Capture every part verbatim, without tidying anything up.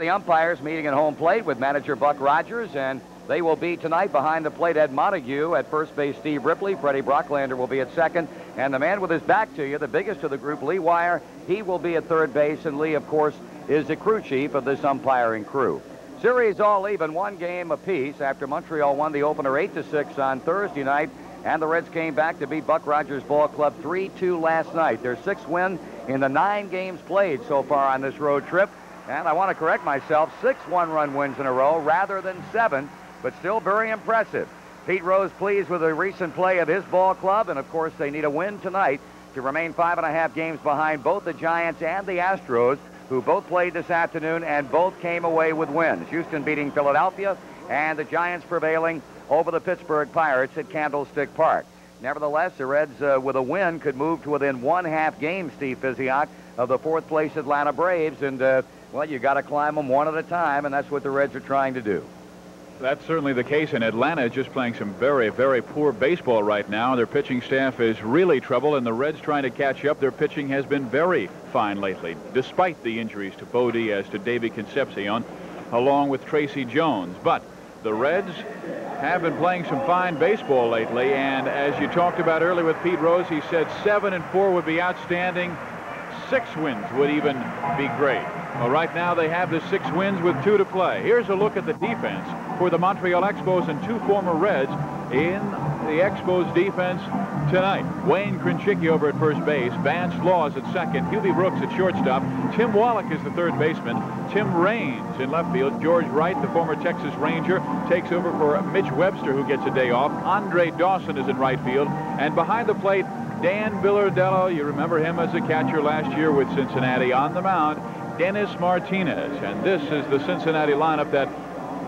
The umpires meeting at home plate with manager Buck Rodgers, and they will be tonight behind the plate Ed Montague, at first base Steve Ripley, Freddie Brocklander will be at second, and the man with his back to you, the biggest of the group, Lee Wire, he will be at third base, and Lee, of course, is the crew chief of this umpiring crew. Series all even, one game apiece after Montreal won the opener eight to six on Thursday night, and the Reds came back to beat Buck Rodgers Ball Club three two last night. Their sixth win in the nine games played so far on this road trip. And I want to correct myself, six one-run wins in a row rather than seven, but still very impressive. Pete Rose pleased with the recent play of his ball club, and of course they need a win tonight to remain five and a half games behind both the Giants and the Astros, who both played this afternoon and both came away with wins. Houston beating Philadelphia and the Giants prevailing over the Pittsburgh Pirates at Candlestick Park. Nevertheless, the Reds uh, with a win could move to within one half game, Steve Fiziak, of the fourth place Atlanta Braves, and uh, well, you got to climb them one at a time, and that's what the Reds are trying to do. That's certainly the case, and Atlanta is just playing some very, very poor baseball right now. Their pitching staff is really trouble, and the Reds trying to catch up. Their pitching has been very fine lately, despite the injuries to Bo Diaz, to Davey Concepcion, along with Tracy Jones. But the Reds have been playing some fine baseball lately, and as you talked about earlier with Pete Rose, he said seven and four would be outstanding. Six wins would even be great. Well, right now they have the six wins with two to play. Here's a look at the defense for the Montreal Expos and two former Reds in the Expos defense tonight. Wayne Krenchicki over at first base, Vance Law is at second, Hubie Brooks at shortstop, Tim Wallach is the third baseman, Tim Raines in left field, George Wright, the former Texas Ranger, takes over for Mitch Webster, who gets a day off. Andre Dawson is in right field, and behind the plate, Dann Bilardello, you remember him as a catcher last year with Cincinnati, on the mound, Dennis Martinez. And this is the Cincinnati lineup that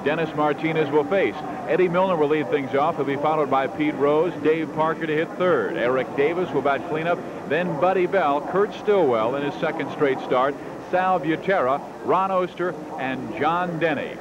Dennis Martinez will face. Eddie Milner will lead things off. He'll be followed by Pete Rose, Dave Parker to hit third. Eric Davis will bat cleanup. Then Buddy Bell, Kurt Stillwell in his second straight start, Sal Butera, Ron Oester, and John Denny.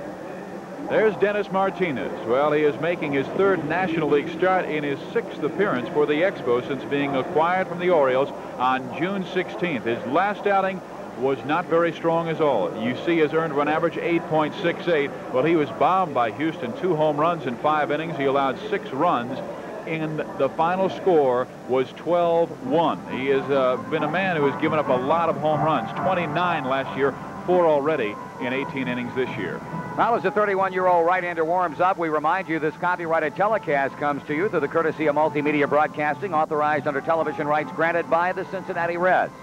There's Dennis Martinez. Well, he is making his third National League start in his sixth appearance for the Expos since being acquired from the Orioles on June sixteenth. His last outing was not very strong at all. You see his earned run average, eight point six eight. Well, he was bombed by Houston. Two home runs in five innings. He allowed six runs, and the final score was twelve one. He has uh, been a man who has given up a lot of home runs, twenty-nine last year, four already in eighteen innings this year. Now, as the thirty-one-year-old right-hander warms up, we remind you this copyrighted telecast comes to you through the courtesy of Multimedia Broadcasting, authorized under television rights granted by the Cincinnati Reds,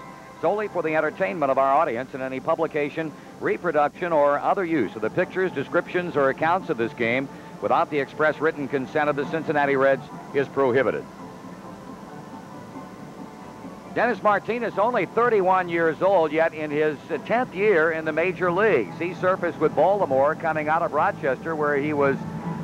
solely for the entertainment of our audience, and any publication, reproduction, or other use of the pictures, descriptions, or accounts of this game without the express written consent of the Cincinnati Reds is prohibited. Dennis Martinez, only thirty-one years old, yet in his tenth year in the major leagues. He surfaced with Baltimore coming out of Rochester, where he was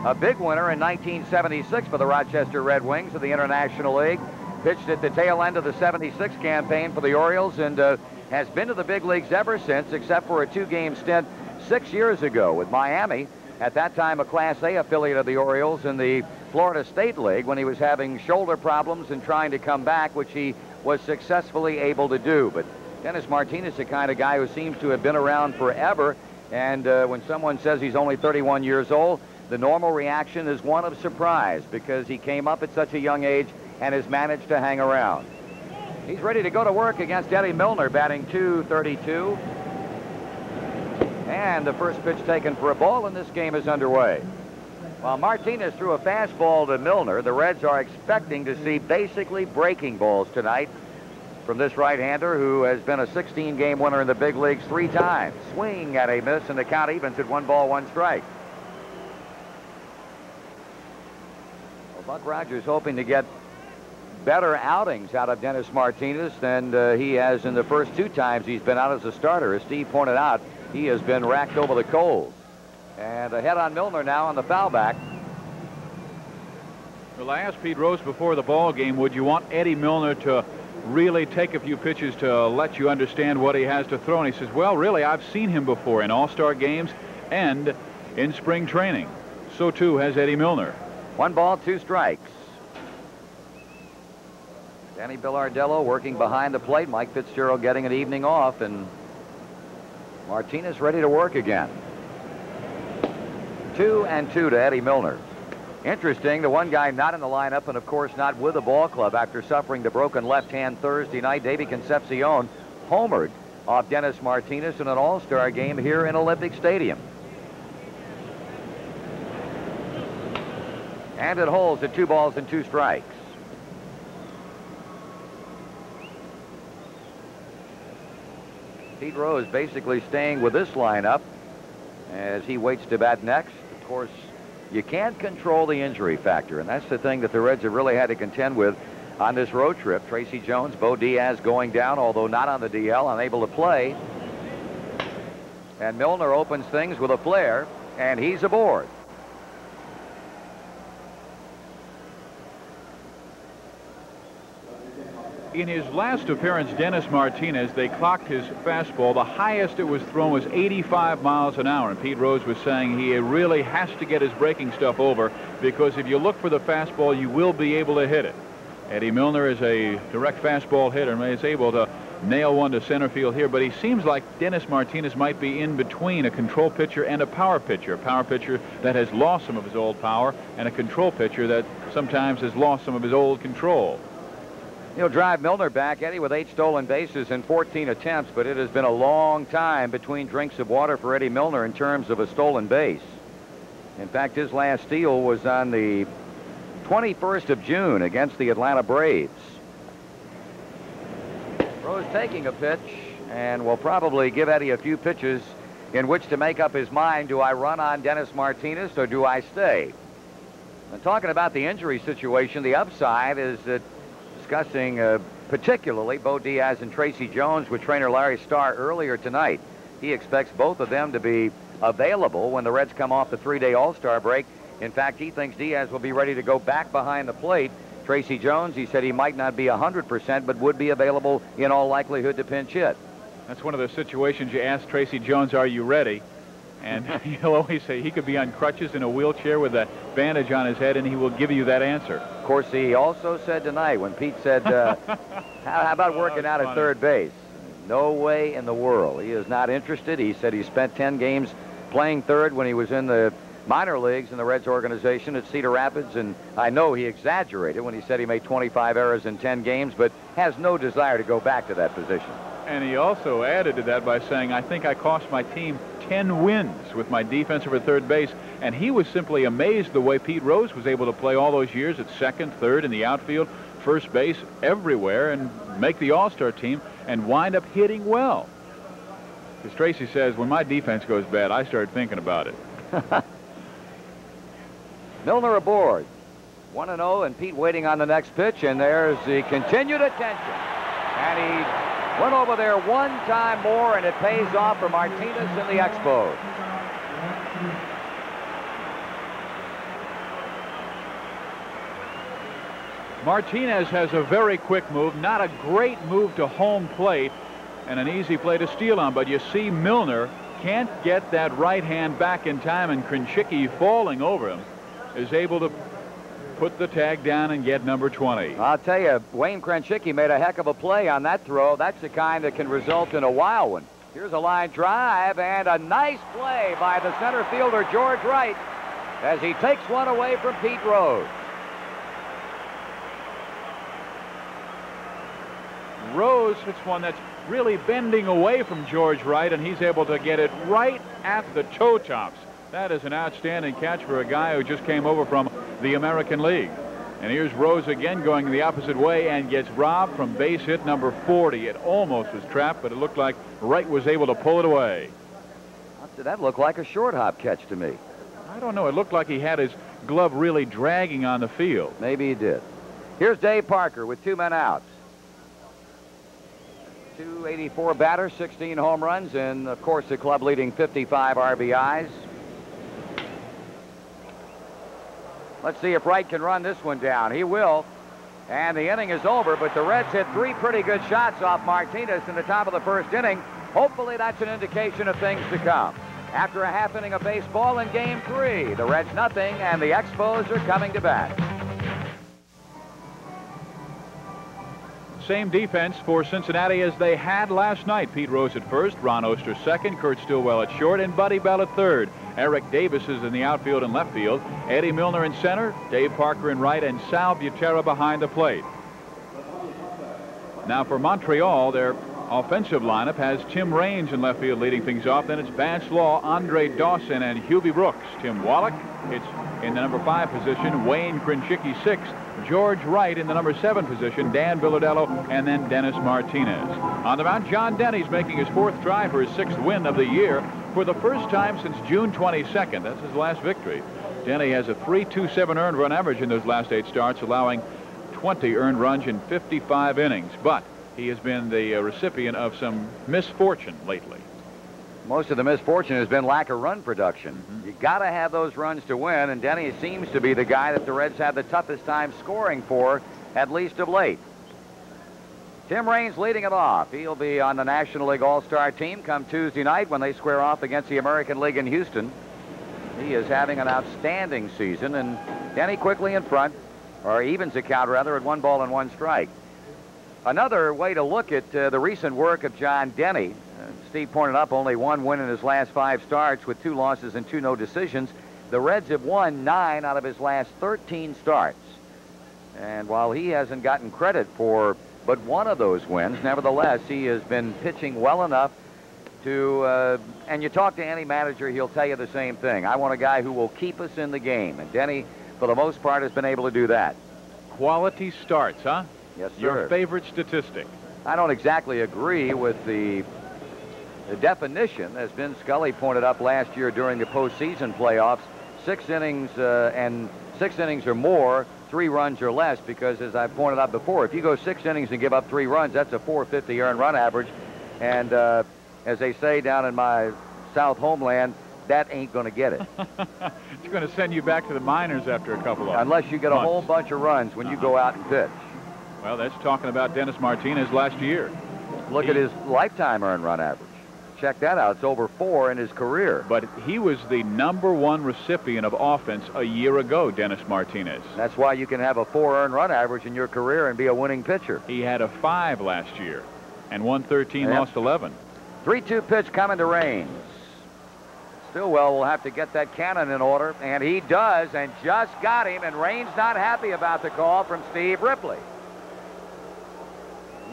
a big winner in nineteen seventy-six for the Rochester Red Wings of the International League. Pitched at the tail end of the seventy-six campaign for the Orioles, and uh, has been to the big leagues ever since, except for a two-game stint six years ago with Miami, at that time a Class A affiliate of the Orioles in the Florida State League, when he was having shoulder problems and trying to come back, which he was successfully able to do. But Dennis Martinez, the kind of guy who seems to have been around forever, and uh, when someone says he's only thirty-one years old, the normal reaction is one of surprise, because he came up at such a young age and has managed to hang around. He's ready to go to work against Eddie Milner, batting two thirty-two. And the first pitch taken for a ball, and this game is underway. While Martinez threw a fastball to Milner, the Reds are expecting to see basically breaking balls tonight from this right-hander, who has been a sixteen-game winner in the big leagues three times. Swing at a miss, and the count evens at one ball, one strike. Well, Buck Rodgers hoping to get better outings out of Dennis Martinez than uh, he has in the first two times he's been out as a starter. As Steve pointed out, he has been racked over the coals. And a head on Milner now on the foul back. Well, I asked Pete Rose before the ball game, would you want Eddie Milner to really take a few pitches to let you understand what he has to throw? And he says, well, really, I've seen him before in all-star games and in spring training. So, too, has Eddie Milner. One ball, two strikes. Danny Bilardello working behind the plate. Mike Fitzgerald getting an evening off, and Martinez ready to work again. Two and two to Eddie Milner. Interesting, the one guy not in the lineup and, of course, not with the ball club after suffering the broken left hand Thursday night, Davey Concepcion, homered off Dennis Martinez in an all-star game here in Olympic Stadium. And it holds at two balls and two strikes. Pete Rose basically staying with this lineup as he waits to bat next. Of course, you can't control the injury factor, and that's the thing that the Reds have really had to contend with on this road trip. Tracy Jones, Bo Diaz going down, although not on the D L, unable to play. And Milner opens things with a flare, and he's aboard. In his last appearance, Dennis Martinez, they clocked his fastball. The highest it was thrown was eighty-five miles an hour, and Pete Rose was saying he really has to get his breaking stuff over, because if you look for the fastball, you will be able to hit it. Eddie Milner is a direct fastball hitter and is able to nail one to center field here, but he seems like Dennis Martinez might be in between a control pitcher and a power pitcher. A power pitcher that has lost some of his old power, and a control pitcher that sometimes has lost some of his old control. He'll drive Milner back, Eddie, with eight stolen bases and fourteen attempts, but it has been a long time between drinks of water for Eddie Milner in terms of a stolen base. In fact, his last steal was on the twenty-first of June against the Atlanta Braves. Rose taking a pitch and will probably give Eddie a few pitches in which to make up his mind. Do I run on Dennis Martinez or do I stay? And talking about the injury situation, the upside is that discussing uh, particularly Bo Diaz and Tracy Jones with trainer Larry Starr earlier tonight. He expects both of them to be available when the Reds come off the three-day All-Star break. In fact, he thinks Diaz will be ready to go back behind the plate. Tracy Jones, he said he might not be one hundred percent, but would be available in all likelihood to pinch hit. That's one of those situations you ask Tracy Jones, are you ready? And he'll always say he could be on crutches in a wheelchair with a bandage on his head, and he will give you that answer. Of course, he also said tonight when Pete said, uh, how, how about working oh, out funny. at third base? No way in the world. He is not interested. He said he spent ten games playing third when he was in the minor leagues in the Reds organization at Cedar Rapids, and I know he exaggerated when he said he made twenty-five errors in ten games, but has no desire to go back to that position. And he also added to that by saying, I think I cost my team ten wins with my defense over third base. And he was simply amazed the way Pete Rose was able to play all those years at second, third, in the outfield, first base, everywhere, and make the All-Star team and wind up hitting well. Because Tracy says, when my defense goes bad, I start thinking about it. Milner aboard. one and oh, and Pete waiting on the next pitch, and there's the continued attention. And he went over there one time more, and it pays off for Martinez and the Expos. Martinez has a very quick move, not a great move to home plate, and an easy play to steal on, but you see Milner can't get that right hand back in time, and Krenchicki, falling over him, is able to put the tag down and get number twenty. I'll tell you, Wayne Krenchicki made a heck of a play on that throw. That's the kind that can result in a wild one. Here's a line drive and a nice play by the center fielder George Wright as he takes one away from Pete Rose. Rose hits one that's really bending away from George Wright, and he's able to get it right at the toe tops. That is an outstanding catch for a guy who just came over from the American League. And here's Rose again going the opposite way and gets robbed from base hit number forty. It almost was trapped, but it looked like Wright was able to pull it away. That looked like a short hop catch to me. I don't know. It looked like he had his glove really dragging on the field. Maybe he did. Here's Dave Parker with two men out. two eighty-four batter, sixteen home runs, and, of course, the club leading fifty-five R B Is. Let's see if Wright can run this one down. He will. And the inning is over, but the Reds hit three pretty good shots off Martinez in the top of the first inning. Hopefully that's an indication of things to come. After a half inning of baseball in game three, the Reds nothing, and the Expos are coming to bat. Same defense for Cincinnati as they had last night. Pete Rose at first, Ron Oester second, Kurt Stillwell at short, and Buddy Bell at third. Eric Davis is in the outfield and left field. Eddie Milner in center, Dave Parker in right, and Sal Butera behind the plate. Now for Montreal, their offensive lineup has Tim Raines in left field leading things off. Then it's Vance Law, Andre Dawson, and Hubie Brooks. Tim Wallach hits in the number five position, Wayne Krenchicki sixth, George Wright in the number seven position, Dann Bilardello, and then Dennis Martinez. On the mound, John Denny's making his fourth try for his sixth win of the year for the first time since June twenty-second. That's his last victory. Denny has a three two seven earned run average in those last eight starts, allowing twenty earned runs in fifty-five innings. But he has been the recipient of some misfortune lately. Most of the misfortune has been lack of run production. Mm-hmm. You got to have those runs to win, and Denny seems to be the guy that the Reds have the toughest time scoring for, at least of late. Tim Raines leading it off. He'll be on the National League All-Star team come Tuesday night when they square off against the American League in Houston. He is having an outstanding season, and Denny quickly in front, or evens the count rather, at one ball and one strike. Another way to look at uh, the recent work of John Denny. Steve pointed up only one win in his last five starts with two losses and two no decisions. The Reds have won nine out of his last thirteen starts. And while he hasn't gotten credit for but one of those wins, nevertheless, he has been pitching well enough to, uh, and you talk to any manager, he'll tell you the same thing. I want a guy who will keep us in the game. And Denny, for the most part, has been able to do that. Quality starts, huh? Yes, sir. Your favorite statistic. I don't exactly agree with the... The definition, as Ben Scully pointed up last year during the postseason playoffs, six innings uh, and six innings or more, three runs or less, because as I pointed out before, if you go six innings and give up three runs, that's a four fifty earned run average. And uh, as they say down in my South homeland, that ain't going to get it. It's going to send you back to the minors after a couple of Unless you get months. a whole bunch of runs when uh-huh. you go out and pitch. Well, that's talking about Dennis Martinez last year. Look he... at his lifetime earned run average. Check that out. It's over four in his career. But he was the number one recipient of offense a year ago, Dennis Martinez. That's why you can have a four earned run average in your career and be a winning pitcher. He had a five last year and won thirteen, yep. Lost eleven. three two pitch coming to Raines. Stillwell will have to get that cannon in order, and he does, and just got him, and Raines not happy about the call from Steve Ripley.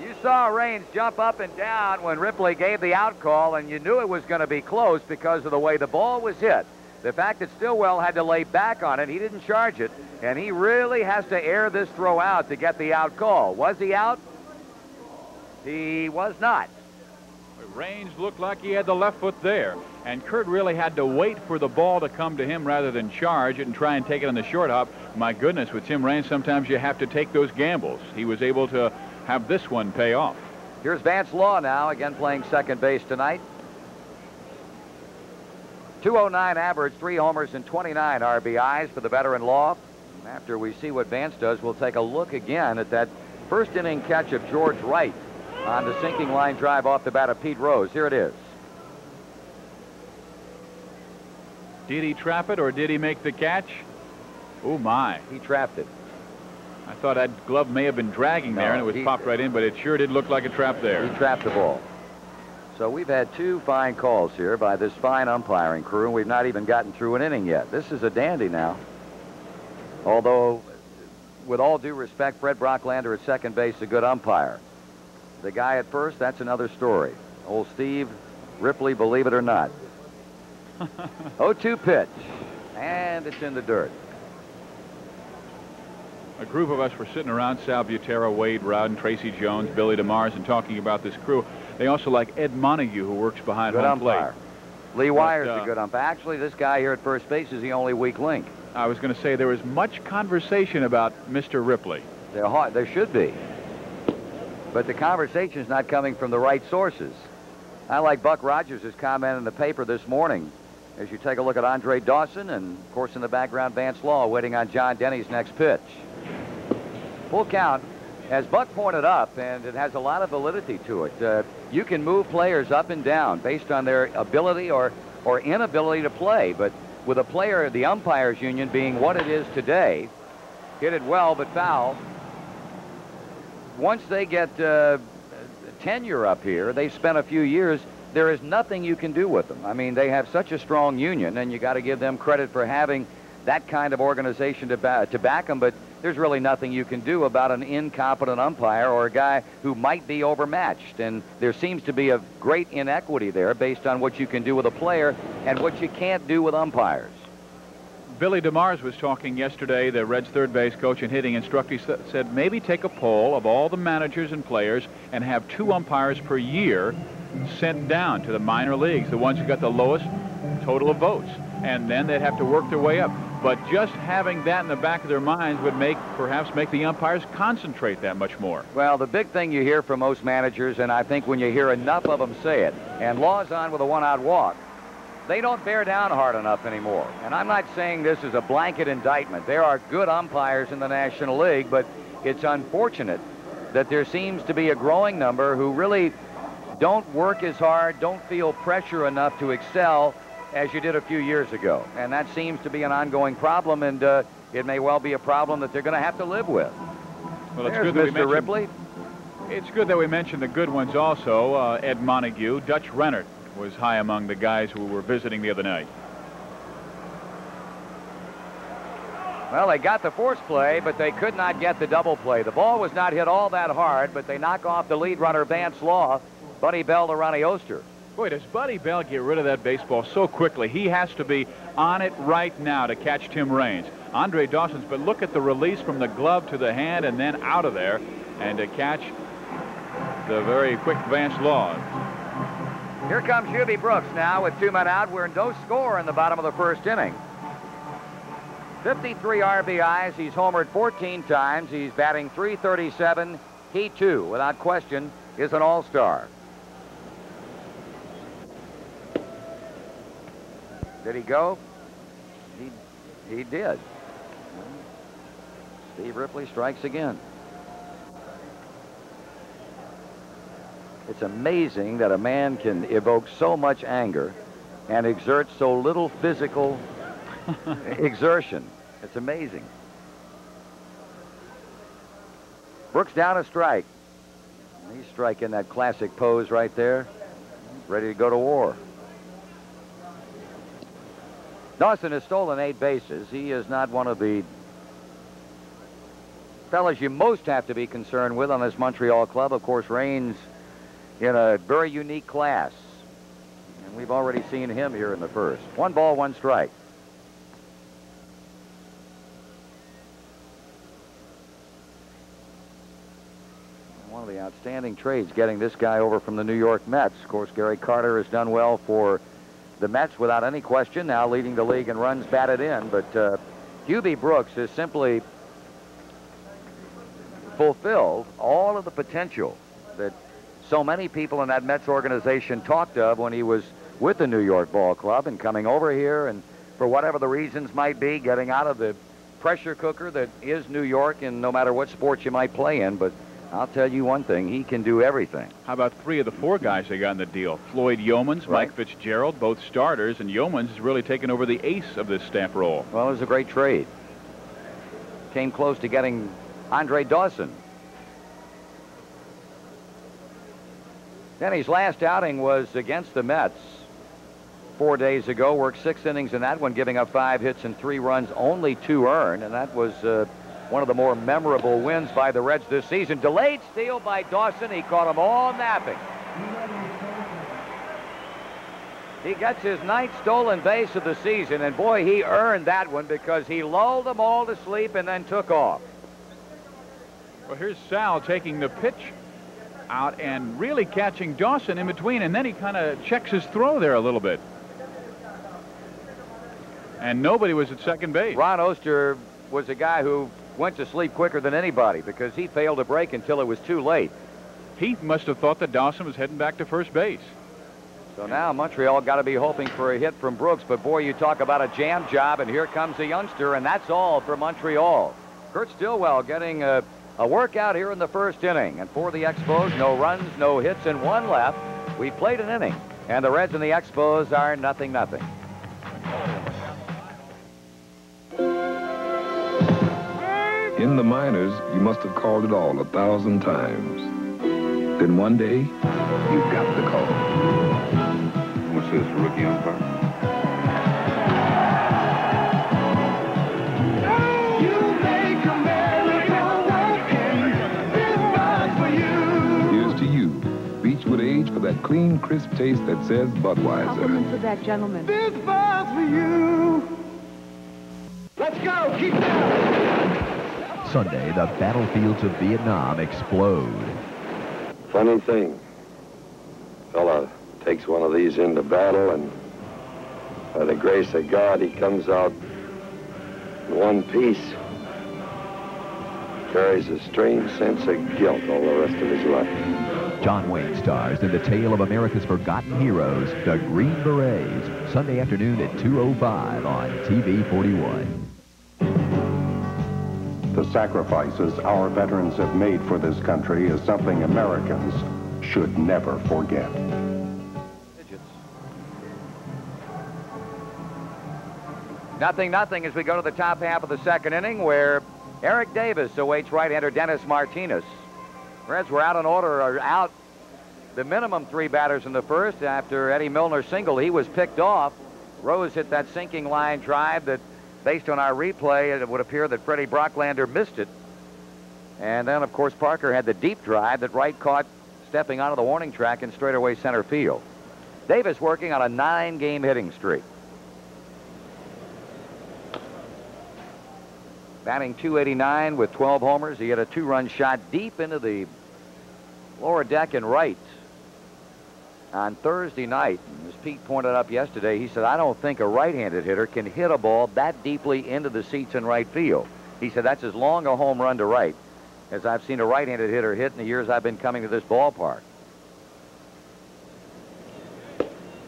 You saw Raines jump up and down when Ripley gave the out call, and you knew it was going to be close because of the way the ball was hit. The fact that Stillwell had to lay back on it, he didn't charge it, and he really has to air this throw out to get the out call. Was he out? He was not. Raines looked like he had the left foot there, and Kurt really had to wait for the ball to come to him rather than charge it and try and take it on the short hop. My goodness, with Tim Raines, sometimes you have to take those gambles. He was able to have this one pay off. Here's Vance Law now, again playing second base tonight. two oh nine average, three homers and twenty-nine R B Is for the veteran Law. After we see what Vance does, we'll take a look again at that first inning catch of George Wright on the sinking line drive off the bat of Pete Rose. Here it is. Did he trap it or did he make the catch? Oh my. He trapped it. I thought that glove may have been dragging no, there, and it was he, popped right in, but it sure did look like a trap there. He trapped the ball. So we've had two fine calls here by this fine umpiring crew, and we've not even gotten through an inning yet. This is a dandy now. Although, with all due respect, Fred Brocklander at second base is a good umpire. The guy at first, that's another story. Old Steve Ripley, believe it or not. oh two pitch, and it's in the dirt. A group of us were sitting around, Sal Butera, Wade Rowden, Tracy Jones, Billy DeMars, and talking about this crew. They also like Ed Montague, who works behind good home umpire. plate. Lee Wire's uh, a good umpire. Actually, this guy here at first base is the only weak link. I was going to say there was much conversation about Mister Ripley. There, there should be. But the conversation's not coming from the right sources. I like Buck Rodgers' comment in the paper this morning. As you take a look at Andre Dawson, and, of course, in the background, Vance Law waiting on John Denny's next pitch. Full count, as Buck pointed up, and it has a lot of validity to it. Uh, you can move players up and down based on their ability or or inability to play, but with a player, the umpires union being what it is today, hit it well but foul, once they get uh, tenure up here, they spent a few years, there is nothing you can do with them. I mean, they have such a strong union, and you got to give them credit for having that kind of organization to, ba to back them, but there's really nothing you can do about an incompetent umpire or a guy who might be overmatched. And there seems to be a great inequity there based on what you can do with a player and what you can't do with umpires. Billy DeMars was talking yesterday, the Reds third base coach and hitting instructor. He said maybe take a poll of all the managers and players and have two umpires per year sent down to the minor leagues, the ones who got the lowest total of votes, and then they'd have to work their way up. But just having that in the back of their minds would make, perhaps make the umpires concentrate that much more. Well, the big thing you hear from most managers, and I think when you hear enough of them say it, and Law's on with a one-out walk, they don't bear down hard enough anymore. And I'm not saying this is a blanket indictment. There are good umpires in the National League, but it's unfortunate that there seems to be a growing number who really don't work as hard, don't feel pressure enough to excel as you did a few years ago. And that seems to be an ongoing problem, and uh, it may well be a problem that they're going to have to live with. Well, it's good that Mister Ripley. It's good that we mentioned the good ones also. Uh, Ed Montague, Dutch Renard was high among the guys who were visiting the other night. Well, they got the force play, but they could not get the double play. The ball was not hit all that hard, but they knock off the lead runner, Vance Law, Buddy Bell to Ronnie Oester. Boy, does Buddy Bell get rid of that baseball so quickly. He has to be on it right now to catch Tim Raines. Andre Dawson's, but look at the release from the glove to the hand and then out of there, and to catch the very quick Vance Law. Here comes Hubie Brooks now with two men out. We're no score in the bottom of the first inning. fifty-three R B Is. He's homered fourteen times. He's batting three thirty-seven. He, too, without question, is an all-star. Did he go? He, he did. Steve Ripley strikes again. It's amazing that a man can evoke so much anger and exert so little physical exertion. It's amazing. Brooks down a strike. He's striking that classic pose right there. Ready to go to war. Dawson has stolen eight bases. He is not one of the fellas you most have to be concerned with on this Montreal club. Of course, Raines in a very unique class, and we've already seen him here in the first. One ball, one strike. One of the outstanding trades, getting this guy over from the New York Mets. Of course, Gary Carter has done well for the Mets without any question, now leading the league in runs batted in, but uh, Hubie Brooks has simply fulfilled all of the potential that so many people in that Mets organization talked of when he was with the New York Ball Club, and coming over here and for whatever the reasons might be, getting out of the pressure cooker that is New York, and no matter what sport you might play in. But I'll tell you one thing, he can do everything. How about three of the four guys they got in the deal? Floyd Yeomans, right. Mike Fitzgerald, both starters, and Yeomans has really taken over the ace of this staff role. Well, it was a great trade. Came close to getting Andre Dawson. Denny's last outing was against the Mets four days ago. Worked six innings in that one, giving up five hits and three runs, only two earned. And that was uh, one of the more memorable wins by the Reds this season. Delayed steal by Dawson. He caught them all napping. He gets his ninth stolen base of the season. And, boy, he earned that one because he lulled them all to sleep and then took off. Well, here's Sal taking the pitch out and really catching Dawson in between, and then he kind of checks his throw there a little bit. And nobody was at second base. Ron Oester was a guy who went to sleep quicker than anybody because he failed a break until it was too late. He must have thought that Dawson was heading back to first base. So now Montreal got to be hoping for a hit from Brooks, but boy, you talk about a jam job, and here comes the youngster, and that's all for Montreal. Kurt Stillwell getting a A workout here in the first inning. And for the Expos, no runs, no hits, and one left. We played an inning, and the Reds and the Expos are nothing nothing. In the minors, you must have called it all a thousand times. Then one day, you've got the call. What's this, rookie umpire? That clean, crisp taste that says Budweiser. Compliments of that gentleman. This bar's for you. Let's go. Keep down. Sunday, the battlefields of Vietnam explode. Funny thing. Fella takes one of these into battle, and by the grace of God, he comes out in one piece. Carries a strange sense of guilt all the rest of his life. John Wayne stars in the tale of America's forgotten heroes, the Green Berets, Sunday afternoon at two oh five on T V forty-one. The sacrifices our veterans have made for this country is something Americans should never forget. Digits. Nothing, nothing as we go to the top half of the second inning, where Eric Davis awaits right-hander Dennis Martinez. Reds were out on order, or out the minimum three batters in the first. After Eddie Milner single, he was picked off. Rose hit that sinking line drive that, based on our replay, it would appear that Freddie Brocklander missed it. And then, of course, Parker had the deep drive that Wright caught stepping onto the warning track in straightaway center field. Davis working on a nine-game hitting streak. Batting two eighty-nine with twelve homers. He hit a two-run shot deep into the lower deck and right on Thursday night. And as Pete pointed up yesterday, he said, I don't think a right-handed hitter can hit a ball that deeply into the seats in right field. He said, that's as long a home run to right as I've seen a right-handed hitter hit in the years I've been coming to this ballpark.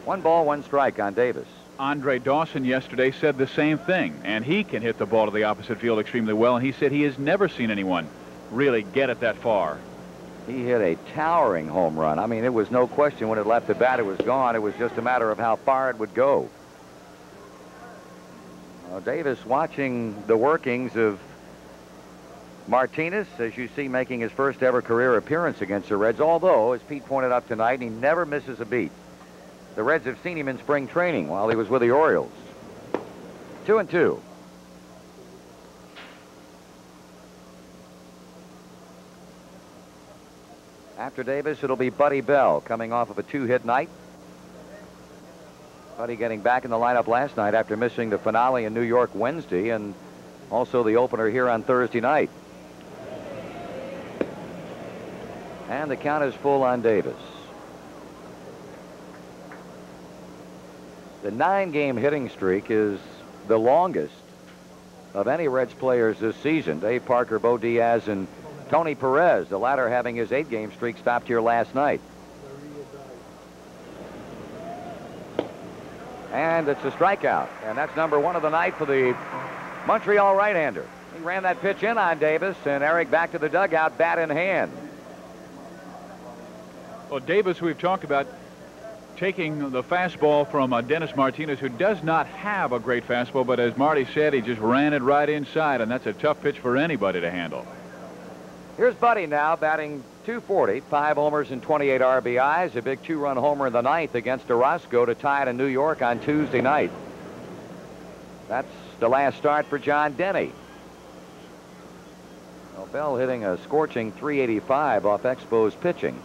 One ball, one strike on Davis. Andre Dawson yesterday said the same thing, and he can hit the ball to the opposite field extremely well, and he said he has never seen anyone really get it that far. He hit a towering home run. I mean, it was no question when it left the bat it was gone. It was just a matter of how far it would go. Well, Davis watching the workings of Martinez, as you see, making his first ever career appearance against the Reds, although, as Pete pointed out tonight, he never misses a beat. The Reds have seen him in spring training while he was with the Orioles. Two and two. After Davis, it'll be Buddy Bell coming off of a two-hit night. Buddy getting back in the lineup last night after missing the finale in New York Wednesday and also the opener here on Thursday night. And the count is full on Davis. The nine-game hitting streak is the longest of any Reds players this season. Dave Parker, Bo Diaz, and Tony Perez, the latter having his eight-game streak stopped here last night. And it's a strikeout, and that's number one of the night for the Montreal right-hander. He ran that pitch in on Davis, and Eric back to the dugout, bat in hand. Well, Davis, we've talked about taking the fastball from uh, Dennis Martinez, who does not have a great fastball, but as Marty said, he just ran it right inside, and that's a tough pitch for anybody to handle. Here's Buddy now, batting two forty, five homers and twenty-eight R B Is, a big two-run homer in the ninth against Orozco to tie it in New York on Tuesday night. That's the last start for John Denny. Well, Bell hitting a scorching three eighty-five off Expos pitching.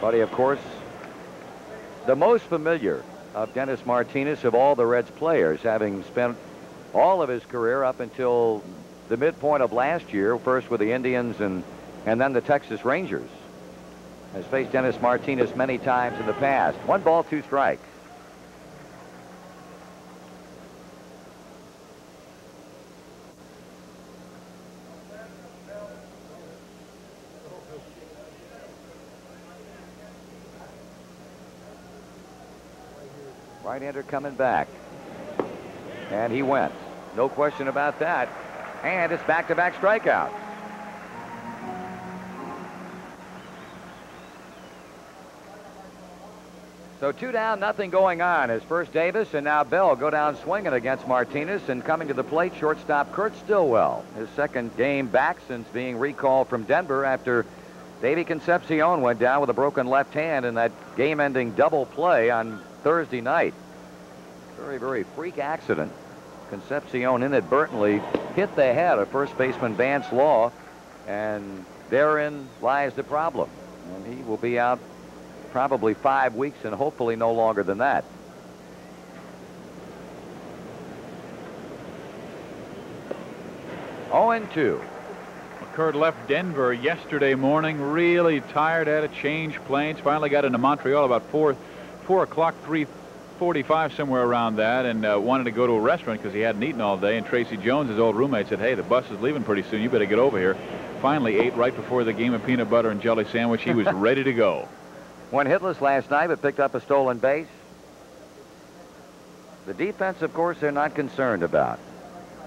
Buddy, of course, the most familiar of Dennis Martinez of all the Reds players, having spent all of his career up until the midpoint of last year, first with the Indians and, and then the Texas Rangers. Has faced Dennis Martinez many times in the past. One ball, two strikes. Right-hander coming back, and he went, no question about that, and it's back-to-back strikeouts. So two down, nothing going on, as first Davis and now Bell go down swinging against Martinez, and coming to the plate, shortstop Kurt Stillwell, his second game back since being recalled from Denver after Davey Concepcion went down with a broken left hand in that game-ending double play on Thursday night. Very, very freak accident. Concepcion inadvertently hit the head of first baseman Vance Law, and therein lies the problem. And he will be out probably five weeks and hopefully no longer than that. oh and two. Kurt left Denver yesterday morning really tired, had to change planes, finally got into Montreal about four four o'clock, three forty-five, somewhere around that, and uh, wanted to go to a restaurant because he hadn't eaten all day, and Tracy Jones, his old roommate, said, hey, the bus is leaving pretty soon, you better get over here. Finally ate right before the game a peanut butter and jelly sandwich. He was ready to go. Went hitless last night, but picked up a stolen base. The defense, of course, they're not concerned about.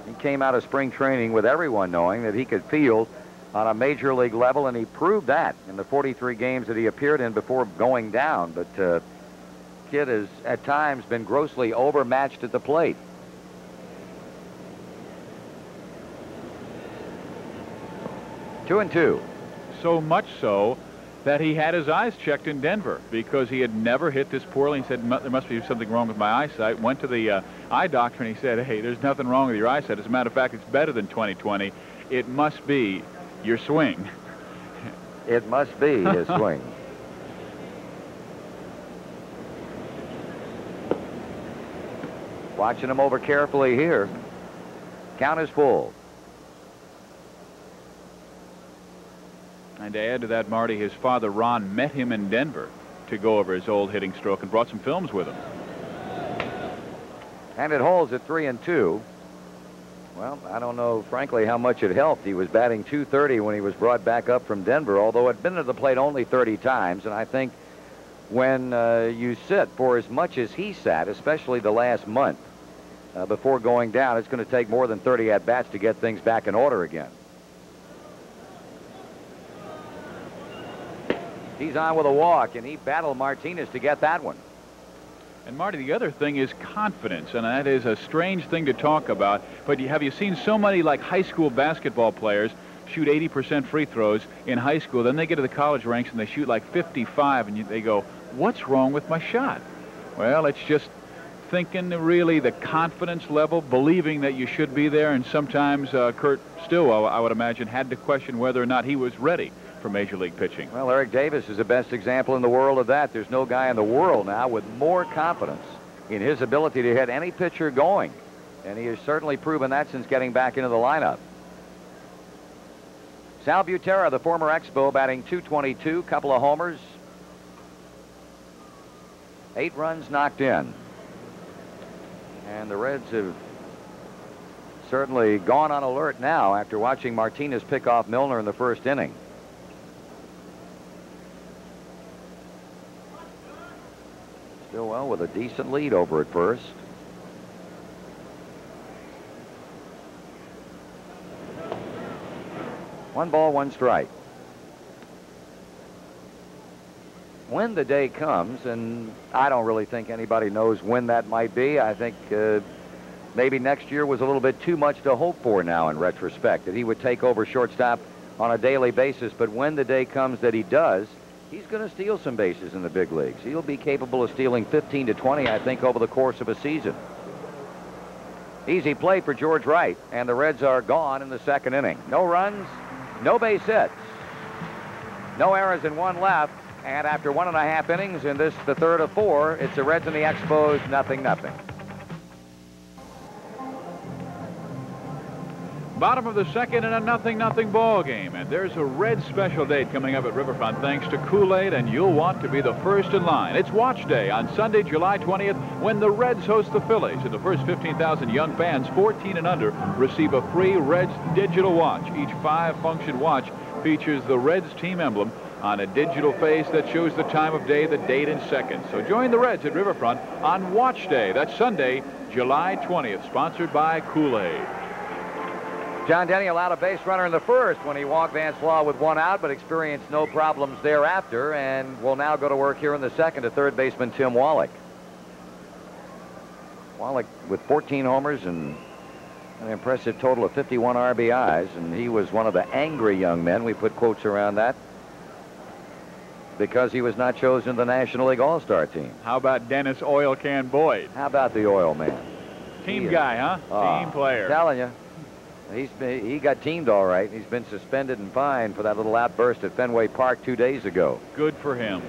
He came out of spring training with everyone knowing that he could field on a major league level, and he proved that in the forty-three games that he appeared in before going down. But uh, kid has at times been grossly overmatched at the plate. Two and two. So much so that he had his eyes checked in Denver because he had never hit this poorly. He said, there must be something wrong with my eyesight. Went to the uh, eye doctor, and he said, hey, there's nothing wrong with your eyesight. As a matter of fact, it's better than twenty twenty. It must be your swing. It must be his swing. Watching him over carefully here. Count is full. And to add to that, Marty, his father, Ron, met him in Denver to go over his old hitting stroke and brought some films with him. And it holds at three and two. Well, I don't know, frankly, how much it helped. He was batting two thirty when he was brought back up from Denver, although had been to the plate only thirty times. And I think when uh, you sit for as much as he sat, especially the last month uh, before going down, it's going to take more than thirty at-bats to get things back in order again. He's on with a walk, and he battled Martinez to get that one. And, Marty, the other thing is confidence, and that is a strange thing to talk about. But have you seen so many, like, high school basketball players shoot eighty percent free throws in high school? Then they get to the college ranks, and they shoot, like, fifty-five, and you, they go, what's wrong with my shot? Well, it's just thinking, really, the confidence level, believing that you should be there. And sometimes uh, Kurt Stillwell, I would imagine, had to question whether or not he was ready for Major League pitching. Well, Eric Davis is the best example in the world of that. There's no guy in the world now with more confidence in his ability to hit any pitcher going, and he has certainly proven that since getting back into the lineup. Sal Butera, the former Expo, batting two twenty-two, couple of homers, eight runs knocked in, and the Reds have certainly gone on alert now after watching Martinez pick off Milner in the first inning. Well, with a decent lead over at first. One ball, one strike. When the day comes, and I don't really think anybody knows when that might be. I think uh, maybe next year was a little bit too much to hope for now in retrospect, that he would take over shortstop on a daily basis. But when the day comes that he does, he's going to steal some bases in the big leagues. He'll be capable of stealing fifteen to twenty, I think, over the course of a season. Easy play for George Wright, and the Reds are gone in the second inning. No runs, no base hits, no errors, and one left. And after one and a half innings, in this the third of four, it's the Reds and the Expos, nothing, nothing. Bottom of the second in a nothing nothing ball game, and there's a Red special date coming up at Riverfront thanks to Kool-Aid, and you'll want to be the first in line. It's Watch Day on Sunday, July twentieth, when the Reds host the Phillies, and the first fifteen thousand young fans fourteen and under receive a free Reds digital watch. Each five-function watch features the Reds team emblem on a digital face that shows the time of day, the date, in seconds. So join the Reds at Riverfront on Watch Day. That's Sunday, July twentieth, sponsored by Kool-Aid. John Denny allowed a base runner in the first when he walked Vance Law with one out, but experienced no problems thereafter, and will now go to work here in the second to third baseman Tim Wallach. Wallach with fourteen homers and an impressive total of fifty-one R B Is, and he was one of the angry young men. We put quotes around that because he was not chosen the National League All-Star team. How about Dennis Oil Can Boyd? How about the oil man? Team guy, huh? Oh, team player. I'm telling you, he's been, he got teamed all right. He's been suspended and fined for that little outburst at Fenway Park two days ago. Good for him.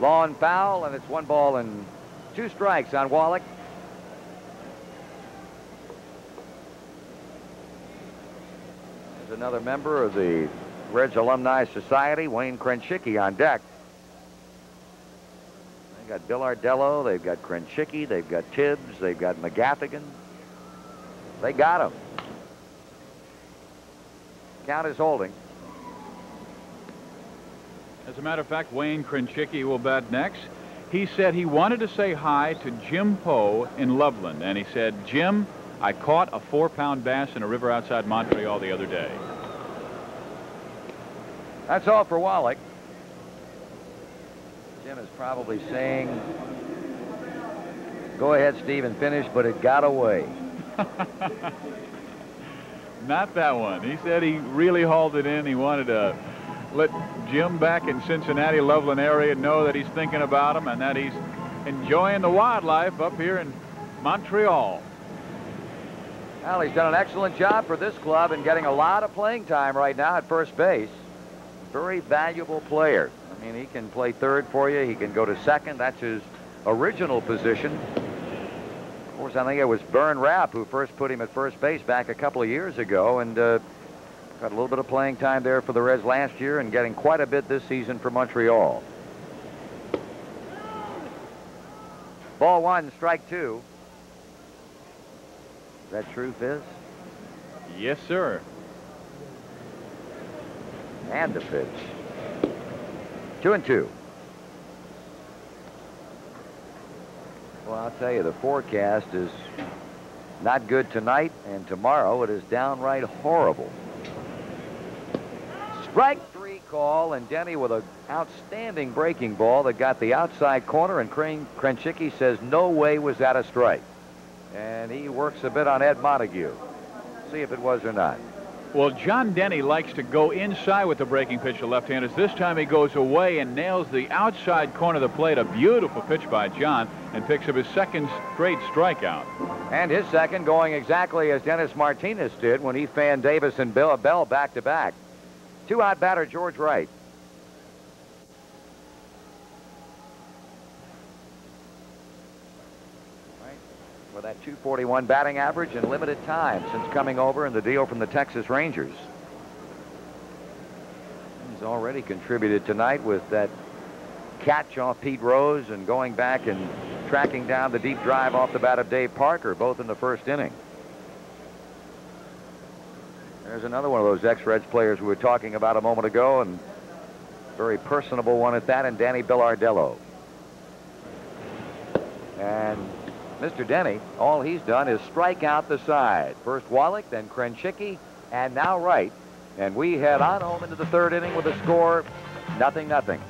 Law and foul, and it's one ball and two strikes on Wallach. There's another member of the Reds Alumni Society, Wayne Krenchicki, on deck. They've got Bilardello, they've got Krenchicki, they've got Tibbs, they've got McGathigan. They got him. Count is holding. As a matter of fact, Wayne Krenchicki will bat next. He said he wanted to say hi to Jim Poe in Loveland, and he said, Jim, I caught a four-pound bass in a river outside Montreal the other day. That's all for Wallach. Jim is probably saying, go ahead, Steve, and finish, but it got away. Not that one. He said he really hauled it in. He wanted to let Jim back in Cincinnati, Loveland area know that he's thinking about him and that he's enjoying the wildlife up here in Montreal. Well, he's done an excellent job for this club and getting a lot of playing time right now at first base. Very valuable player. I mean, he can play third for you. He can go to second. That's his original position. Of course, I think it was Vern Rapp who first put him at first base back a couple of years ago, and uh, got a little bit of playing time there for the Reds last year and getting quite a bit this season for Montreal. Ball one, strike two. Is that true, Fizz? Yes, sir. And the pitch. Two and two. Well, I'll tell you, the forecast is not good tonight, and tomorrow it is downright horrible. Strike three call, and Denny with an outstanding breaking ball that got the outside corner, and Krenchicki says no way was that a strike. And he works a bit on Ed Montague. See if it was or not. Well, John Denny likes to go inside with the breaking pitch to left-handers. This time he goes away and nails the outside corner of the plate. A beautiful pitch by John, and picks up his second straight strikeout. And his second, going exactly as Dennis Martinez did when he fanned Davis and Bill Bell back-to-back. Two-out batter George Wright. Right. With that two forty-one batting average and limited time since coming over in the deal from the Texas Rangers. He's already contributed tonight with that catch off Pete Rose and going back and tracking down the deep drive off the bat of Dave Parker, both in the first inning. There's another one of those ex-Reds players we were talking about a moment ago, and very personable one at that, and Danny Bilardello. And Mister Denny, all he's done is strike out the side. First Wallach, then Krenchicki, and now Wright. And we head on home into the third inning with a score, nothing, nothing.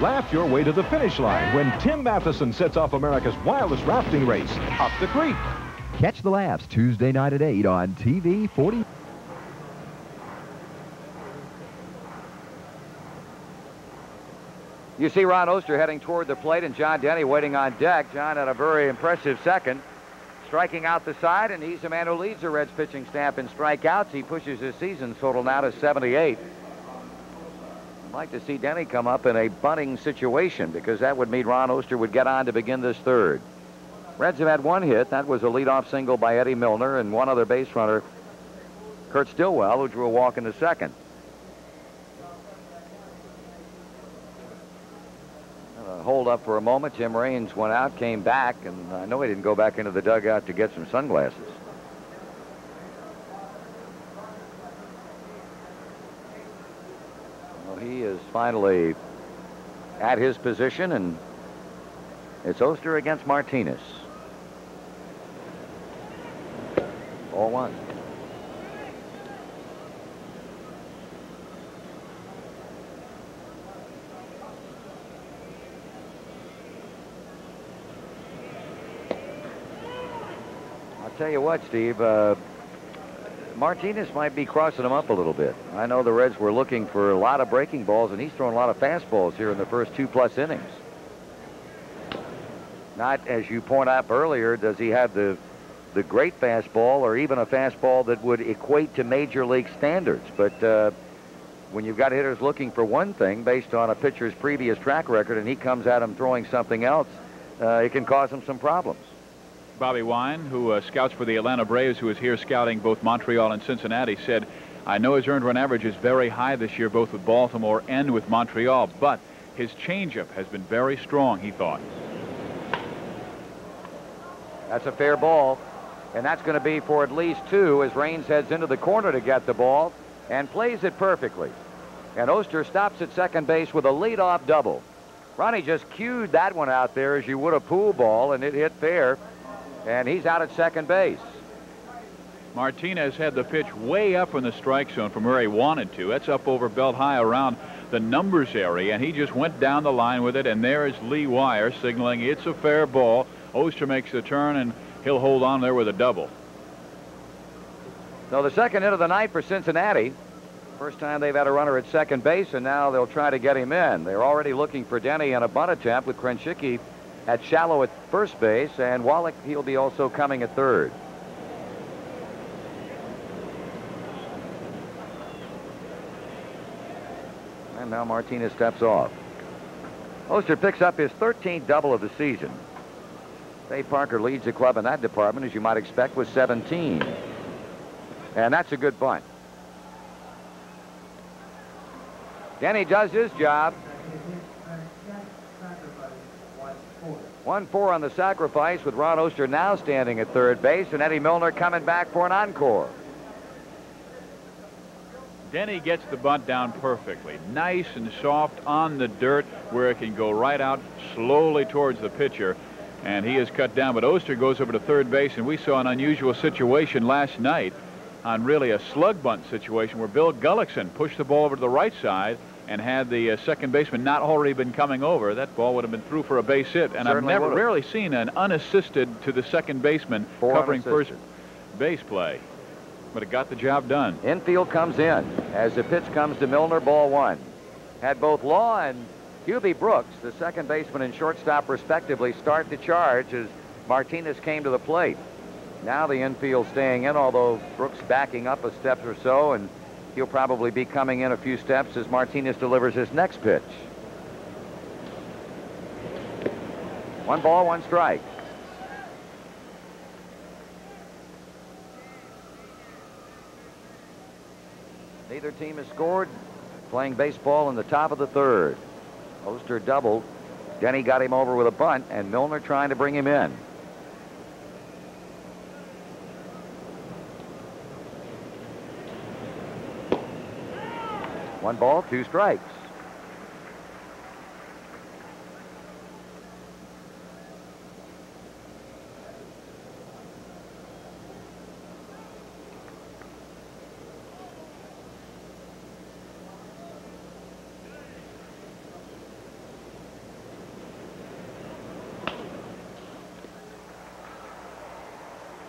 Laugh your way to the finish line when Tim Matheson sets off America's wildest rafting race, Up the Creek. Catch the laughs Tuesday night at eight on T V forty. You see Ron Oester heading toward the plate and John Denny waiting on deck. John had a very impressive second, striking out the side, and he's the man who leads the Reds pitching staff in strikeouts. He pushes his season total now to seventy-eight. I'd like to see Denny come up in a bunting situation, because that would mean Ron Oester would get on to begin this third. Reds have had one hit. That was a leadoff single by Eddie Milner, and one other base runner, Kurt Stillwell, who drew a walk in the second. Uh, hold up for a moment. Tim Raines went out, came back, and I know he didn't go back into the dugout to get some sunglasses. He is is finally at his position, and it's Oester against Martinez. oh one. I'll tell you what, Steve, uh, Martinez might be crossing him up a little bit. I know the Reds were looking for a lot of breaking balls, and he's thrown a lot of fastballs here in the first two plus innings. Not, as you point out earlier, does he have the the great fastball or even a fastball that would equate to major league standards, but uh, when you've got hitters looking for one thing based on a pitcher's previous track record and he comes at him throwing something else, uh, it can cause him some problems. Bobby Wine, who uh, scouts for the Atlanta Braves, who is here scouting both Montreal and Cincinnati, said, I know his earned run average is very high this year, both with Baltimore and with Montreal, but his changeup has been very strong, he thought. That's a fair ball, and that's going to be for at least two as Raines heads into the corner to get the ball and plays it perfectly. And Oester stops at second base with a leadoff double. Ronnie just cued that one out there as you would a pool ball, and it hit fair. And he's out at second base. Martinez had the pitch way up in the strike zone from where he wanted to. That's up over belt high around the numbers area, and he just went down the line with it, and there is Lee Wire signaling it's a fair ball. Oester makes the turn, and he'll hold on there with a double. So the second hit of the night for Cincinnati. First time they've had a runner at second base, and now they'll try to get him in. They're already looking for Denny on a bunt attempt with Krenchicki at shallow at first base, and Wallach, he'll be also coming at third. And now Martinez steps off. Oester picks up his thirteenth double of the season. Dave Parker leads the club in that department, as you might expect, with seventeen. And that's a good bunt. Denny does his job. one four on the sacrifice, with Ron Oester now standing at third base, and Eddie Milner coming back for an encore. Denny gets the bunt down perfectly. Nice and soft on the dirt where it can go right out slowly towards the pitcher. And he is cut down, but Oester goes over to third base, and we saw an unusual situation last night on really a slug bunt situation where Bill Gullickson pushed the ball over to the right side and had the uh, second baseman not already been coming over. That ball would have been through for a base hit, and Certainly I've never rarely seen an unassisted to the second baseman Four covering unassisted. first base play, but it got the job done. Infield comes in as the pitch comes to Milner, ball one. Had both Law and Hubie Brooks, the second baseman and shortstop respectively, start the charge as Martinez came to the plate. Now the infield staying in, although Brooks backing up a step or so, and he'll probably be coming in a few steps as Martinez delivers his next pitch. One ball, one strike. Neither team has scored. Playing baseball in the top of the third. Oester doubled. Denny got him over with a bunt, and Milner trying to bring him in. One ball, two strikes.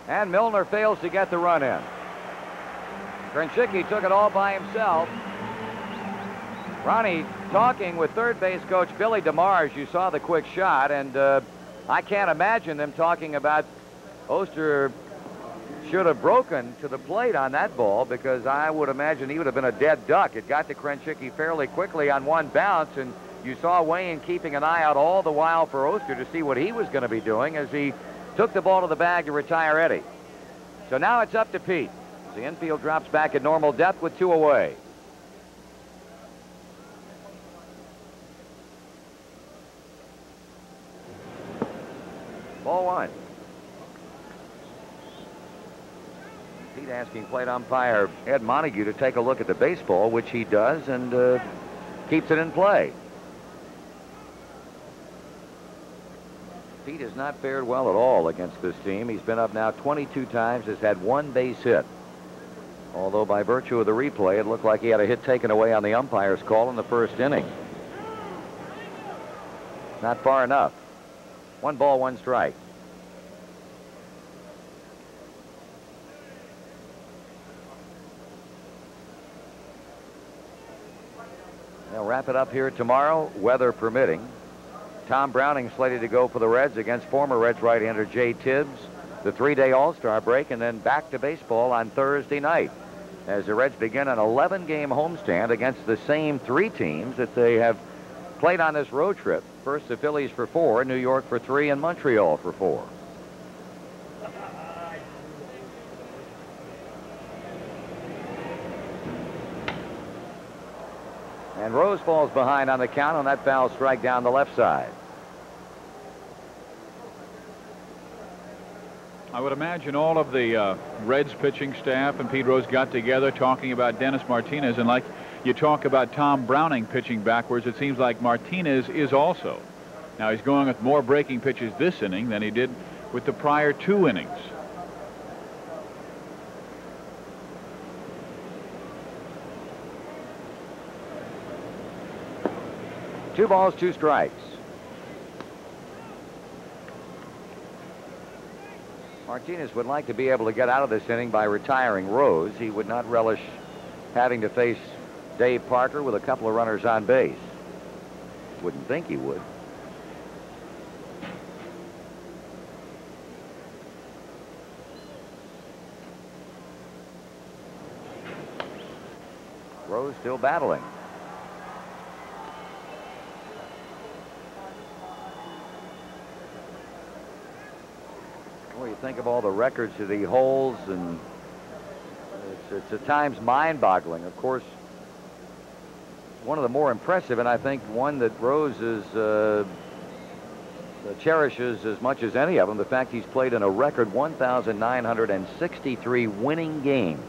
And Milner fails to get the run in. Krenchicki took it all by himself. Ronnie talking with third base coach Billy DeMars. You saw the quick shot, and uh, I can't imagine them talking about Oester should have broken to the plate on that ball, because I would imagine he would have been a dead duck. It got to Krenchicki fairly quickly on one bounce, and you saw Wayne keeping an eye out all the while for Oester to see what he was going to be doing as he took the ball to the bag to retire Eddie. So now it's up to Pete. The infield drops back at normal depth with two away. Ball one. Pete asking plate umpire Ed Montague to take a look at the baseball, which he does, and uh, Keeps it in play. Pete has not fared well at all against this team. He's been up now twenty-two times, has had one base hit. Although by virtue of the replay, it looked like he had a hit taken away on the umpire's call in the first inning. Not far enough. One ball, one strike. They'll wrap it up here tomorrow, weather permitting. Tom Browning slated to go for the Reds against former Reds right-hander Jay Tibbs. The three-day All-Star break, and then back to baseball on Thursday night as the Reds begin an eleven-game homestand against the same three teams that they have played on this road trip. First, the Phillies for four, New York for three, and Montreal for four. And Rose falls behind on the count on that foul strike down the left side. I would imagine all of the uh, Reds pitching staff and Pete Rose got together talking about Dennis Martinez, and like you talk about Tom Browning pitching backwards, it seems like Martinez is also. Now he's going with more breaking pitches this inning than he did with the prior two innings. Two balls, two strikes. Martinez would like to be able to get out of this inning by retiring Rose. He would not relish having to face Dave Parker with a couple of runners on base. Wouldn't think he would. Rose still battling. Well, you think of all the records of the holes, and it's, it's at times mind-boggling. Of course, one of the more impressive, and I think one that Rose is, uh, cherishes as much as any of them, the fact he's played in a record one thousand nine hundred sixty-three winning games.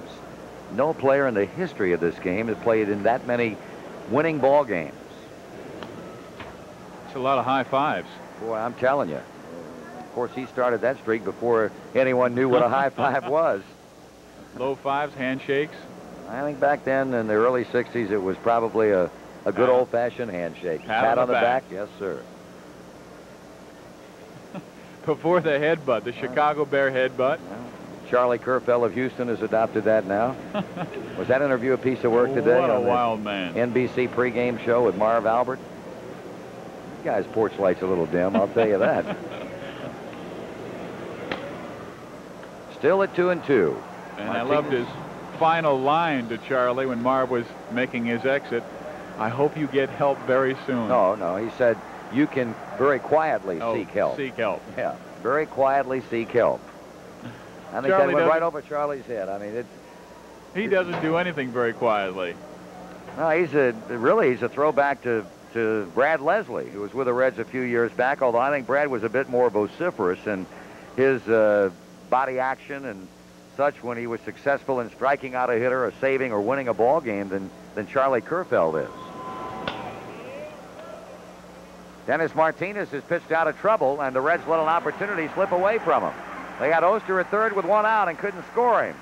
No player in the history of this game has played in that many winning ball games. It's a lot of high fives. Boy, I'm telling you. Of course, he started that streak before anyone knew what a high five was. Low fives, handshakes. I think back then in the early sixties, it was probably a, a good old-fashioned handshake. Pat, Pat on, on the back. back, yes, sir. Before the headbutt, the Chicago Bear headbutt. Charlie Kerfeld of Houston has adopted that now. Was that interview a piece of work today? What a wild man. N B C pregame show with Marv Albert. This guy's porch light's a little dim, I'll tell you that. Still at two and two. And Martinez. I loved his final line to Charlie when Marv was making his exit. I hope you get help very soon. No, no, he said you can very quietly oh, seek help. Seek help. Yeah, very quietly seek help. I think that went right over Charlie's head. I mean, it. He doesn't do anything very quietly. No, he's a really he's a throwback to to Brad Leslie, who was with the Reds a few years back. Although I think Brad was a bit more vociferous and his. Uh, body action and such when he was successful in striking out a hitter or saving or winning a ball game than, than Charlie Kerfeld is. Dennis Martinez has pitched out of trouble, and the Reds let an opportunity slip away from him. They had Oester at third with one out and couldn't score him.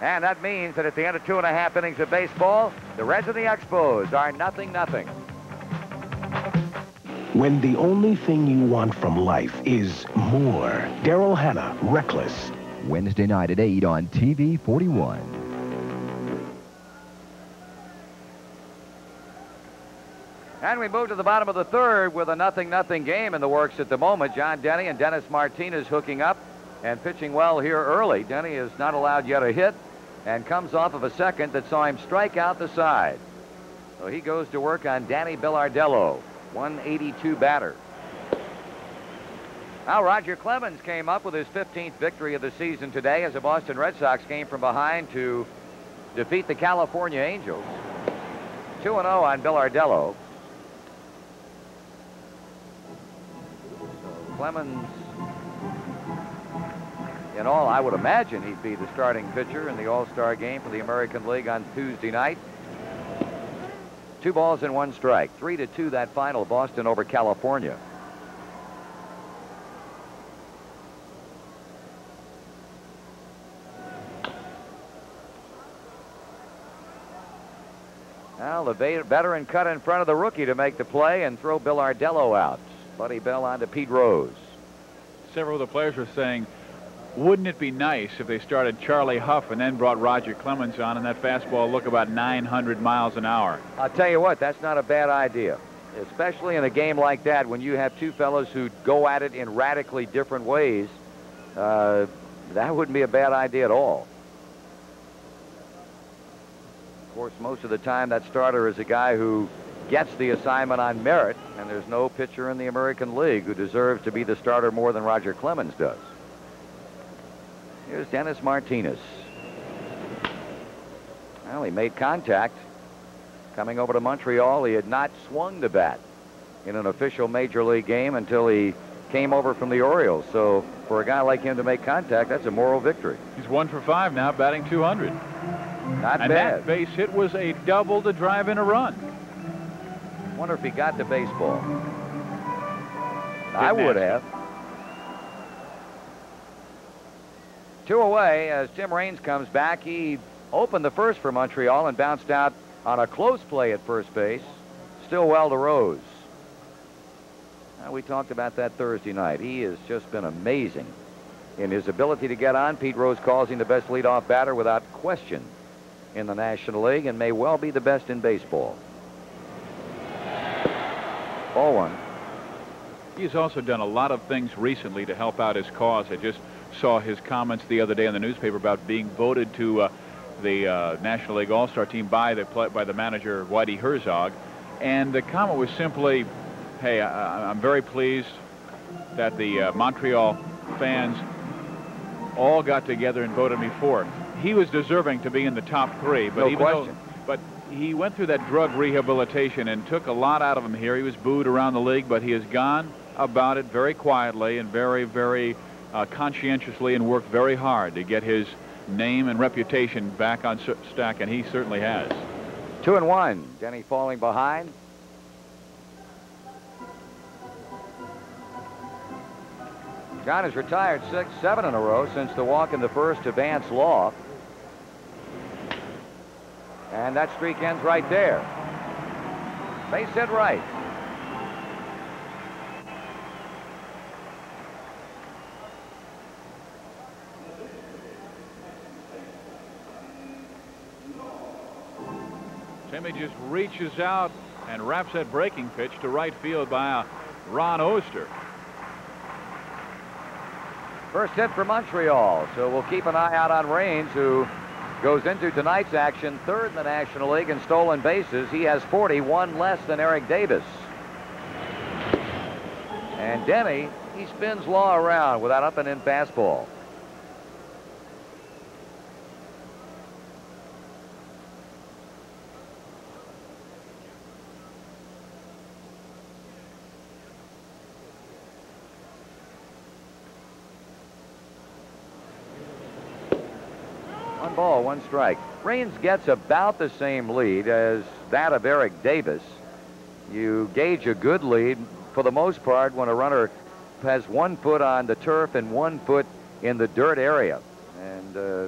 And that means that at the end of two and a half innings of baseball, the Reds and the Expos are nothing nothing. When the only thing you want from life is more. Daryl Hannah, Reckless. Wednesday night at eight on T V forty-one. And we move to the bottom of the third with a nothing-nothing game in the works at the moment. John Denny and Dennis Martinez hooking up and pitching well here early. Denny is not allowed yet a hit and comes off of a second that saw him strike out the side. So he goes to work on Dann Bilardello. one eighty-two batter. Now Roger Clemens came up with his fifteenth victory of the season today as the Boston Red Sox came from behind to defeat the California Angels. two and oh on Bilardello. Clemens, in all, I would imagine he'd be the starting pitcher in the All-Star game for the American League on Tuesday night. Two balls and one strike. Three to two that final, Boston over California. Now the veteran cut in front of the rookie to make the play and throw Bilardello out. Buddy Bell on to Pete Rose. Several of the players were saying, wouldn't it be nice if they started Charlie Huff and then brought Roger Clemens on, and that fastball look about nine hundred miles an hour. I'll tell you what, that's not a bad idea, especially in a game like that when you have two fellas who go at it in radically different ways. Uh, that wouldn't be a bad idea at all. Of course, most of the time that starter is a guy who gets the assignment on merit, and there's no pitcher in the American League who deserves to be the starter more than Roger Clemens does. Here's Dennis Martinez. Well, he made contact. Coming over to Montreal, he had not swung the bat in an official major league game until he came over from the Orioles. So for a guy like him to make contact, that's a moral victory. He's one for five now, batting two hundred. Not and bad. That base hit was a double to drive in a run. Wonder if he got the baseball. Didn't I would have. Him. Two away as Tim Raines comes back. He opened the first for Montreal and bounced out on a close play at first base. Stillwell to Rose. Now, we talked about that Thursday night. He has just been amazing in his ability to get on. Pete Rose calls him the best leadoff batter without question in the National League, and may well be the best in baseball. Ball one. He's also done a lot of things recently to help out his cause. I just saw his comments the other day in the newspaper about being voted to uh, the uh, National League All-Star team by the by the manager Whitey Herzog, and the comment was simply, hey, I, I'm very pleased that the uh, Montreal fans all got together and voted me fourth. He was deserving to be in the top three, but no even question. Though, but he went through that drug rehabilitation and took a lot out of him here. He was booed around the league, but he has gone about it very quietly and very, very Uh, conscientiously, and worked very hard to get his name and reputation back on stack, and he certainly has. Two and one. Denny falling behind. John has retired six, seven in a row since the walk in the first to Vance Law. And that streak ends right there. Base hit right. Timmy just reaches out and wraps that breaking pitch to right field by uh, Ron Oester. First hit for Montreal, so we'll keep an eye out on Raines, who goes into tonight's action third in the National League in stolen bases. He has forty-one less than Eric Davis. And Denny, he spins Law around with that up and in fastball. Ball, one strike. Raines gets about the same lead as that of Eric Davis. You gauge a good lead for the most part when a runner has one foot on the turf and one foot in the dirt area. And uh,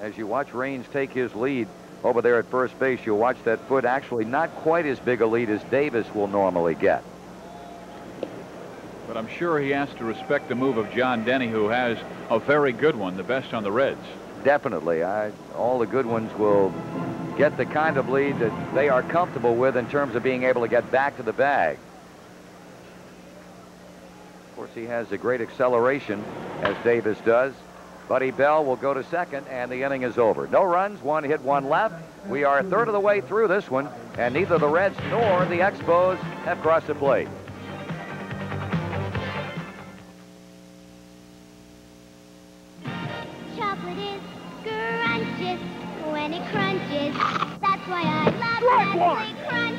as you watch Raines take his lead over there at first base, you'll watch that foot actually not quite as big a lead as Davis will normally get. But I'm sure he has to respect the move of John Denny, who has a very good one, the best on the Reds. Definitely. I, all the good ones will get the kind of lead that they are comfortable with in terms of being able to get back to the bag. Of course, he has a great acceleration, as Davis does. Buddy Bell will go to second, and the inning is over. No runs, one hit, one left. We are a third of the way through this one, and neither the Reds nor the Expos have crossed the plate.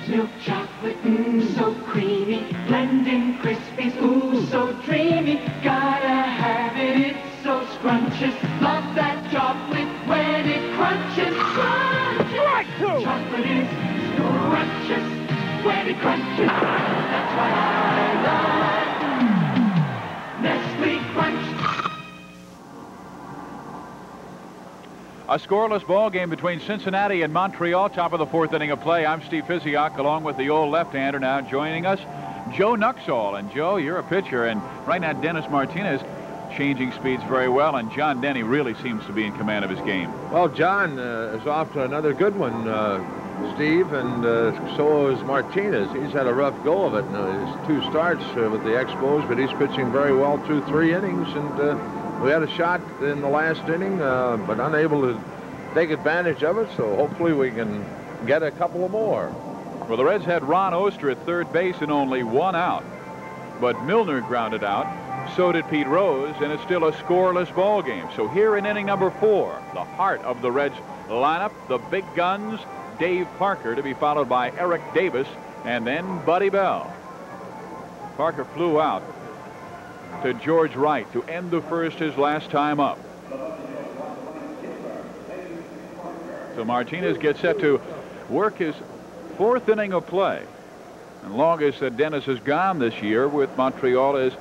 Milk chocolate, mmm, so creamy, blending crispies, ooh, so dreamy. Gotta have it, it's so scrumptious. Love that chocolate when it crunches. Crunches! Chocolate is scrumptious. A scoreless ball game between Cincinnati and Montreal. Top of the fourth inning of play. I'm Steve Fiziok along with the old left-hander now joining us, Joe Nuxall. And Joe, you're a pitcher, and right now Dennis Martinez changing speeds very well, and John Denny really seems to be in command of his game. Well, John uh, is off to another good one, uh, Steve, and uh, so is Martinez. He's had a rough go of it in his two starts uh, with the Expos, but he's pitching very well through three innings, and uh, we had a shot in the last inning, uh, but unable to take advantage of it, so hopefully we can get a couple of more. Well, the Reds had Ron Oester at third base and only one out, but Milner grounded out. So did Pete Rose, and it's still a scoreless ball game. So here in inning number four, the heart of the Reds lineup, the big guns, Dave Parker, to be followed by Eric Davis and then Buddy Bell. Parker flew out to George Wright to end the first, his last time up. So Martinez gets set to work his fourth inning of play. And longest that Dennis has gone this year with Montreal is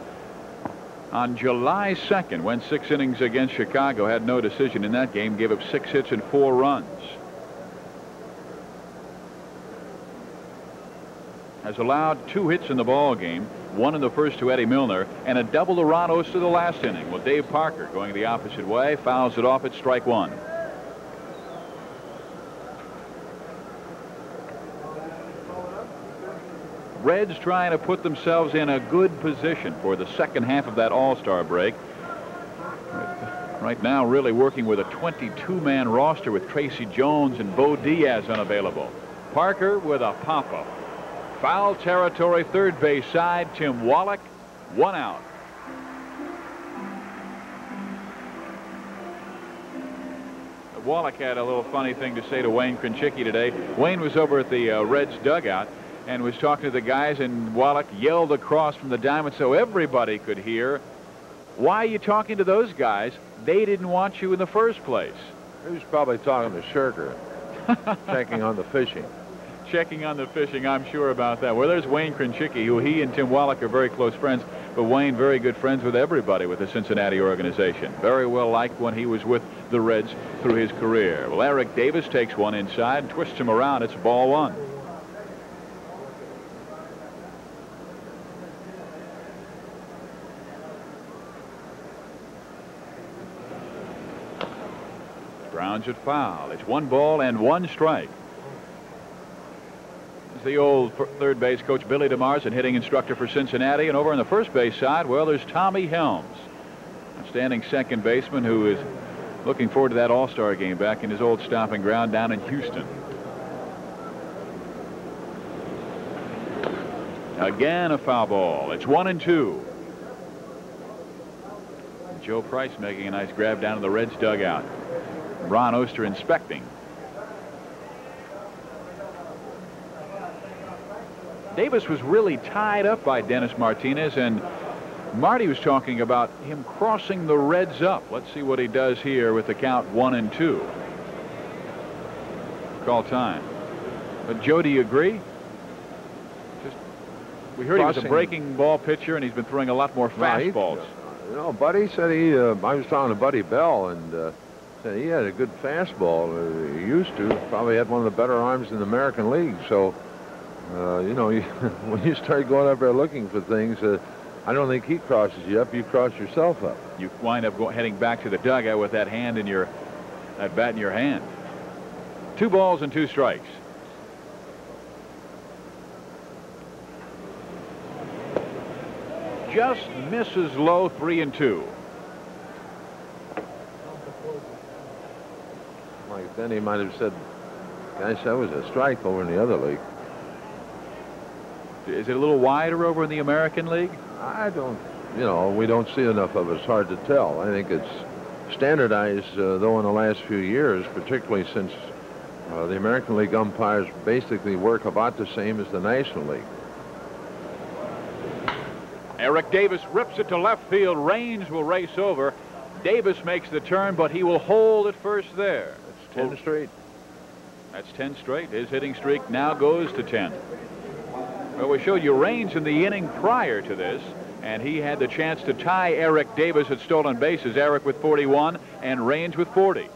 on July second, went six innings against Chicago, had no decision in that game, gave up six hits and four runs. Has allowed two hits in the ball game, one in the first to Eddie Milner, and a double to Ron Oester the last inning. Well, Dave Parker going the opposite way, fouls it off at strike one. Reds trying to put themselves in a good position for the second half of that All-Star break. Right now really working with a twenty-two man roster with Tracy Jones and Bo Diaz unavailable. Parker with a pop-up. Foul territory, third base side, Tim Wallach, one out. Wallach had a little funny thing to say to Wayne Krenchicki today. Wayne was over at the uh, Reds dugout and was talking to the guys, and Wallach yelled across from the diamond so everybody could hear, "Why are you talking to those guys? They didn't want you in the first place." He was probably talking to Scherger, checking on the fishing. Checking on the fishing, I'm sure about that. Well, there's Wayne Krenchicki, who he and Tim Wallach are very close friends, but Wayne very good friends with everybody with the Cincinnati organization. Very well liked when he was with the Reds through his career. Well, Eric Davis takes one inside and twists him around. It's ball one. Grounds at foul. It's one ball and one strike. It's the old third base coach Billy DeMars and hitting instructor for Cincinnati. And over on the first base side, well, there's Tommy Helms, outstanding second baseman who is looking forward to that All-Star game back in his old stomping ground down in Houston. Again a foul ball. It's one and two. Joe Price making a nice grab down to the Reds dugout. Ron Oester inspecting. Davis was really tied up by Dennis Martinez, and Marty was talking about him crossing the Reds up. Let's see what he does here with the count one and two. Call time. But Joe, do you agree? Just, we heard crossing. He was a breaking ball pitcher, and he's been throwing a lot more fastballs. No, you know, Buddy said he. Uh, I was talking to Buddy Bell, and. Uh, He had a good fastball. Uh, he used to. Probably had one of the better arms in the American League. So, uh, you know, you, when you start going up there looking for things, uh, I don't think he crosses you up. You cross yourself up. You wind up go heading back to the dugout with that hand in your, that bat in your hand. Two balls and two strikes. Just misses low, three and two. Like then he might have said, "Gosh, that was a strike over in the other league." Is it a little wider over in the American League? I don't, you know, we don't see enough of it. It's hard to tell. I think it's standardized, uh, though, in the last few years, particularly since uh, the American League umpires basically work about the same as the National League. Eric Davis rips it to left field. Raines will race over. Davis makes the turn, but he will hold at first there. ten straight. That's ten straight. His hitting streak now goes to ten. Well, we showed you Raines in the inning prior to this, and he had the chance to tie Eric Davis at stolen bases. Eric with forty-one and Raines with forty.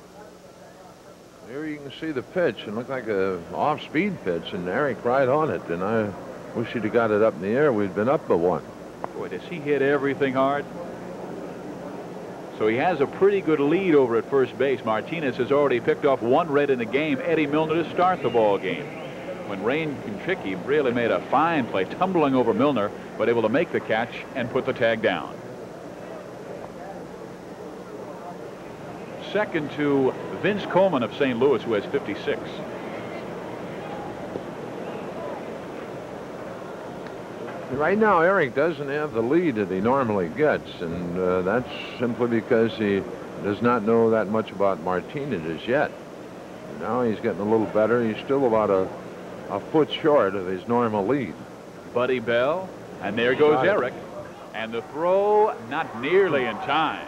Here you can see the pitch, and looked like a off-speed pitch, and Eric right on it. And I wish he'd have got it up in the air. We'd been up by one. Boy, does he hit everything hard. So he has a pretty good lead over at first base. Martinez has already picked off one Red in the game. Eddie Milner to start the ball game. When Wayne Krenchicki really made a fine play, tumbling over Milner, but able to make the catch and put the tag down. Second to Vince Coleman of Saint Louis, who has fifty-six. Right now, Eric doesn't have the lead that he normally gets, and uh, that's simply because he does not know that much about Martinez as yet. Now he's getting a little better. He's still about a, a foot short of his normal lead. Buddy Bell, and there goes Eric. And the throw, not nearly in time.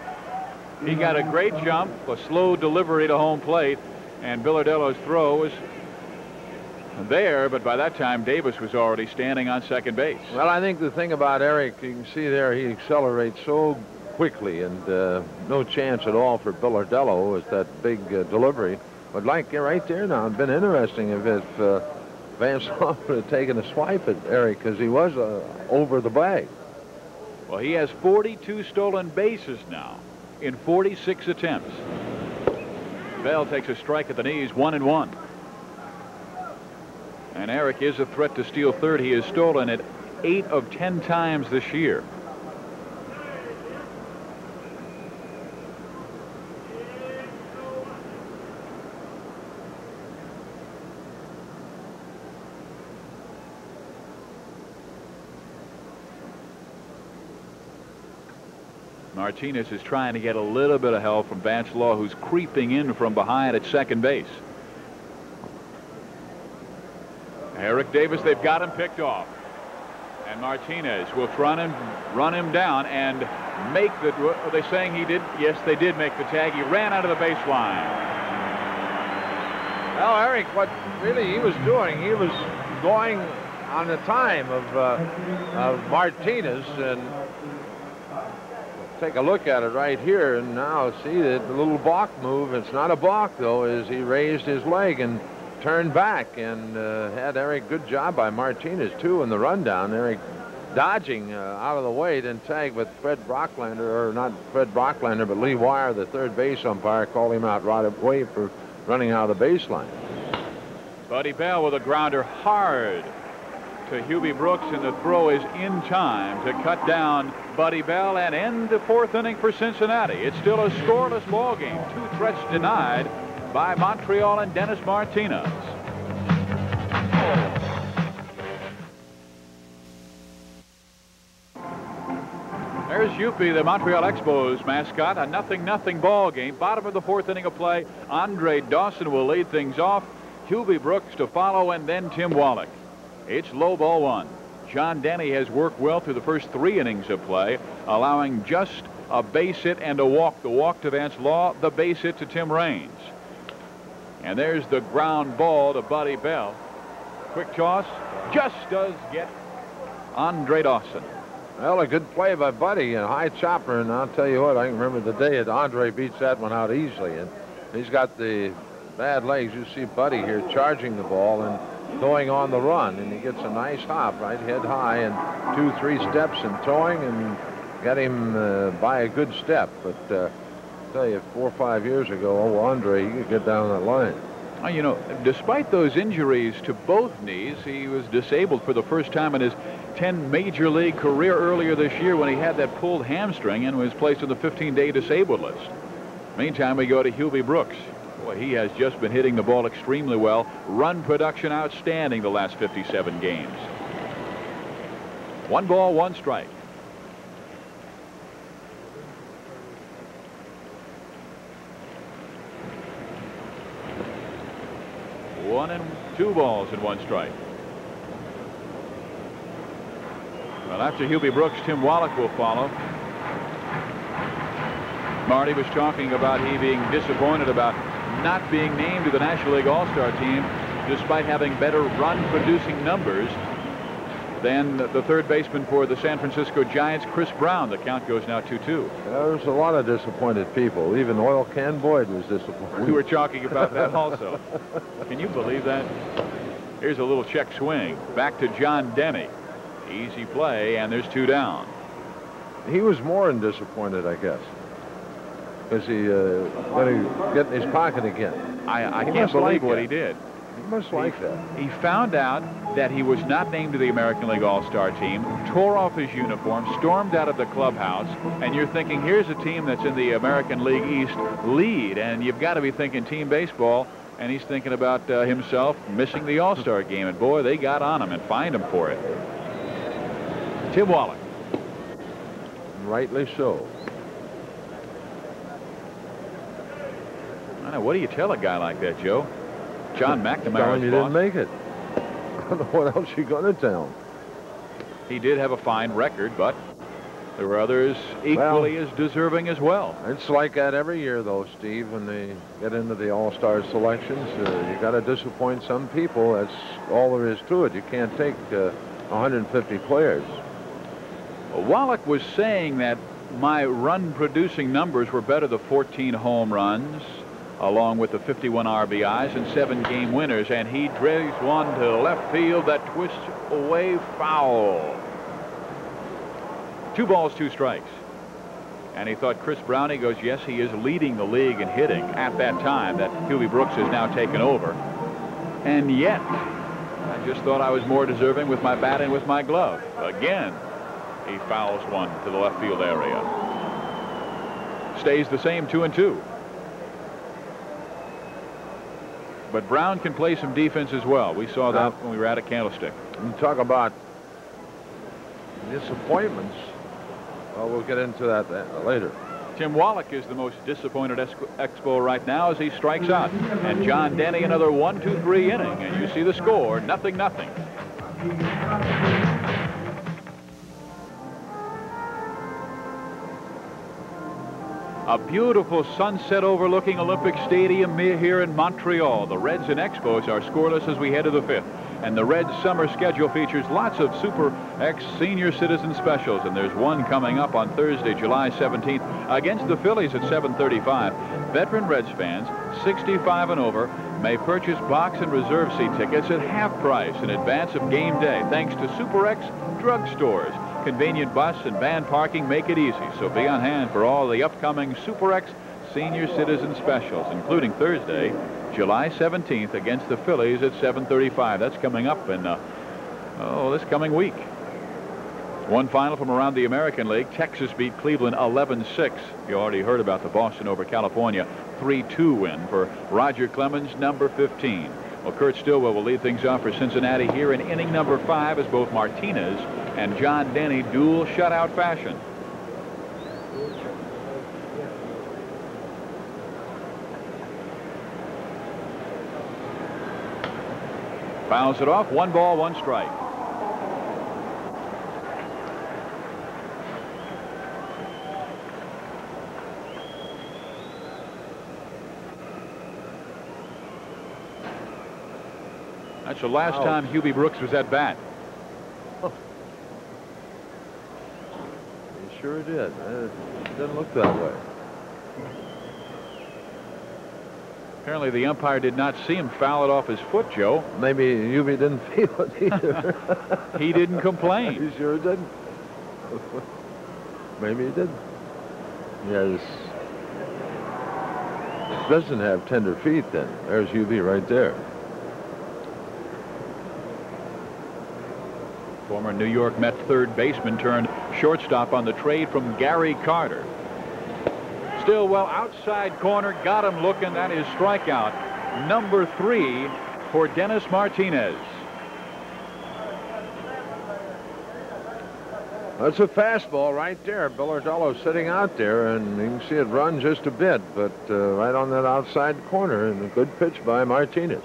He got a great jump, a slow delivery to home plate, and Bilardello's throw was there, but by that time Davis was already standing on second base. Well, I think the thing about Eric, you can see there, he accelerates so quickly, and uh, no chance at all for Bilardello with that big uh, delivery. But like right there now, it'd been interesting if, if uh, Vance Law would have taken a swipe at Eric, because he was uh, over the bag. Well, he has forty-two stolen bases now in forty-six attempts. Bell takes a strike at the knees, one and one. And Eric is a threat to steal third. He has stolen it eight of ten times this year. Martinez is trying to get a little bit of help from Vance Law, who's creeping in from behind at second base. Eric Davis, they've got him picked off. And Martinez will run him, run him down and make the... Are they saying he did? Yes, they did make the tag. He ran out of the baseline. Well, Eric, what really he was doing, he was going on the time of, uh, of Martinez, and... Take a look at it right here, and now see that the little balk move. It's not a balk, though, as he raised his leg and turned back, and uh, had Eric. Good job by Martinez, too, in the rundown. Eric dodging uh, out of the way, then tag with Fred Brocklander, or not Fred Brocklander, but Lee Wire, the third base umpire, called him out right away for running out of the baseline. Buddy Bell with a grounder hard to Hubie Brooks, and the throw is in time to cut down Buddy Bell and end the fourth inning for Cincinnati. It's still a scoreless ball game. Two threats denied by Montreal and Dennis Martinez. There's Yuppie, the Montreal Expos mascot. A nothing-nothing ball game. Bottom of the fourth inning of play. Andre Dawson will lead things off. Hubie Brooks to follow, and then Tim Wallach. It's low ball one. John Denny has worked well through the first three innings of play, allowing just a base hit and a walk. The walk to Vance Law, the base hit to Tim Raines. And there's the ground ball to Buddy Bell. Quick toss. Just does get Andre Dawson. Well, a good play by Buddy, and high chopper, and I'll tell you what, I can remember the day that Andre beats that one out easily, and he's got the bad legs. You see Buddy here charging the ball and going on the run, and he gets a nice hop right head high, and two three steps and throwing, and got him uh, by a good step. But uh, I'll tell you, four or five years ago, oh, Andre, he could get down that line. Well, you know, despite those injuries to both knees, he was disabled for the first time in his ten major league career earlier this year when he had that pulled hamstring and was placed on the fifteen day disabled list. Meantime, we go to Hubie Brooks. Boy, he has just been hitting the ball extremely well. Run production outstanding the last fifty-seven games. One ball, one strike. One and two balls and one strike. Well, after Hubie Brooks, Tim Wallach will follow. Marty was talking about he being disappointed about not being named to the National League All-Star team, despite having better run-producing numbers. Then the third baseman for the San Francisco Giants, Chris Brown. The count goes now two two. There's a lot of disappointed people. Even Oil Can Boyd was disappointed. We were talking about that also. Can you believe that? Here's a little check swing. Back to John Denny. Easy play, and there's two down. He was more than disappointed, I guess. Because he uh, let him get in his pocket again. I, I can't believe what he did. He must like that. He found out that he was not named to the American League All-Star team, tore off his uniform, stormed out of the clubhouse, and you're thinking, here's a team that's in the American League East lead, and you've got to be thinking team baseball, and he's thinking about uh, himself missing the All-Star game, and boy, they got on him and fined him for it. Tim Wallach. Rightly so. I know, what do you tell a guy like that, Joe? John McNamara's boss. You didn't make it. I don't know what else you're going to tell him. He did have a fine record, but there were others equally well, as deserving as well. It's like that every year, though, Steve. When they get into the All-Star selections, uh, you got to disappoint some people. That's all there is to it. You can't take uh, one hundred fifty players. Well, Wallach was saying that my run-producing numbers were better, the fourteen home runs, along with the fifty-one R B Is and seven game winners, and he drills one to left field that twists away foul. Two balls, two strikes. And he thought Chris Brown, he goes, yes, he is leading the league in hitting at that time that Hubie Brooks has now taken over. And yet, I just thought I was more deserving with my bat and with my glove. Again, he fouls one to the left field area. Stays the same, two and two. But Brown can play some defense as well. We saw that uh, when we were at a Candlestick. You talk about disappointments. Well, we'll get into that later. Tim Wallach is the most disappointed Expo right now as he strikes out. And John Denny, another one two three inning. And you see the score, nothing, nothing. A beautiful sunset overlooking Olympic Stadium here in Montreal. The Reds and Expos are scoreless as we head to the fifth. And the Reds' summer schedule features lots of Super X senior citizen specials. And there's one coming up on Thursday, July seventeenth, against the Phillies at seven thirty-five. Veteran Reds fans, sixty-five and over, may purchase box and reserve seat tickets at half price in advance of game day, thanks to Super X drugstores. Convenient bus and van parking make it easy, so be on hand for all the upcoming Super X senior citizen specials, including Thursday, July seventeenth, against the Phillies at seven thirty-five. That's coming up in uh, oh, this coming week. One final from around the American League. Texas beat Cleveland eleven six. You already heard about the Boston over California three two win for Roger Clemens, number fifteen. Well, Kurt Stillwell will lead things off for Cincinnati here in inning number five as both Martinez and John Denny dual shutout fashion. Fouls it off, one ball, one strike. That's the last wow. time Hubie Brooks was at bat. He sure did. It didn't look that way. Apparently the umpire did not see him foul it off his foot, Joe. Maybe Hubie didn't feel it either. He didn't complain. He sure didn't. Maybe he did. Yes. It doesn't have tender feet then. There's Hubie right there. Former New York Met third baseman turned shortstop on the trade from Gary Carter. Stillwell outside corner, got him looking. That is strikeout number three for Dennis Martinez. That's a fastball right there. Bilardello sitting out there, and you can see it run just a bit, but uh, right on that outside corner, and a good pitch by Martinez.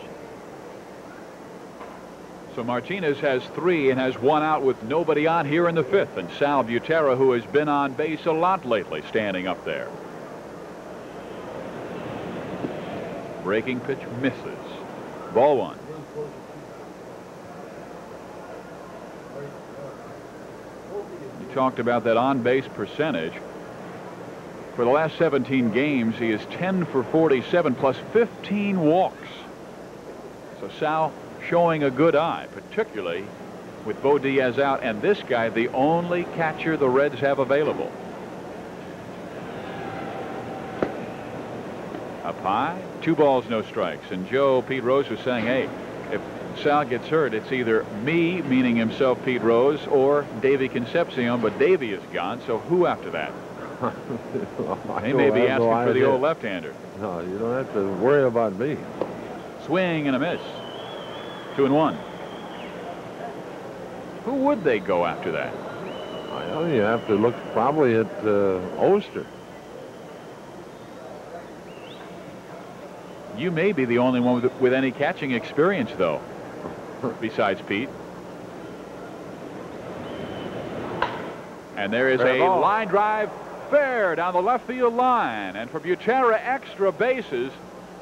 So Martinez has three and has one out with nobody on here in the fifth. And Sal Butera, who has been on base a lot lately, standing up there. Breaking pitch misses. Ball one. talked about that on-base percentage. For the last seventeen games, he is ten for forty-seven plus fifteen walks. So Sal showing a good eye, particularly with Bo Diaz out, and this guy the only catcher the Reds have available. Up high, two balls, no strikes. And Joe, Pete Rose was saying, hey, if Sal gets hurt, it's either me, meaning himself, Pete Rose, or Davey Concepcion, but Davey is gone, so who after that? Well, they may be asking for the old left-hander. No, you don't have to worry about me. Swing and a miss. Two and one. Who would they go after that? Well, you have to look probably at uh, Oester. You may be the only one with, with any catching experience, though, besides Pete. And there is a line drive fair down the left field line. And for Butera, extra bases.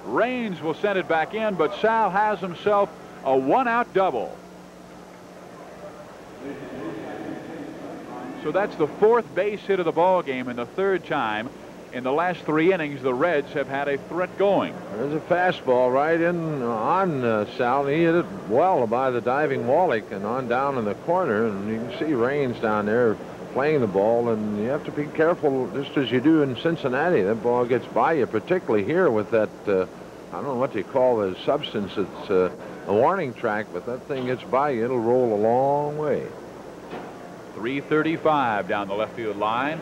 Raines will send it back in, but Sal has himself a one-out double. So that's the fourth base hit of the ball game and the third time in the last three innings the Reds have had a threat going. There's a fastball right in on uh, Sal. He hit it well by the diving Wallach and on down in the corner, and you can see Raines down there playing the ball, and you have to be careful just as you do in Cincinnati. That ball gets by you, particularly here with that uh, I don't know what you call the substance. It's uh, a warning track, but that thing gets by you, it'll roll a long way. three thirty-five down the left field line.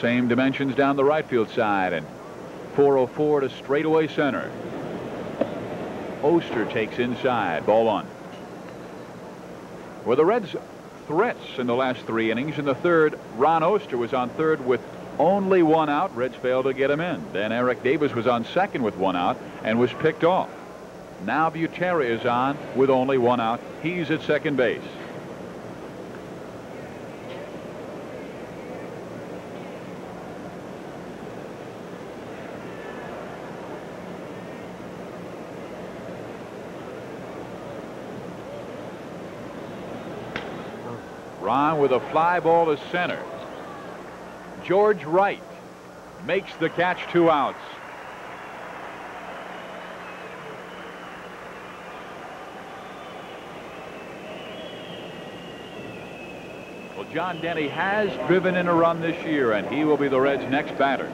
Same dimensions down the right field side, and four oh four to straightaway center. Oester takes inside, ball one. Well, the Reds' threats in the last three innings. In the third, Ron Oester was on third with only one out. Reds failed to get him in. Then Eric Davis was on second with one out and was picked off. Now Butera is on with only one out. He's at second base. Ron with a fly ball to center. George Wright makes the catch, two outs. Well, John Denny has driven in a run this year, and he will be the Reds' next batter.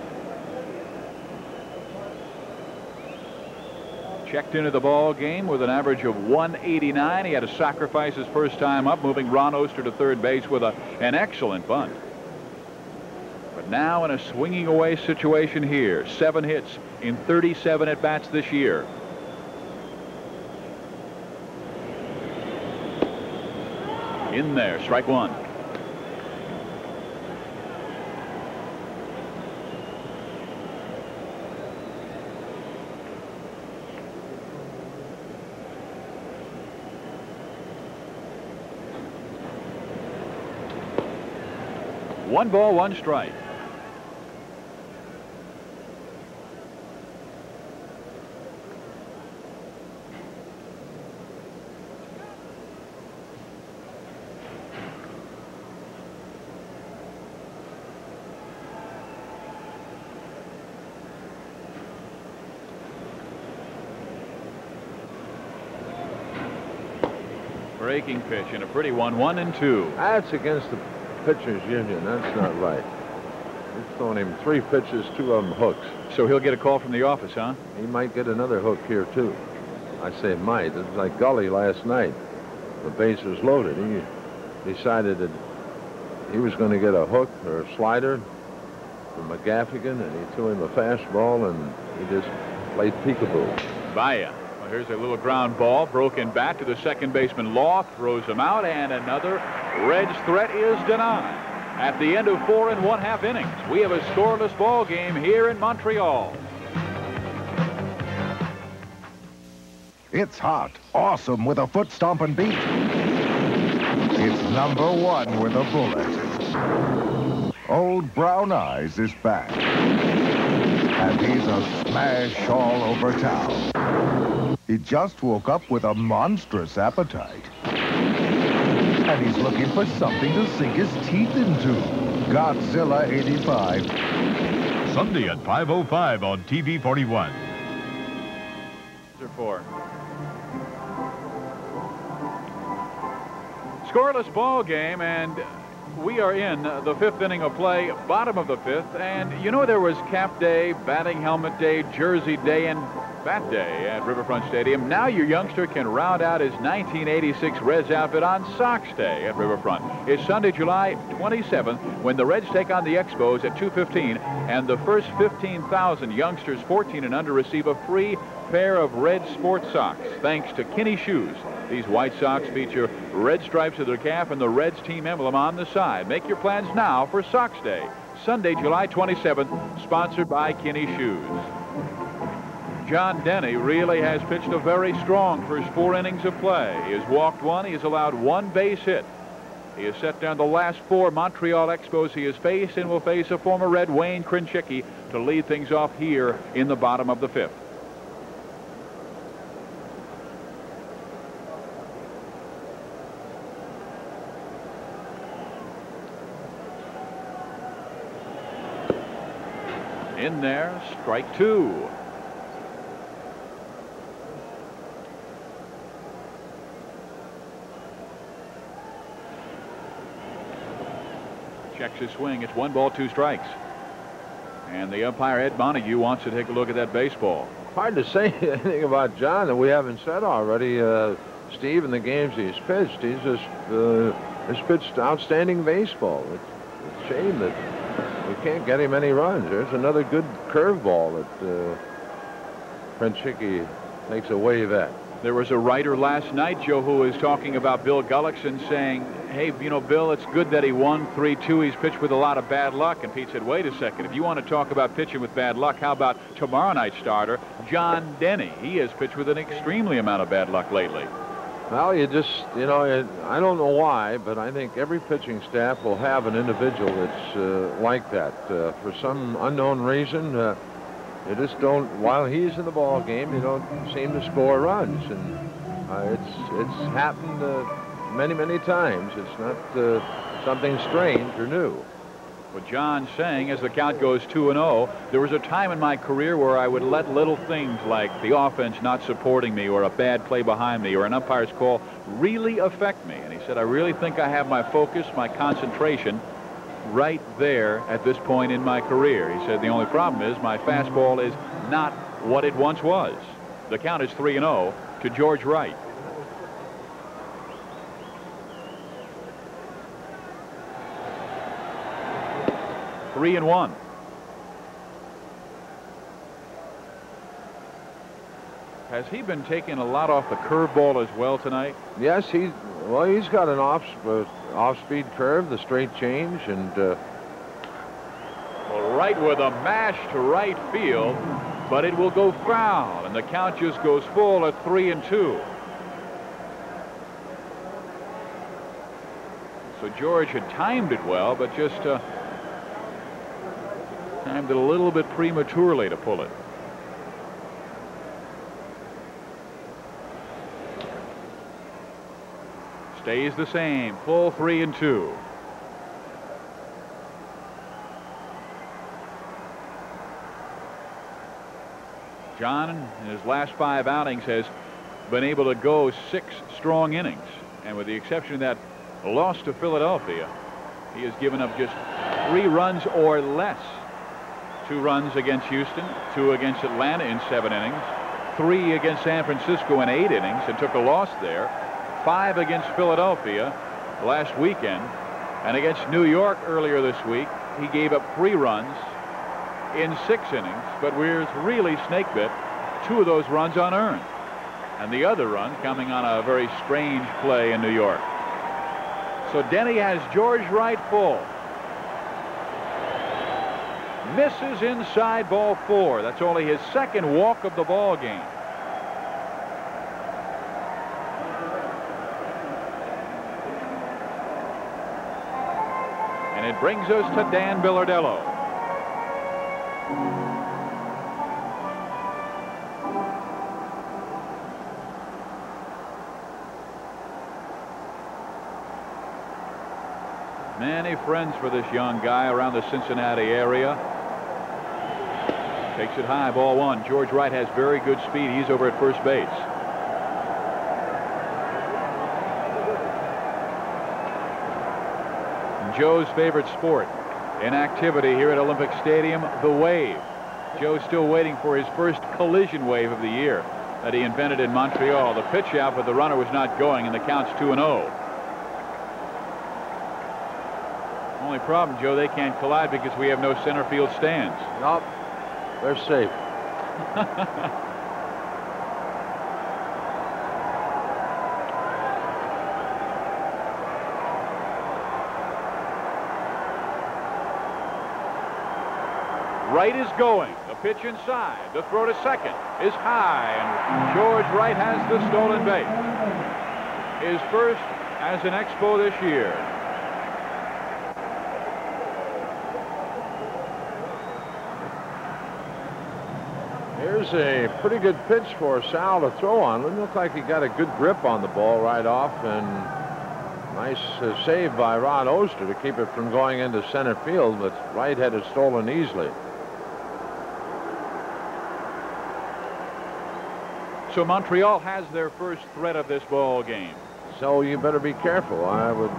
Checked into the ball game with an average of one eighty-nine. He had to sacrifice his first time up, moving Ron Oester to third base with a, an excellent bunt. But now in a swinging away situation here, seven hits in thirty-seven at bats this year. In there, strike one. One ball, one strike. Breaking pitch and a pretty one, one and two. That's against the pitchers union. That's not right. It's thrown him three pitches, two of them hooks. So he'll get a call from the office, huh? He might get another hook here too. I say might. It was like Gully last night. The base was loaded. He decided that he was going to get a hook or a slider from McGaffigan, and he threw him a fastball, and he just played peekaboo. Baya. Well, here's a little ground ball, broken back to the second baseman. Law throws him out, and another Reds threat is denied. At the end of four and one half innings, we have a scoreless ball game here in Montreal. It's hot, awesome with a foot stomping beat. It's number one with a bullet. Old Brown Eyes is back, and he's a smash all over town. He just woke up with a monstrous appetite, and he's looking for something to sink his teeth into. Godzilla eighty-five. Sunday at five oh five on T V forty-one. Four. Scoreless ball game, and we are in the fifth inning of play, bottom of the fifth. And you know, there was cap day, batting helmet day, jersey day, and bat day at Riverfront Stadium. Now your youngster can round out his nineteen eighty-six Reds outfit on Sox Day at Riverfront. It's Sunday, July twenty-seventh, when the Reds take on the Expos at two fifteen, and the first fifteen thousand youngsters fourteen and under receive a free pair of red sports socks, thanks to Kinney Shoes. These white socks feature red stripes of their calf and the Reds team emblem on the side. Make your plans now for Sox Day, Sunday, July twenty-seventh, sponsored by Kinney Shoes. John Denny really has pitched a very strong first four innings of play. He has walked one. He has allowed one base hit. He has set down the last four Montreal Expos he has faced, and will face a former Red, Wayne Krenchicki, to lead things off here in the bottom of the fifth. In there, strike two. Checks his swing. It's one ball, two strikes. And the umpire, Ed Montague, wants to take a look at that baseball. Hard to say anything about John that we haven't said already, uh, Steve, in the games he's pitched. He's just uh, has pitched outstanding baseball. It's a shame that we can't get him any runs. There's another good curveball that uh, Krenchicki makes a wave at. There was a writer last night, Joe, who was talking about Bill Gullickson, saying, hey, you know, Bill, it's good that he won three two. He's pitched with a lot of bad luck. And Pete said, wait a second. If you want to talk about pitching with bad luck, how about tomorrow night's starter, John Denny? He has pitched with an extremely amount of bad luck lately. Well, you just, you know, it, I don't know why, but I think every pitching staff will have an individual that's uh, like that. Uh, for some unknown reason, uh, you just don't, while he's in the ball game, you don't seem to score runs. And uh, it's it's happened uh, many, many times. It's not uh, something strange or new. What John's saying, as the count goes two and oh, there was a time in my career where I would let little things like the offense not supporting me, or a bad play behind me, or an umpire's call really affect me. And he said, I really think I have my focus, my concentration right there at this point in my career. He said the only problem is my fastball is not what it once was. The count is three and oh to George Wright. Three and one. Has he been taking a lot off the curveball as well tonight? Yes, he's well, he's got an off uh, off-speed curve, the straight change, and uh... well, right with a mash to right field, but it will go foul, and the count just goes full at three and two. So George had timed it well, but just uh, timed it a little bit prematurely to pull it. Stays the same, full three and two. John, in his last five outings, has been able to go six strong innings, and with the exception of that loss to Philadelphia, he has given up just three runs or less. Two runs against Houston, two against Atlanta in seven innings, three against San Francisco in eight innings, and took a loss there. Five against Philadelphia last weekend, and against New York earlier this week he gave up three runs in six innings, but we're really snake bit, two of those runs unearned, and the other run coming on a very strange play in New York. So Denny has George Wright full. Misses inside, ball four. That's only his second walk of the ball game. It brings us to Dann Bilardello. Many friends for this young guy around the Cincinnati area. Takes it high, ball one. George Wright has very good speed. He's over at first base. Joe's favorite sport in activity here at Olympic Stadium, the wave. Joe's still waiting for his first collision wave of the year that he invented in Montreal. The pitch out, but the runner was not going, and the count's two and oh. Only problem, Joe, they can't collide because we have no center field stands. Nope. They're safe. Wright is going. The pitch inside. The throw to second is high, and George Wright has the stolen base. His first as an Expo this year. Here's a pretty good pitch for Sal to throw on. It looked like he got a good grip on the ball right off, and nice uh, save by Ron Oester to keep it from going into center field, but Wright had it stolen easily. So Montreal has their first threat of this ball game. So you better be careful. I would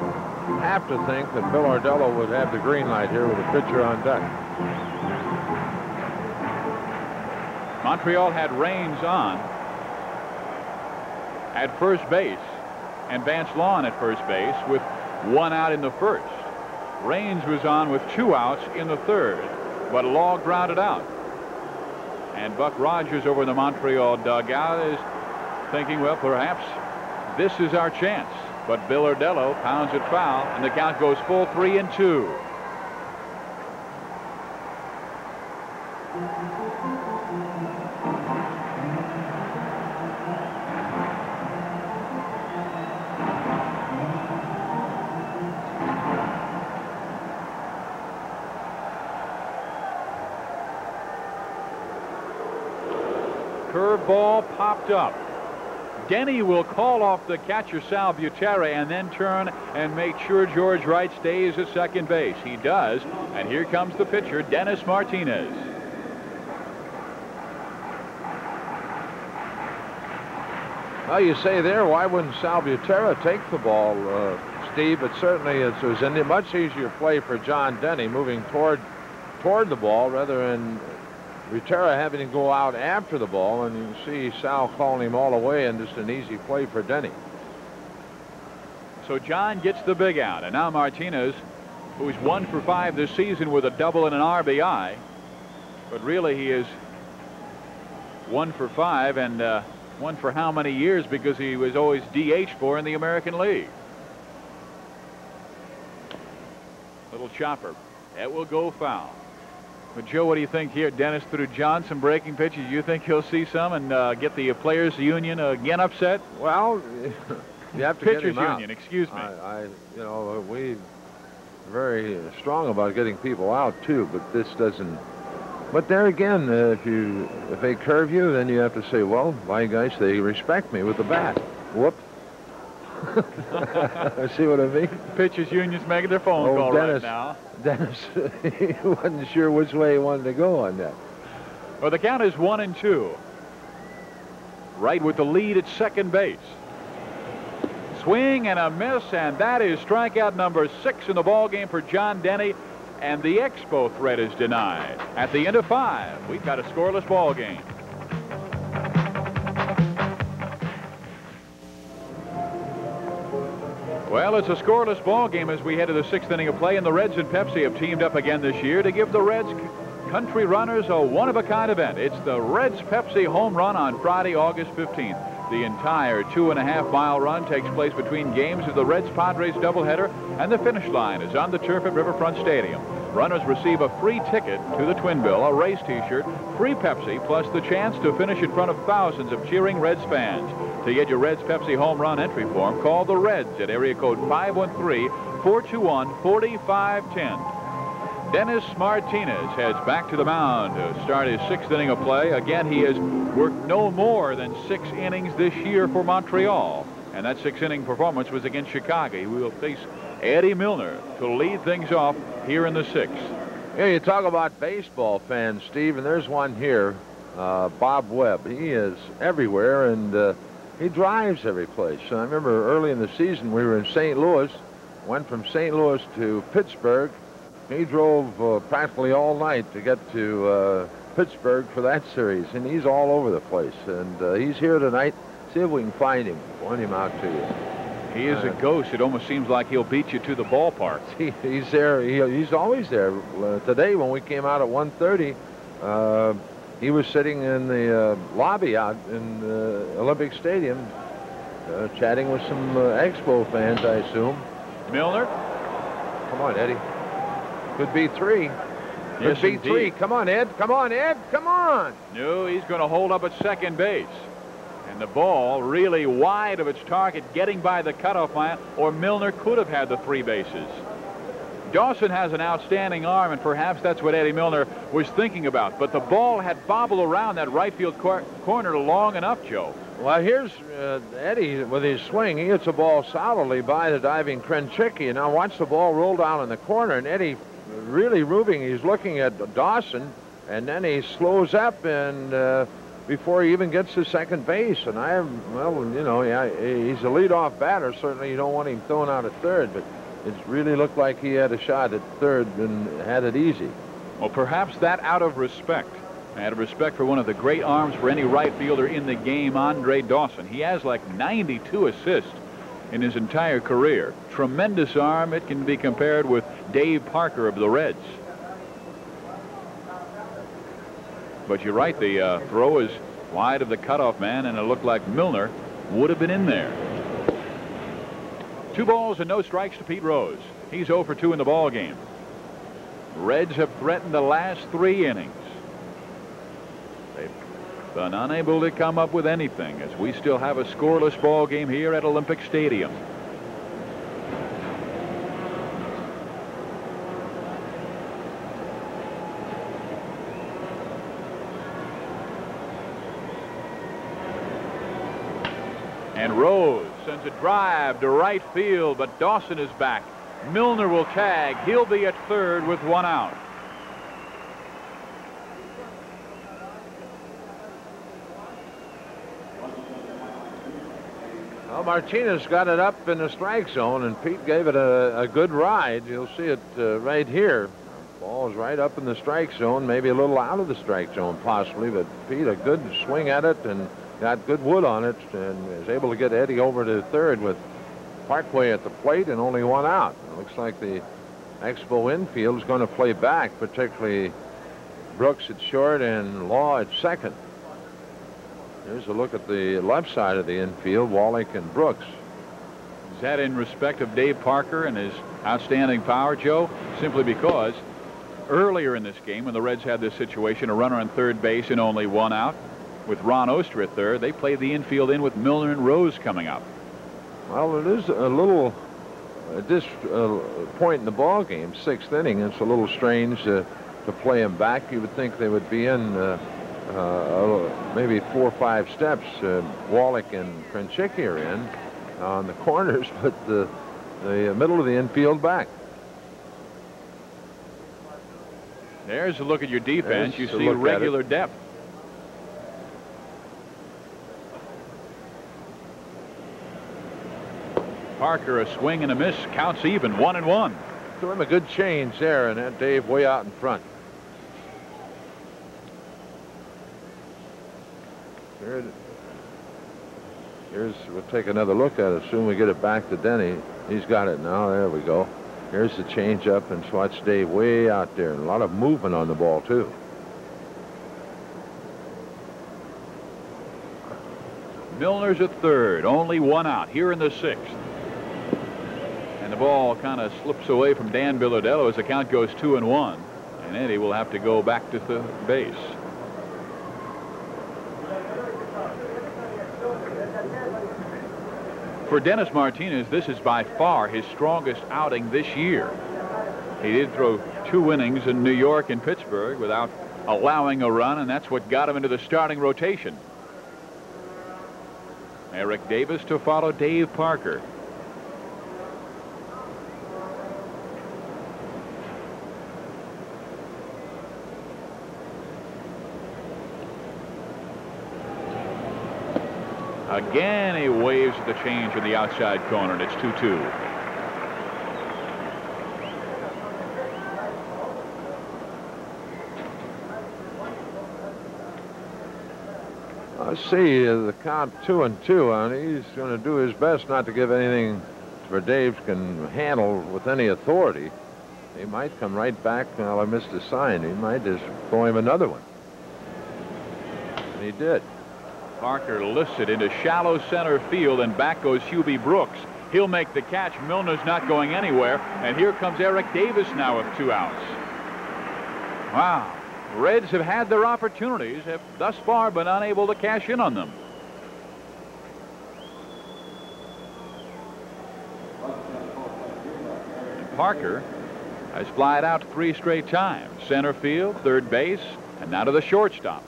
have to think that Bilardello would have the green light here with a pitcher on deck. Montreal had Raines on at first base and Vance Law at first base with one out in the first. Raines was on with two outs in the third, but Law grounded out. And Buck Rodgers over in the Montreal dugout is thinking, well, perhaps this is our chance. But Bilardello pounds it foul, and the count goes full three and two. Ball popped up. Denny will call off the catcher Sal Butera and then turn and make sure George Wright stays at second base. He does, and here comes the pitcher, Dennis Martinez. Well, you say there, why wouldn't Sal Butera take the ball, uh, Steve? But certainly it was a much easier play for John Denny moving toward toward the ball rather than Butera having to go out after the ball, and you can see Sal calling him all away, and just an easy play for Denny. So John gets the big out, and now Martinez, who's one for five this season with a double and an R B I, but really he is one for five and uh, one for how many years, because he was always D H for in the American League. Little chopper. That will go foul. But Joe, what do you think here? Dennis threw John some breaking pitches. You think he'll see some and uh, get the players' union again upset? Well, you have to pitchers get him out. Union, excuse me. I, I, you know, we're very strong about getting people out too, but this doesn't. But there again, uh, if you if they curve you, then you have to say, well, my gosh, they respect me with the bat. Whoop. See what I mean? Pitchers unions making their phone oh, call Dennis, right now. Dennis, he wasn't sure which way he wanted to go on that. Well, the count is one and two. Wright with the lead at second base. Swing and a miss, and that is strikeout number six in the ball game for John Denny, and the Expo threat is denied. At the end of five, we've got a scoreless ball game. Well, it's a scoreless ball game as we head to the sixth inning of play, and the Reds and Pepsi have teamed up again this year to give the Reds country runners a one-of-a-kind event. It's the Reds Pepsi home run on Friday, August fifteenth. The entire two and a half mile run takes place between games of the Reds-Padres doubleheader, and the finish line is on the turf at Riverfront Stadium. Runners receive a free ticket to the Twin Bill, a race T-shirt, free Pepsi, plus the chance to finish in front of thousands of cheering Reds fans. To get your Reds Pepsi home run entry form, call the Reds at area code five one three, four two one, four five one zero. Dennis Martinez heads back to the mound to start his sixth inning of play. Again, he has worked no more than six innings this year for Montreal, and that six-inning performance was against Chicago. He will face Eddie Milner to lead things off here in the sixth. Yeah, you talk about baseball fans, Steve, and there's one here, uh, Bob Webb. He is everywhere, and uh, he drives every place. I remember early in the season we were in Saint Louis, went from Saint Louis to Pittsburgh. He drove uh, practically all night to get to uh, Pittsburgh for that series, and he's all over the place, and uh, he's here tonight. See if we can find him, point him out to you. He is uh, a ghost. It almost seems like he'll beat you to the ballpark. He, he's there. He, he's always there. Uh, today, when we came out at one thirty, uh, he was sitting in the uh, lobby out in the Olympic Stadium, uh, chatting with some uh, Expo fans, I assume. Milner. Come on, Eddie. Could be three. Could yes, be indeed. three. Come on, Ed. Come on, Ed. Come on. No, he's going to hold up at second base. And the ball really wide of its target, getting by the cutoff line, or Milner could have had the three bases. Dawson has an outstanding arm, and perhaps that's what Eddie Milner was thinking about. But the ball had bobbled around that right field cor corner long enough, Joe. Well, here's uh, Eddie with his swing. He hits the ball solidly by the diving Krenchicki. Now watch the ball roll down in the corner, and Eddie really moving. He's looking at Dawson, and then he slows up and... Uh, before he even gets to second base. And I am, well, you know, yeah, he's a leadoff batter. Certainly you don't want him thrown out at third, but it really looked like he had a shot at third and had it easy. Well, perhaps that out of respect. Out of respect for one of the great arms for any right fielder in the game, Andre Dawson. He has like ninety-two assists in his entire career. Tremendous arm. It can be compared with Dave Parker of the Reds. But you're right, the uh, throw is wide of the cutoff man, and it looked like Milner would have been in there. Two balls and no strikes to Pete Rose. He's oh for two in the ball game. Reds have threatened the last three innings. They've been unable to come up with anything, as we still have a scoreless ball game here at Olympic Stadium. And Rose sends a drive to right field, but Dawson is back. Milner will tag. He'll be at third with one out. Well, Martinez got it up in the strike zone, and Pete gave it a, a good ride. You'll see it uh, right here. Ball's right up in the strike zone, maybe a little out of the strike zone possibly, but Pete, a good swing at it, and got good wood on it, and is able to get Eddie over to third with Parkway at the plate and only one out. It looks like the Expo infield is going to play back, particularly Brooks at short and Law at second. Here's a look at the left side of the infield, Wallach and Brooks. Is that in respect of Dave Parker and his outstanding power, Joe? Simply because earlier in this game, when the Reds had this situation, a runner on third base and only one out, with Ron Oester at third, they played the infield in with Milner and Rose coming up. Well, it is a little at this uh, point in the ball game, sixth inning. It's a little strange uh, to play him back. You would think they would be in uh, uh, maybe four or five steps. Uh, Wallach and Krenchicki are in on the corners, but the the middle of the infield back. There's a look at your defense. There's you see regular depth. Parker, a swing and a miss, counts even, one and one. Threw him a good change there, and that Dave way out in front. Here's, we'll take another look at it. Soon we get it back to Denny. He's got it now. There we go. Here's the change up, and watch Dave way out there. And a lot of movement on the ball, too. Milner's at third, only one out here in the sixth. And the ball kind of slips away from Dann Bilardello as the count goes two and one. And Eddie will have to go back to the base. For Dennis Martinez, this is by far his strongest outing this year. He did throw two innings in New York and Pittsburgh without allowing a run, and that's what got him into the starting rotation. Eric Davis to follow Dave Parker. Again, he waves the change in the outside corner, and it's two two. I see the count two and two, and he's going to do his best not to give anything for Dave can handle with any authority. He might come right back. Well, I missed a sign. He might just throw him another one. And he did. Parker lifts it into shallow center field, and back goes Hubie Brooks. He'll make the catch. Milner's not going anywhere. And here comes Eric Davis now with two outs. Wow. Reds have had their opportunities, have thus far been unable to cash in on them. And Parker has flied out three straight times. Center field, third base, and now to the shortstop.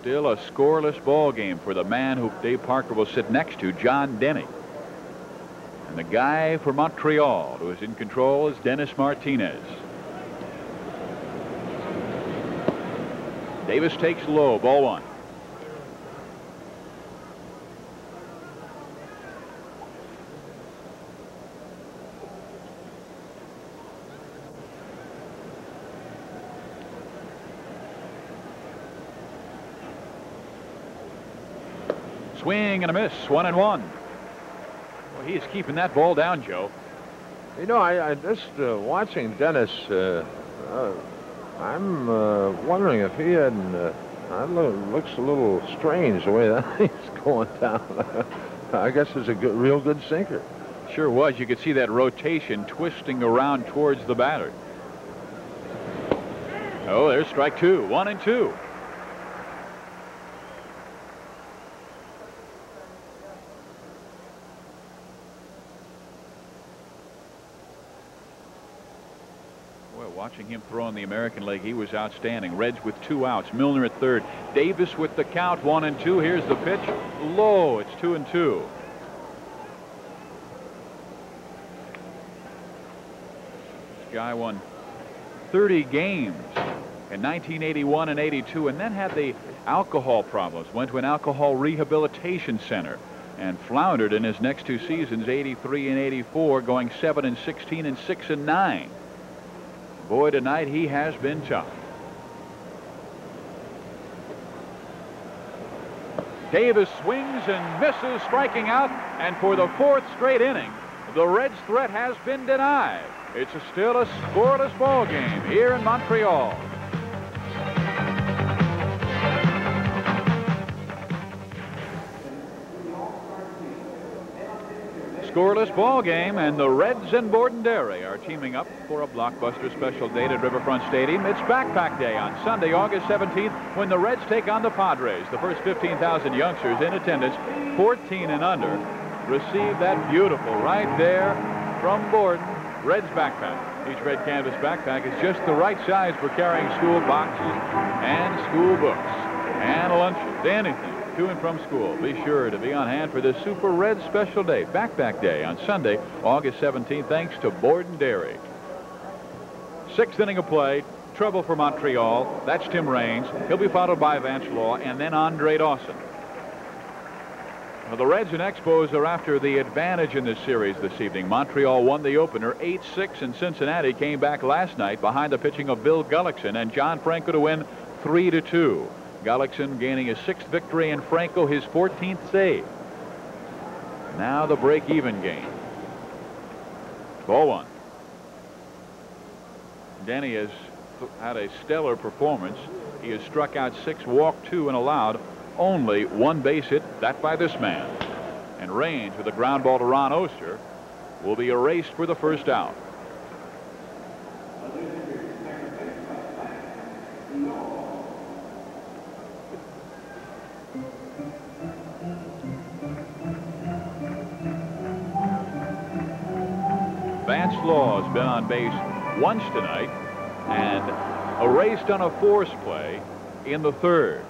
Still a scoreless ball game for the man who Dave Parker will sit next to, John Denny. And the guy for Montreal who is in control is Dennis Martinez. Davis takes low, ball one. Swing and a miss, one and one. Well, he is keeping that ball down, Joe. You know, I, I just uh, watching Dennis. Uh, uh, I'm uh, wondering if he hadn't. Uh, I lo looks a little strange the way that he's going down. I guess it's a good, real good sinker. Sure was. You could see that rotation twisting around towards the batter. Oh, there's strike two, one and two. Watching him throw in the American League, he was outstanding. Reds with two outs. Milner at third. Davis with the count, one and two. Here's the pitch. Low. It's two and two. This guy won thirty games in nineteen eighty-one and eighty-two, and then had the alcohol problems. Went to an alcohol rehabilitation center and floundered in his next two seasons, eighty-three and eighty-four, going seven and sixteen and six and nine. Boy, tonight he has been tough. Davis swings and misses, striking out, and for the fourth straight inning, the Reds' threat has been denied. It's a still a scoreless ball game here in Montreal. Scoreless ball game, and the Reds and Bordenberry are teaming up for a blockbuster special date at Riverfront Stadium. It's Backpack Day on Sunday, August seventeenth, when the Reds take on the Padres. The first fifteen thousand youngsters in attendance, fourteen and under, receive that beautiful right there from Borden Reds backpack. Each red canvas backpack is just the right size for carrying school boxes and school books and lunches, anything to and from school. Be sure to be on hand for this Super Red Special Day, Backpack Day, on Sunday, August seventeenth, thanks to Bordenberry. Sixth inning of play, trouble for Montreal. That's Tim Raines. He'll be followed by Vance Law and then Andre Dawson. Now, the Reds and Expos are after the advantage in this series this evening. Montreal won the opener eight six, and Cincinnati came back last night behind the pitching of Bill Gullickson and John Franco to win three to two. Gullickson gaining his sixth victory and Franco his fourteenth save. Now the break-even game. Ball one. Denny has had a stellar performance. He has struck out six, walked two, and allowed only one base hit, that by this man. And Raines with a ground ball to Ron Oester will be erased for the first out. Vance Law has been on base once tonight and erased on a force play in the third.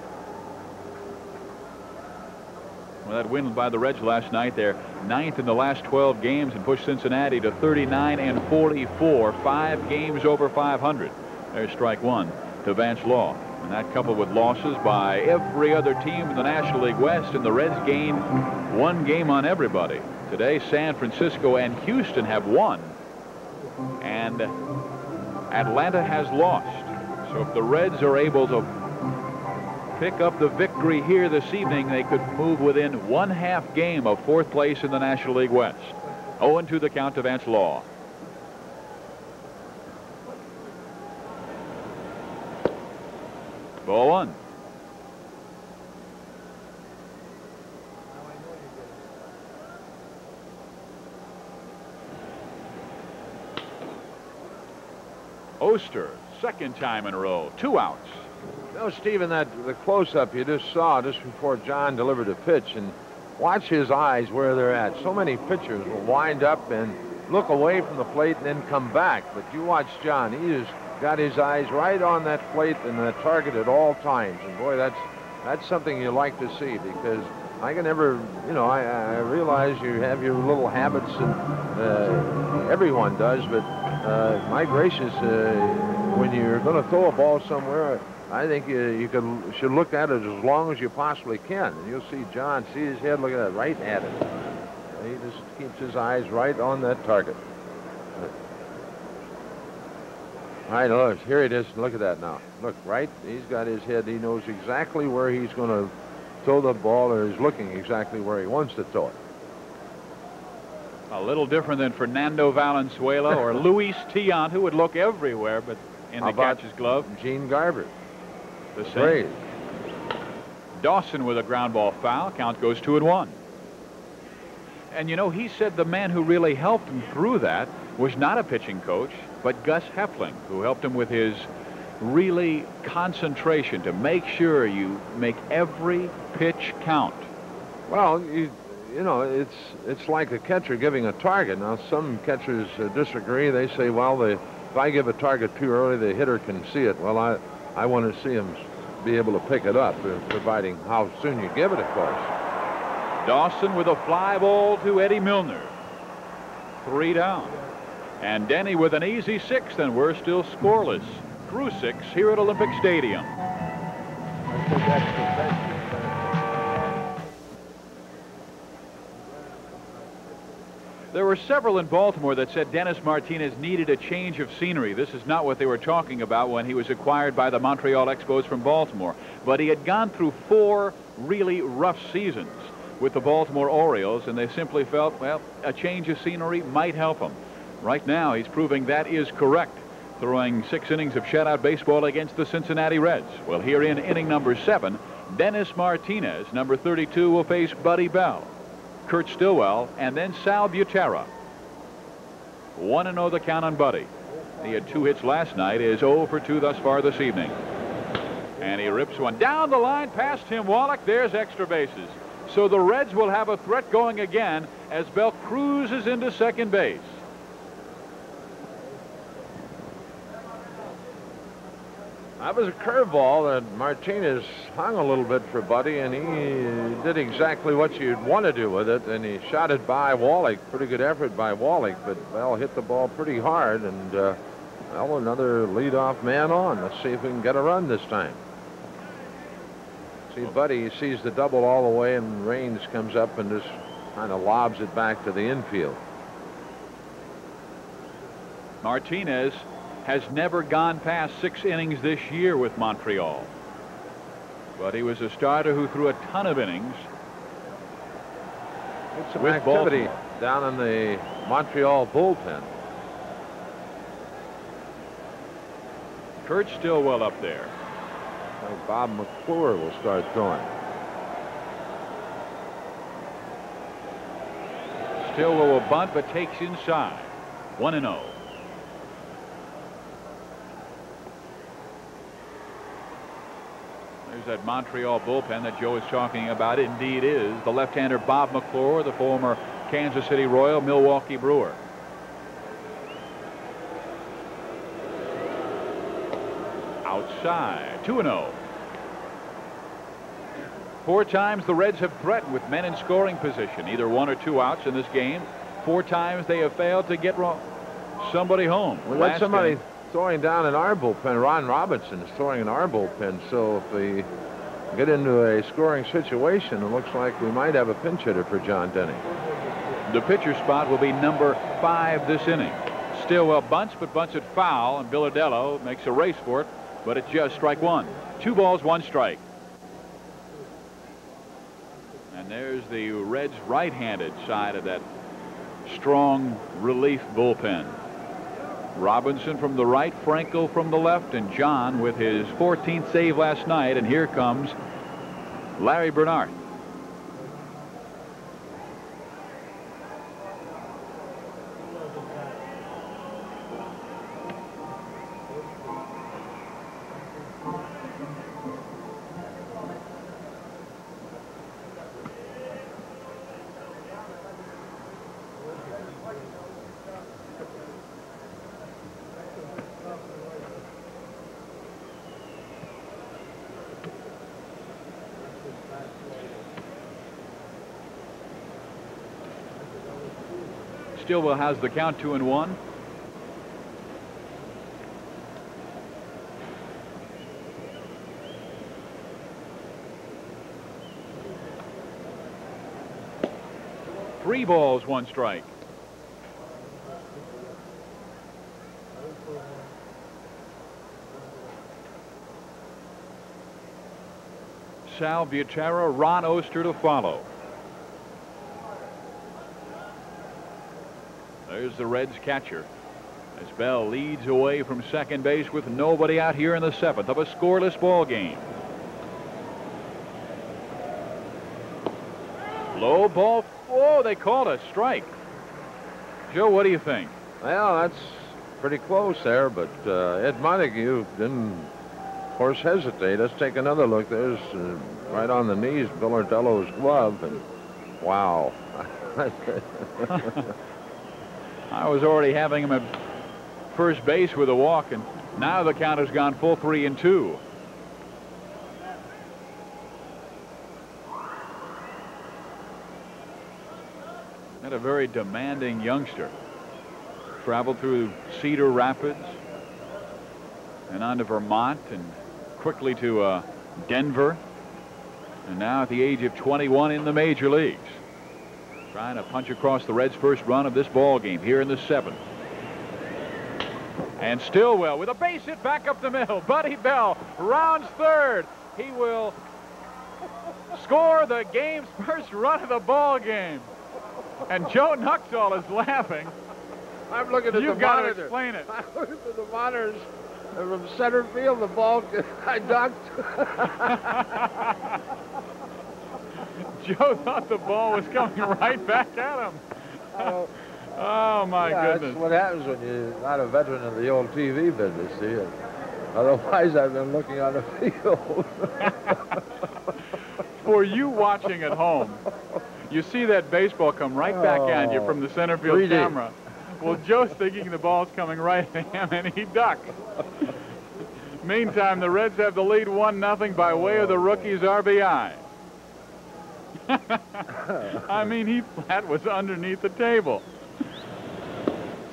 Well, that win by the Reds last night, their ninth in the last twelve games, and pushed Cincinnati to thirty-nine and forty-four, five games over five hundred. There's strike one to Vance Law. And that, coupled with losses by every other team in the National League West, and the Reds gain one game on everybody. Today, San Francisco and Houston have won, and Atlanta has lost. So if the Reds are able to pick up the victory here this evening, they could move within one half game of fourth place in the National League West. oh and two the count to Vance Law. Ball one. Oester, second time in a row, two outs. You know, Stephen, that the close-up you just saw just before John delivered a pitch, and watch his eyes where they're at. So many pitchers will wind up and look away from the plate and then come back. But you watch John, he just got his eyes right on that plate and the target at all times. And boy, that's that's something you like to see, because I can never, you know, I, I realize you have your little habits, and uh, everyone does, but uh, my gracious, uh, when you're going to throw a ball somewhere, I think you, you can, should look at it as long as you possibly can. And you'll see John, see his head, look at that, right at it. He just keeps his eyes right on that target. All right, look, here it is. Look at that now. Look, right? He's got his head. He knows exactly where he's going to throw the ball, or he's looking exactly where he wants to throw it. A little different than Fernando Valenzuela or Luis Tiant, who would look everywhere but in the catcher's glove. Gene Garber. The same. Great. Dawson with a ground ball foul. Count goes two and one. And, you know, he said the man who really helped him through that was not a pitching coach, but Gus Hepling, who helped him with his really concentration to make sure you make every pitch count. Well, you, you know, it's it's like a catcher giving a target. Now, some catchers uh, disagree. They say, well, they, if I give a target too early, the hitter can see it. Well, I, I want to see him be able to pick it up, providing how soon you give it, of course. Dawson with a fly ball to Eddie Milner. Three down. And Denny with an easy sixth, and we're still scoreless through six here at Olympic Stadium. There were several in Baltimore that said Dennis Martinez needed a change of scenery. This is not what they were talking about when he was acquired by the Montreal Expos from Baltimore. But he had gone through four really rough seasons with the Baltimore Orioles, and they simply felt, well, a change of scenery might help him. Right now, he's proving that is correct, throwing six innings of shutout baseball against the Cincinnati Reds. Well, here in inning number seven, Dennis Martinez, number thirty-two, will face Buddy Bell, Kurt Stillwell, and then Sal Butera. one and oh the count on Buddy. He had two hits last night, is oh for two thus far this evening. And he rips one down the line past Tim Wallach. There's extra bases. So the Reds will have a threat going again as Bell cruises into second base. That was a curveball that Martinez hung a little bit for Buddy, and he did exactly what you'd want to do with it, and he shot it by Wallach. Pretty good effort by Wallach, but Bell hit the ball pretty hard, and uh, well, another leadoff man on. Let's see if we can get a run this time. See, Buddy sees the double all the way, and Raines comes up and just kind of lobs it back to the infield. Martinez has never gone past six innings this year with Montreal. But he was a starter who threw a ton of innings. It's some activity down in the Montreal bullpen. Kurt Stillwell up there. So Bob McClure will start throwing. Stillwell will bunt but takes inside. one and oh. There's that Montreal bullpen that Joe is talking about. Indeed is the left-hander Bob McClure, the former Kansas City Royal, Milwaukee Brewer. Outside, two and oh. Four times the Reds have threatened with men in scoring position, either one or two outs in this game. Four times they have failed to get somebody home. We got somebody throwing down in our bullpen. Ron Robinson is throwing in our bullpen. So if we get into a scoring situation, it looks like we might have a pinch hitter for John Denny. The pitcher spot will be number five this inning. Stillwell bunts, but bunts it foul, and Bilardello makes a race for it, but it's just strike one. Two balls, one strike. And there's the Reds' right-handed side of that strong relief bullpen. Robinson from the right, Franco from the left, and John with his fourteenth save last night. And here comes Larry Bernard. Stillwell has the count, two and one. Three balls, one strike. Sal Butera, Ron Oester to follow. There's the Reds catcher as Bell leads away from second base with nobody out here in the seventh of a scoreless ball game. Low ball. Oh, they called a strike. Joe, what do you think? Well, that's pretty close there, but uh, Ed Montague didn't, of course, hesitate. Let's take another look. There's uh, right on the knees, Bilardello's glove, and wow. I was already having him at first base with a walk, and now the count has gone full three and two. And a very demanding youngster. Traveled through Cedar Rapids and on to Vermont and quickly to uh, Denver. And now at the age of twenty-one in the major leagues. Trying to punch across the Reds' first run of this ball game here in the seventh. And Stillwell with a base hit back up the middle. Buddy Bell rounds third. He will score the game's first run of the ball game. And Joe Nuxall is laughing. I'm looking at You've the got monitor. To explain it. I'm looking at the monitors from center field. The ball I ducked. Joe thought the ball was coming right back at him. Oh, oh my yeah, goodness. That's what happens when you're not a veteran of the old T V business, see it? Otherwise, I've been looking on the field. For you watching at home, you see that baseball come right back oh, at you from the center field three D camera. Well, Joe's thinking the ball's coming right at him, and he ducks. Meantime, the Reds have the lead one nothing by way of the rookie's R B I. I mean, he flat was underneath the table.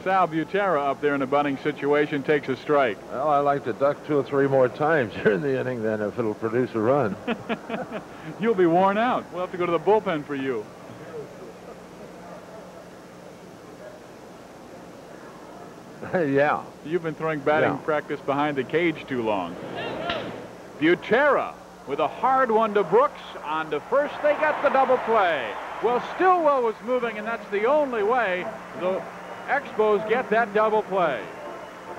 Sal Butera up there in a bunting situation takes a strike. Well, I like to duck two or three more times during the inning then if it'll produce a run. You'll be worn out. We'll have to go to the bullpen for you. Yeah. You've been throwing batting yeah. practice behind the cage too long. Butera with a hard one to Brooks. On to first, they got the double play. Well, Stillwell was moving, and that's the only way the Expos get that double play.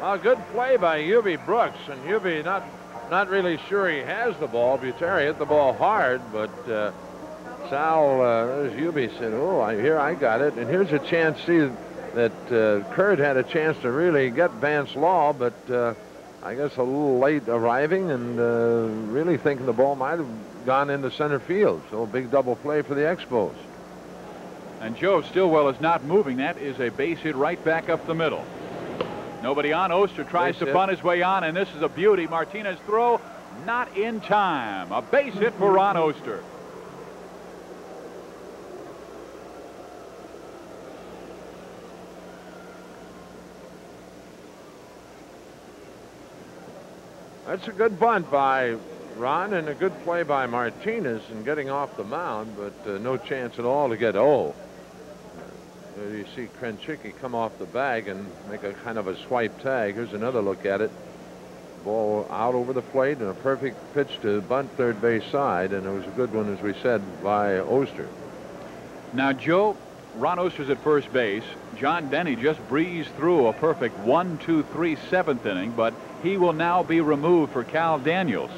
A good play by Hubie Brooks, and Hubie not not really sure he has the ball. Butera hit the ball hard, but uh, Sal, uh, there's Hubie said, oh, I, here, I got it. And here's a chance, see, that uh, Kurt had a chance to really get Vance Law, but uh, I guess a little late arriving and uh, really thinking the ball might have gone into center field. So a big double play for the Expos. And Joe, Stillwell is not moving. That is a base hit right back up the middle. Nobody on. Oester tries base to hit. Bunt his way on, and this is a beauty. Martinez throw not in time. A base hit for Ron Oester. That's a good bunt by Ron and a good play by Martinez in getting off the mound, but uh, no chance at all to get oh. There you see Krenchicki come off the bag and make a kind of a swipe tag. Here's another look at it. Ball out over the plate and a perfect pitch to bunt third base side, and it was a good one, as we said, by Oester. Now, Joe, Ron Oester's at first base. John Denny just breezed through a perfect one, two, three, seventh inning, but he will now be removed for Cal Daniels.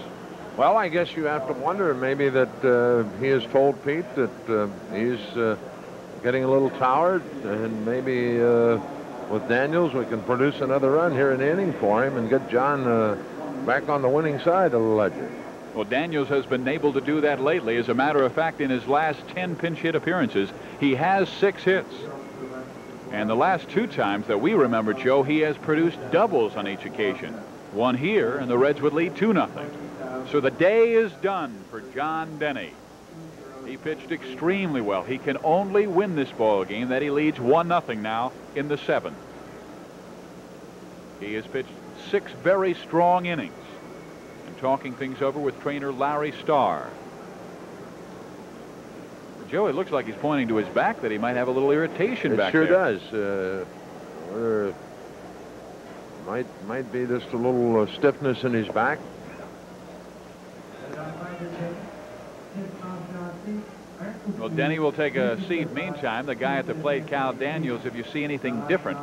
Well, I guess you have to wonder maybe that uh, he has told Pete that uh, he's uh, getting a little tired, and maybe uh, with Daniels we can produce another run here in the inning for him and get John uh, back on the winning side of the ledger. Well, Daniels has been able to do that lately. As a matter of fact, in his last ten pinch hit appearances, he has six hits. And the last two times that we remember, Joe, he has produced doubles on each occasion. One here, and the Reds would lead two nothing. So the day is done for John Denny. He pitched extremely well. He can only win this ball game that he leads one nothing now in the seventh. He has pitched six very strong innings. And talking things over with trainer Larry Starr. Joe, it looks like he's pointing to his back that he might have a little irritation it back sure there. It sure does. Uh, might, might be just a little uh, stiffness in his back. Well, Denny will take a seat. Meantime, the guy at the plate, Cal Daniels, if you see anything different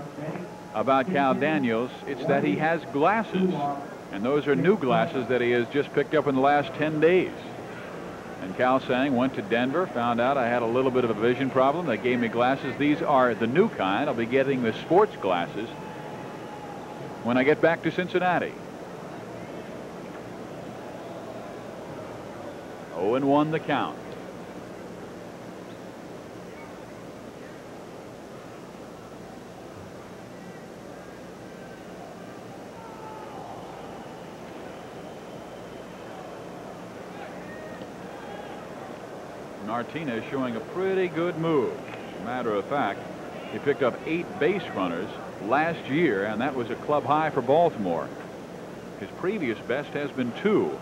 about Cal Daniels, it's that he has glasses. And those are new glasses that he has just picked up in the last ten days. And Cal saying, went to Denver, found out I had a little bit of a vision problem. They gave me glasses. These are the new kind. I'll be getting the sports glasses when I get back to Cincinnati. oh and one the count. Martinez showing a pretty good move. As a matter of fact, he picked up eight base runners last year, and that was a club high for Baltimore. His previous best has been two.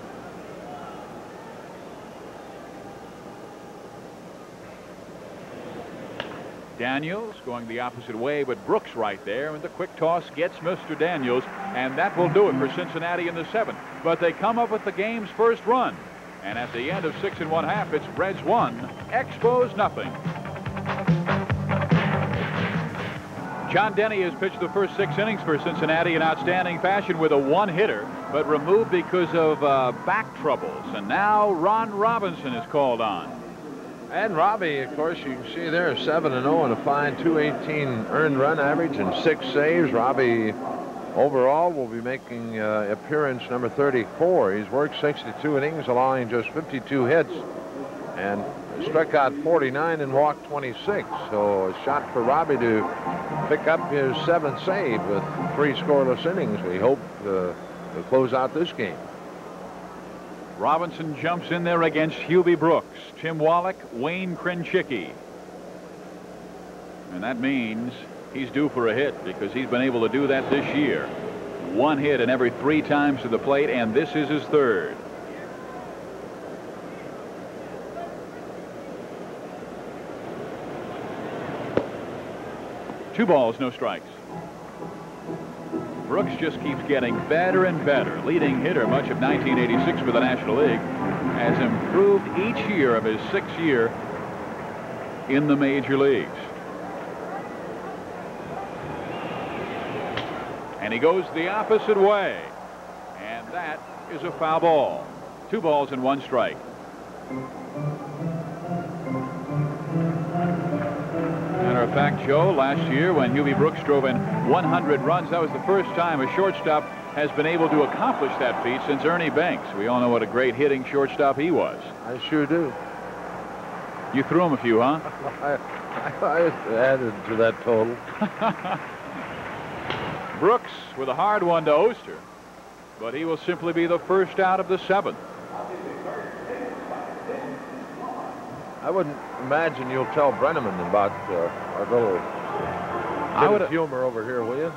Daniels going the opposite way, but Brooks right there, and the quick toss gets Mister Daniels, and that will do it for Cincinnati in the seventh. But they come up with the game's first run. And at the end of six and one half, it's Reds one, Expos nothing. John Denny has pitched the first six innings for Cincinnati in outstanding fashion with a one-hitter, but removed because of uh, back troubles. And now Ron Robinson is called on. And Robbie, of course, you can see there, seven and zero and a fine two eighteen earned run average and six saves. Robbie, overall, will be making uh, appearance number thirty-four. He's worked sixty-two innings, allowing just fifty-two hits, and struck out forty-nine and walked twenty-six. So a shot for Robbie to pick up his seventh save with three scoreless innings. We hope uh, to close out this game. Robinson jumps in there against Hubie Brooks, Tim Wallach, Wayne Krenchicki. And that means he's due for a hit, because he's been able to do that this year. One hit in every three times to the plate, and this is his third. Two balls, no strikes. Brooks just keeps getting better and better. Leading hitter much of nineteen eighty-six for the National League, has improved each year of his sixth year in the major leagues. And he goes the opposite way. And that is a foul ball. Two balls and one strike. Matter of fact, Joe, last year when Hubie Brooks drove in one hundred runs, that was the first time a shortstop has been able to accomplish that feat since Ernie Banks. We all know what a great hitting shortstop he was. I sure do. You threw him a few, huh? I, I, I added to that total. Brooks with a hard one to Oester, but he will simply be the first out of the seventh. I wouldn't imagine you'll tell Brenneman about uh, our little bit of humor over here, will you?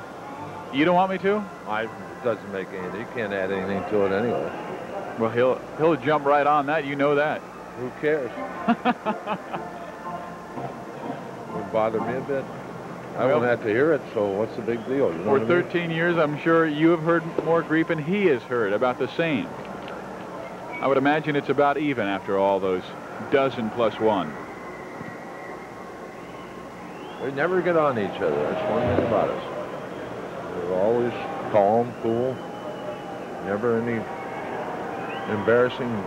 You don't want me to? I, it doesn't make anything. You can't add anything to it anyway. Well, he'll, he'll jump right on that. You know that. Who cares? Wouldn't bother me a bit. I well, won't have to hear it, so what's the big deal? You know for thirteen I mean? years, I'm sure you have heard more grief than he has heard about the same. I would imagine it's about even after all those dozen plus one. We never get on each other. That's one thing about us. We're always calm, cool. Never any embarrassing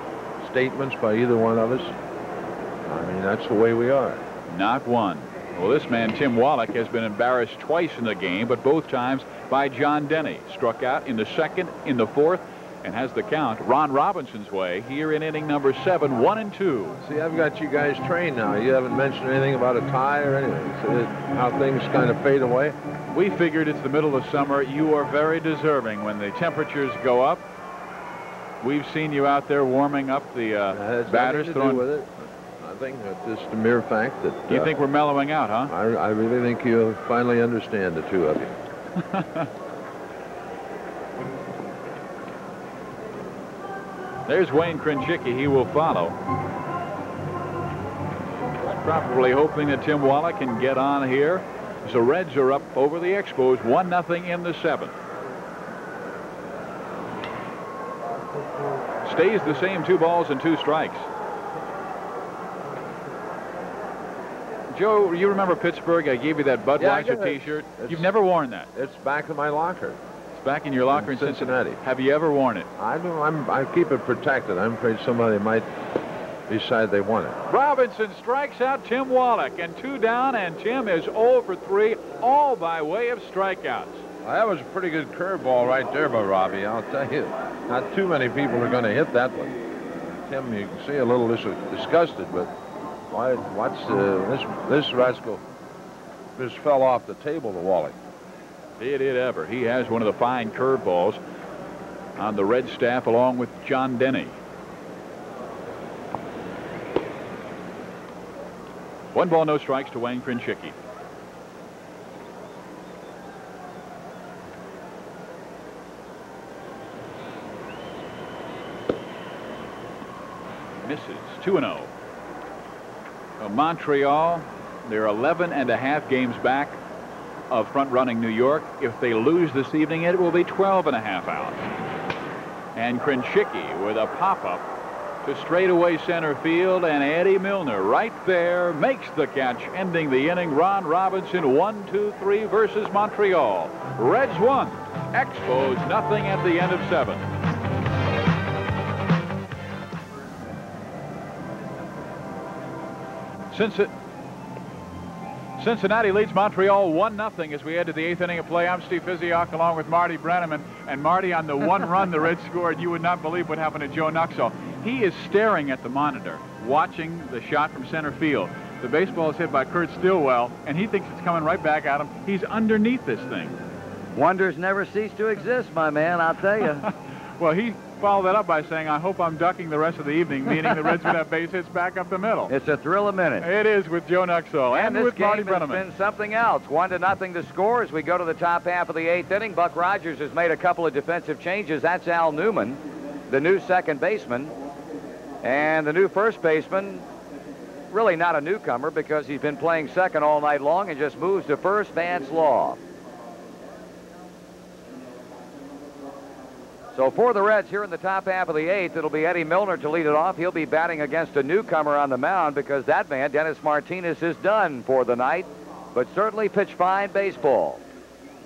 statements by either one of us. I mean, that's the way we are. Not one. Well, this man, Tim Wallach, has been embarrassed twice in the game, but both times by John Denny. Struck out in the second, in the fourth, and has the count Ron Robinson's way here in inning number seven, one and two. See, I've got you guys trained now. You haven't mentioned anything about a tie or anything. So how things kind of fade away. We figured it's the middle of summer. You are very deserving when the temperatures go up. We've seen you out there warming up the uh, batters. Throwing with it. Nothing. Just the mere fact that uh, you think we're mellowing out, huh? I, I really think you finally understand the two of you. There's Wayne Krenchicki. He will follow. Probably hoping that Tim Wallach can get on here. The Reds are up over the Expos, one nothing in the seventh. Stays the same, two balls and two strikes. Joe, you remember Pittsburgh? I gave you that Budweiser yeah, T-shirt. You've never worn that. It's back in my locker. It's back in your locker in, in Cincinnati. Cincinnati. Have you ever worn it? I don't. I'm, I keep it protected. I'm afraid somebody might decide they want it. Robinson strikes out Tim Wallach, and two down, and Tim is oh for three, all by way of strikeouts. Well, that was a pretty good curveball right there by Robbie, I'll tell you. Not too many people are going to hit that one. Tim, you can see a little disgusted, but why, what's uh, this, this rascal just fell off the table to Wallach. Did it ever. He has one of the fine curveballs on the Red staff along with John Denny. One ball, no strikes to Wayne Krenchicki. Misses. two and oh. Montreal, they're eleven and a half games back of front-running New York. If they lose this evening, it will be twelve and a half out. And Krenchicki with a pop-up to straightaway center field, and Eddie Milner right there makes the catch, ending the inning. Ron Robinson, one, two, three versus Montreal. Reds one, Expos nothing at the end of seven. Cincinnati leads Montreal one nothing as we head to the eighth inning of play. I'm Steve Fiziok along with Marty Brenneman. And Marty, on the one run the Reds scored, you would not believe what happened to Joe Nuxall. He is staring at the monitor, watching the shot from center field. The baseball is hit by Kurt Stillwell, and he thinks it's coming right back at him. He's underneath this thing. Wonders never cease to exist, my man, I'll tell you. Well, he followed that up by saying, I hope I'm ducking the rest of the evening, meaning the Reds would have base hits back up the middle. It's a thrill a minute. It is with Joe Nuxall and, and with Marty Brenneman. And this game has been something else. One to nothing to score as we go to the top half of the eighth inning. Buck Rodgers has made a couple of defensive changes. That's Al Newman, the new second baseman. And the new first baseman, really not a newcomer because he's been playing second all night long and just moves to first, Vance Law. So for the Reds here in the top half of the eighth, it'll be Eddie Milner to lead it off. He'll be batting against a newcomer on the mound because that man, Dennis Martinez, is done for the night, but certainly pitched fine baseball.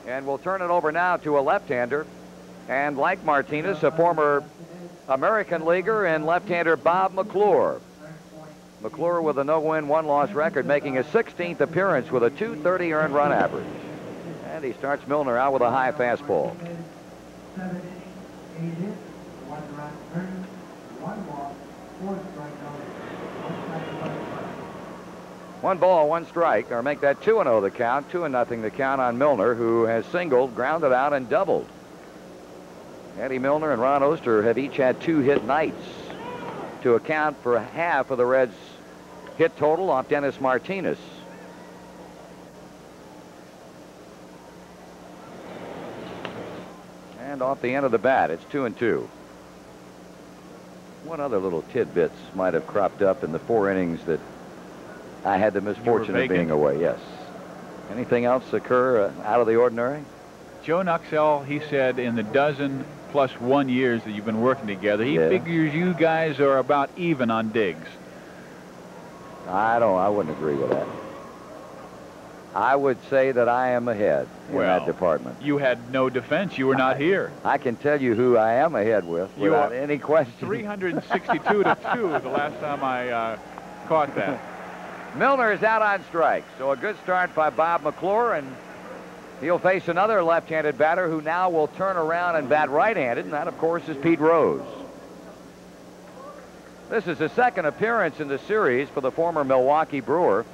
And we'll turn it over now to a left-hander. And like Martinez, a former American leaguer, and left-hander Bob McClure. McClure with a no-win, one-loss record, making his sixteenth appearance with a two thirty earned run average. And he starts Milner out with a high fastball. One ball, one strike, or make that two and oh the count, two and nothing the count on Milner, who has singled, grounded out, and doubled. Eddie Milner and Ron Oester have each had two hit nights to account for half of the Reds' hit total off Dennis Martinez. lined off the end of the bat. It's two and two. What other little tidbits might have cropped up in the four innings that I had the misfortune of being away? Yes. Anything else occur uh, out of the ordinary? Joe Nuxell, he said, in the dozen plus one years that you've been working together, he yeah. figures you guys are about even on digs. I don't. I wouldn't agree with that. I would say that I am ahead well, in that department. You had no defense. You were not I, here. I can tell you who I am ahead with you without any question. three hundred sixty-two to two the last time I uh, caught that. Milner is out on strike, so a good start by Bob McClure, and he'll face another left-handed batter who now will turn around and bat right-handed, and that, of course, is Pete Rose. This is his second appearance in the series for the former Milwaukee Brewer.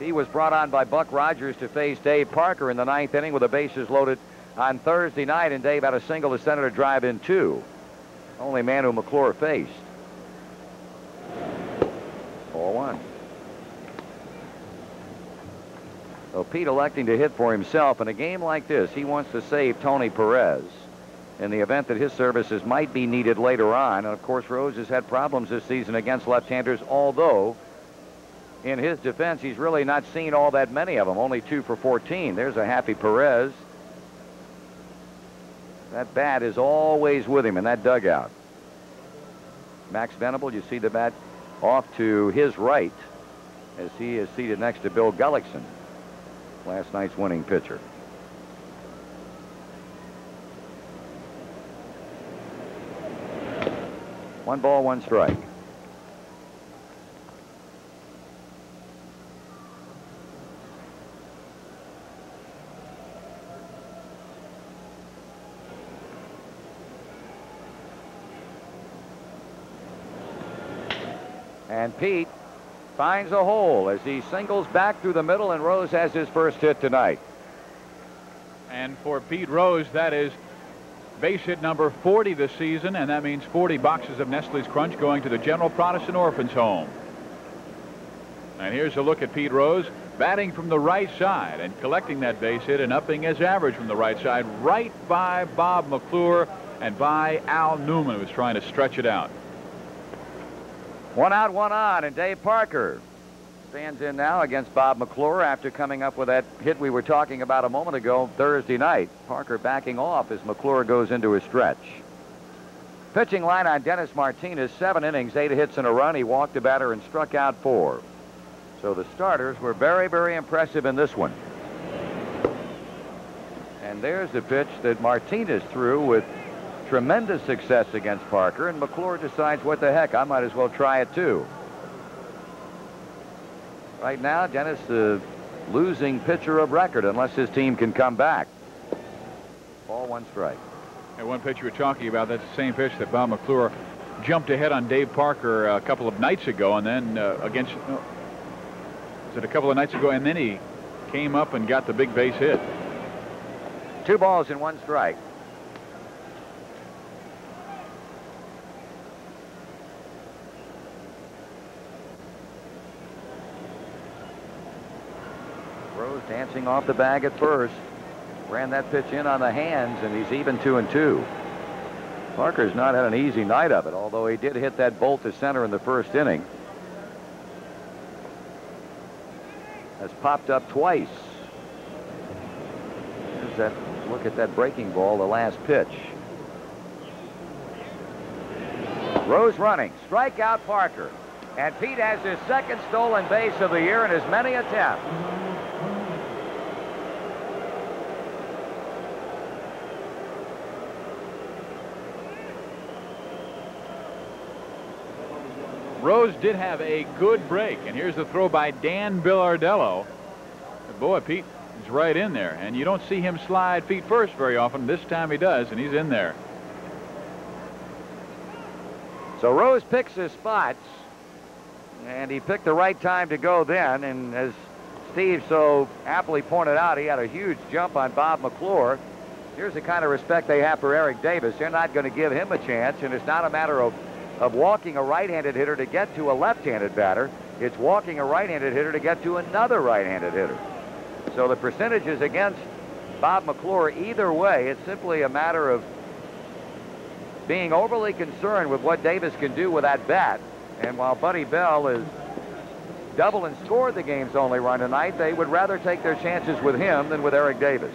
He was brought on by Buck Rodgers to face Dave Parker in the ninth inning with the bases loaded on Thursday night, and Dave had a single to center to drive in two. Only man who McClure faced. four one. So Pete electing to hit for himself in a game like this. He wants to save Tony Perez in the event that his services might be needed later on. And of course, Rose has had problems this season against left-handers, although in his defense, he's really not seen all that many of them. Only two for fourteen. There's a happy Perez. That bat is always with him in that dugout. Max Venable, you see the bat off to his right as he is seated next to Bill Gullickson, last night's winning pitcher. One ball, one strike. And Pete finds a hole as he singles back through the middle, and Rose has his first hit tonight. And for Pete Rose, that is base hit number forty this season, and that means forty boxes of Nestle's Crunch going to the General Protestant Orphans Home. And here's a look at Pete Rose batting from the right side and collecting that base hit and upping his average from the right side, right by Bob McClure and by Al Newman, who's trying to stretch it out. One out, one on, and Dave Parker stands in now against Bob McClure after coming up with that hit we were talking about a moment ago Thursday night. Parker backing off as McClure goes into his stretch. Pitching line on Dennis Martinez, seven innings, eight hits and a run. He walked a batter and struck out four. So the starters were very, very impressive in this one. And there's the pitch that Martinez threw with tremendous success against Parker, and McClure decides, what the heck, I might as well try it too. Right now, Dennis, the losing pitcher of record, unless his team can come back. Ball, one strike. And one pitch you were talking about, that's the same pitch that Bob McClure jumped ahead on Dave Parker a couple of nights ago, and then uh, against, no, was it a couple of nights ago, and then he came up and got the big base hit. Two balls and one strike. Dancing off the bag at first, ran that pitch in on the hands, and he's even two and two. Parker's not had an easy night of it, although he did hit that bolt to center in the first inning. Has popped up twice. Here's that look at that breaking ball, the last pitch. Rose running, strike out Parker, and Pete has his second stolen base of the year in as many attempts. Rose did have a good break, and here's the throw by Dann Bilardello. Boy, Pete is right in there, and you don't see him slide feet first very often. This time he does, and he's in there. So Rose picks his spots, and he picked the right time to go then, and as Steve so aptly pointed out, he had a huge jump on Bob McClure. Here's the kind of respect they have for Eric Davis. They're not going to give him a chance, and it's not a matter of of walking a right-handed hitter to get to a left-handed batter. It's walking a right-handed hitter to get to another right-handed hitter. So the percentages against Bob McClure either way, it's simply a matter of being overly concerned with what Davis can do with that bat. And while Buddy Bell is double and scored the game's only run tonight, they would rather take their chances with him than with Eric Davis.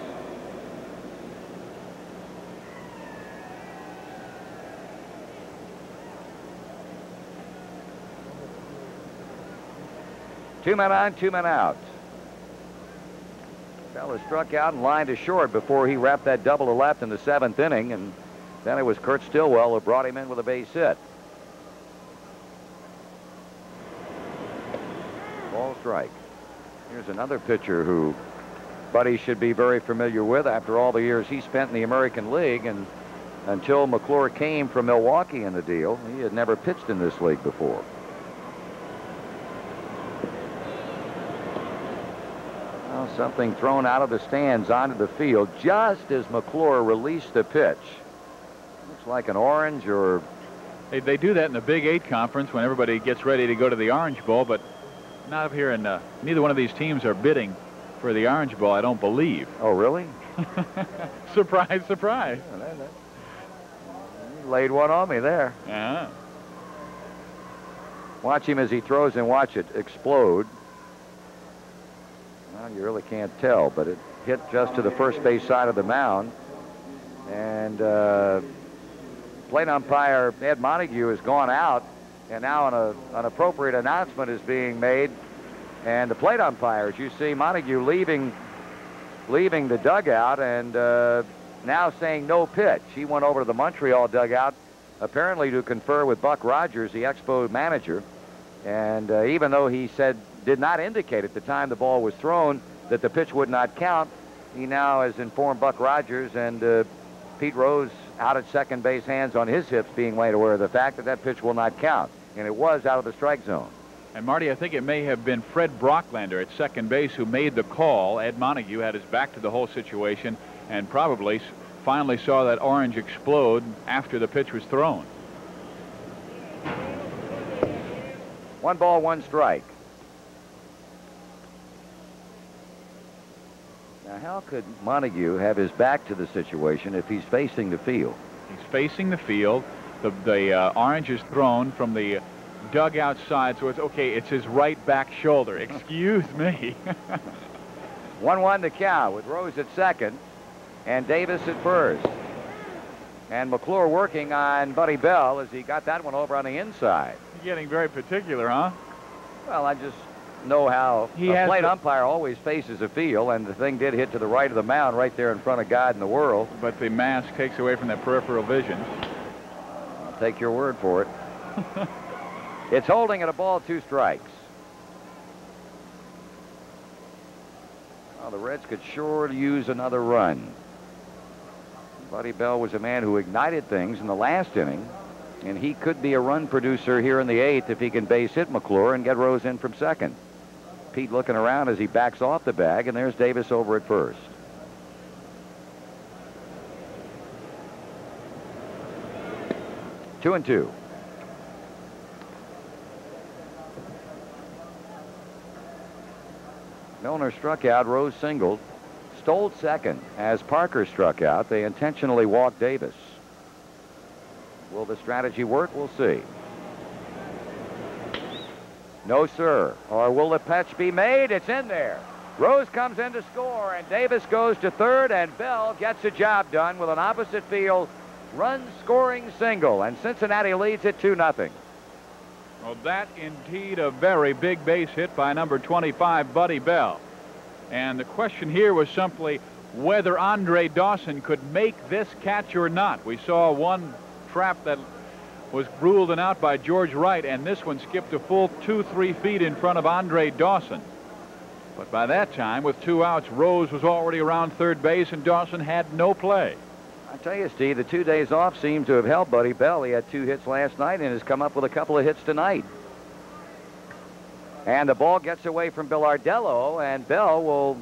Two men on, two men out. Bell is struck out and lined to short before he wrapped that double to left in the seventh inning, and then it was Kurt Stillwell who brought him in with a base hit. Ball strike. Here's another pitcher who Buddy should be very familiar with after all the years he spent in the American League, and until McClure came from Milwaukee in the deal, he had never pitched in this league before. Something thrown out of the stands onto the field just as McClure released the pitch. Looks like an orange, or they, they do that in the Big Eight conference when everybody gets ready to go to the Orange Bowl, but not up here in uh, neither one of these teams are bidding for the Orange Bowl, I don't believe. Oh, really? Surprise, surprise. Yeah, that, that. He laid one on me there. Yeah. Watch him as he throws, and watch it explode. Well, you really can't tell, but it hit just to the first base side of the mound. And uh, plate umpire Ed Montague has gone out, and now an, uh, an appropriate announcement is being made. And the plate umpires, you see Montague leaving, leaving the dugout, and uh, now saying no pitch. He went over to the Montreal dugout, apparently to confer with Buck Rodgers, the Expos manager. And uh, even though he said, did not indicate at the time the ball was thrown that the pitch would not count, he now has informed Buck Rodgers, and uh, Pete Rose out at second base, hands on his hips, being made aware of the fact that that pitch will not count, and it was out of the strike zone. And Marty, I think it may have been Fred Brocklander at second base who made the call. Ed Montague had his back to the whole situation and probably finally saw that orange explode after the pitch was thrown. One ball, one strike. Now, how could Montague have his back to the situation if he's facing the field? He's facing the field. The, the uh, orange is thrown from the dugout side, so it's okay. It's his right back shoulder. Excuse me. one one the count with Rose at second and Davis at first. And McClure working on Buddy Bell as he got that one over on the inside. You're getting very particular, huh? Well, I just know how he a plate umpire always faces a field, and the thing did hit to the right of the mound right there in front of God and the world. But the mask takes away from that peripheral vision. I'll take your word for it. It's holding at a ball, two strikes. Well, the Reds could sure use another run. Buddy Bell was a man who ignited things in the last inning, and he could be a run producer here in the eighth if he can base hit McClure and get Rose in from second. Pete looking around as he backs off the bag, and there's Davis over at first. Two and two. Milner struck out, Rose singled, stole second as Parker struck out. They intentionally walked Davis. Will the strategy work? We'll see. No, sir. Or will the pitch be made? It's in there. Rose comes in to score, and Davis goes to third, and Bell gets the job done with an opposite field run scoring single, and Cincinnati leads it two nothing. Well, that indeed a very big base hit by number twenty-five, Buddy Bell. And the question here was simply whether Andre Dawson could make this catch or not. We saw one trap that was ruled and out by George Wright, and this one skipped a full two three feet in front of Andre Dawson. But by that time, with two outs, Rose was already around third base, and Dawson had no play. I tell you, Steve, the two days off seemed to have helped Buddy Bell. He had two hits last night and has come up with a couple of hits tonight. And the ball gets away from Bilardello, and Bell will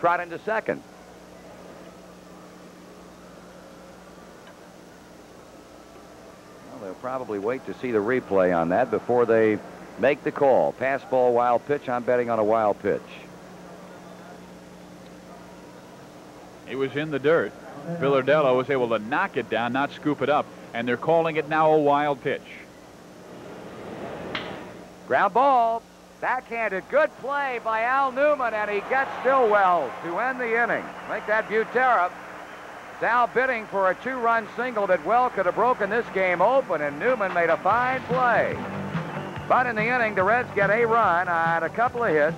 trot into second. They'll probably wait to see the replay on that before they make the call. Pass ball, wild pitch. I'm betting on a wild pitch. It was in the dirt. Bilardello was able to knock it down, not scoop it up. and they're calling it now a wild pitch. Ground ball, backhanded, good play by Al Newman, and he gets Stillwell to end the inning. Make that Butera. Sal bidding for a two-run single that well could have broken this game open, and Newman made a fine play. But in the inning, the Reds get a run on a couple of hits.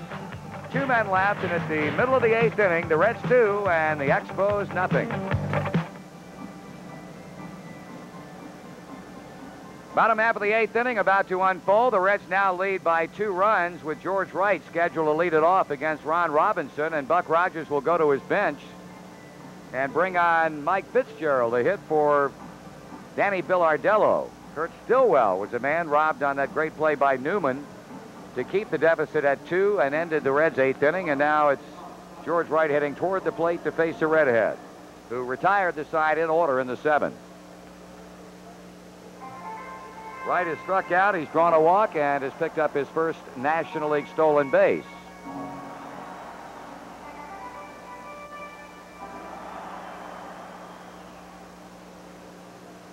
Two men left, and at the middle of the eighth inning, the Reds two and the Expos nothing. Bottom half of the eighth inning about to unfold. The Reds now lead by two runs with George Wright scheduled to lead it off against Ron Robinson, and Buck Rodgers will go to his bench and bring on Mike Fitzgerald to hit for Dann Bilardello. Kurt Stillwell was the man robbed on that great play by Newman to keep the deficit at two and ended the Reds' eighth inning, and now it's George Wright heading toward the plate to face the Redhead, who retired the side in order in the seventh. Wright is struck out, he's drawn a walk, and has picked up his first National League stolen base.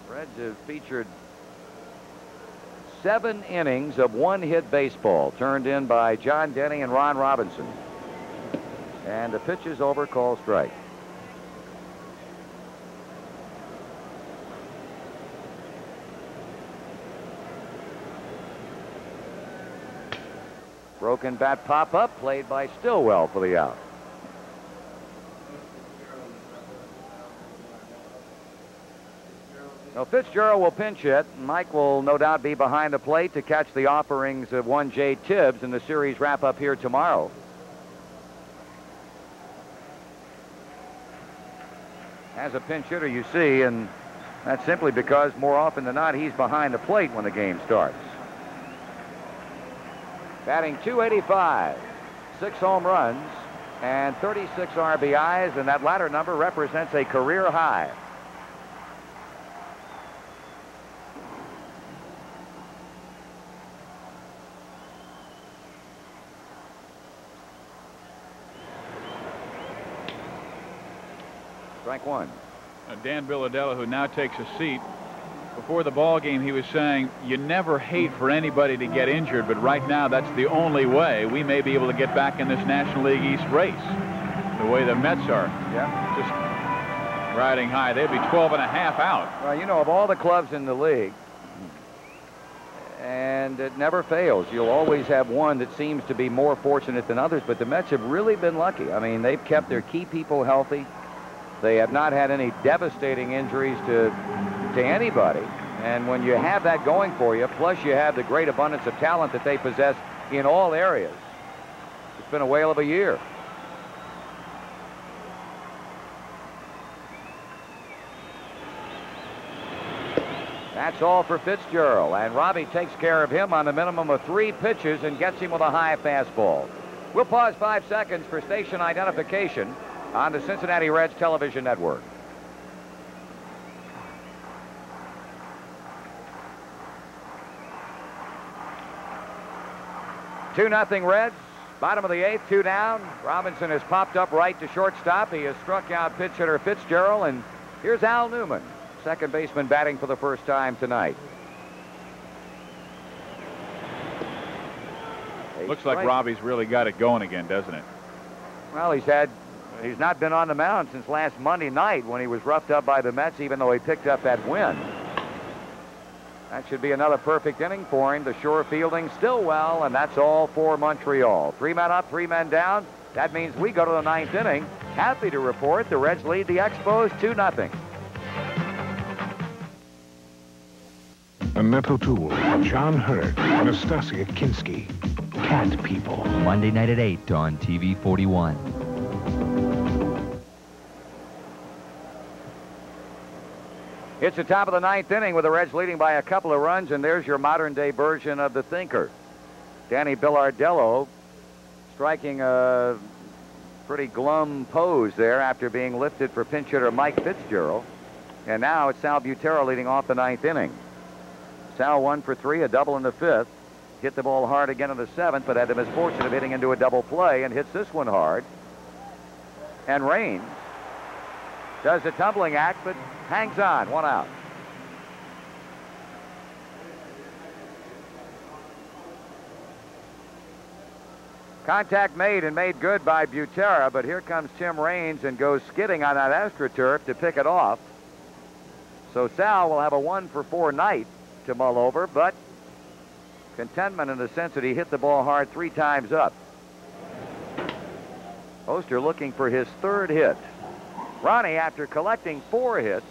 Reds have featured seven innings of one-hit baseball turned in by John Denny and Ron Robinson. And the pitch is over, call strike. Broken bat pop-up played by Stillwell for the out. Now Fitzgerald will pinch hit. Mike will no doubt be behind the plate to catch the offerings of one Jay Tibbs in the series wrap-up here tomorrow. As a pinch hitter, you see, and that's simply because more often than not, he's behind the plate when the game starts. Batting two eighty-five, six home runs, and thirty-six R B Is, and that latter number represents a career high. Strike one. Uh, Dann Bilardello, who now takes a seat. Before the ball game, he was saying, you never hate for anybody to get injured, but right now that's the only way we may be able to get back in this National League East race. The way the Mets are yeah. just riding high. They'd be twelve and a half out. Well, you know, of all the clubs in the league, and it never fails, you'll always have one that seems to be more fortunate than others, but the Mets have really been lucky. I mean, they've kept their key people healthy. They have not had any devastating injuries to, to anybody. And when you have that going for you, plus you have the great abundance of talent that they possess in all areas, it's been a whale of a year. That's all for Fitzgerald. And Robbie takes care of him on a minimum of three pitches and gets him with a high fastball. We'll pause five seconds for station identification on the Cincinnati Reds television network. two nothing Reds, bottom of the eighth, two down. Robinson has popped up right to shortstop. He has struck out pitch hitter Fitzgerald, and here's Al Newman, second baseman batting for the first time tonight. Looks like Robbie's really got it going again, doesn't it? Well, he's had He's not been on the mound since last Monday night when he was roughed up by the Mets, even though he picked up that win. That should be another perfect inning for him. The sure fielding Stillwell, and that's all for Montreal. Three men up, three men down. That means we go to the ninth inning. Happy to report the Reds lead the Expos two nothing. Annette O'Toole, John Hurt, Nastasia Kinski, Cat People. Monday night at eight on T V forty-one. It's the top of the ninth inning with the Reds leading by a couple of runs, and there's your modern-day version of the thinker. Dann Bilardello striking a pretty glum pose there after being lifted for pinch hitter Mike Fitzgerald. And now it's Sal Butera leading off the ninth inning. Sal one for three, a double in the fifth. Hit the ball hard again in the seventh, but had the misfortune of hitting into a double play and hits this one hard. And Raines does the tumbling act, but hangs on, one out. Contact made and made good by Butera, but here comes Tim Raines and goes skidding on that AstroTurf to pick it off. So Sal will have a one for four night to mull over, but contentment in the sense that he hit the ball hard three times up. Oester looking for his third hit. Ronnie, after collecting four hits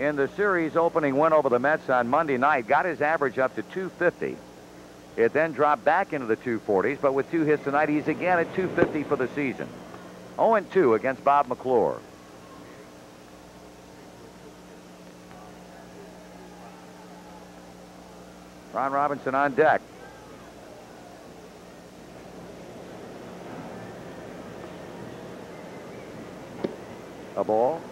in the series opening win over the Mets on Monday night, got his average up to two fifty. It then dropped back into the two forties, but with two hits tonight, he's again at two fifty for the season. oh and two against Bob McClure. Ron Robinson on deck. A ball.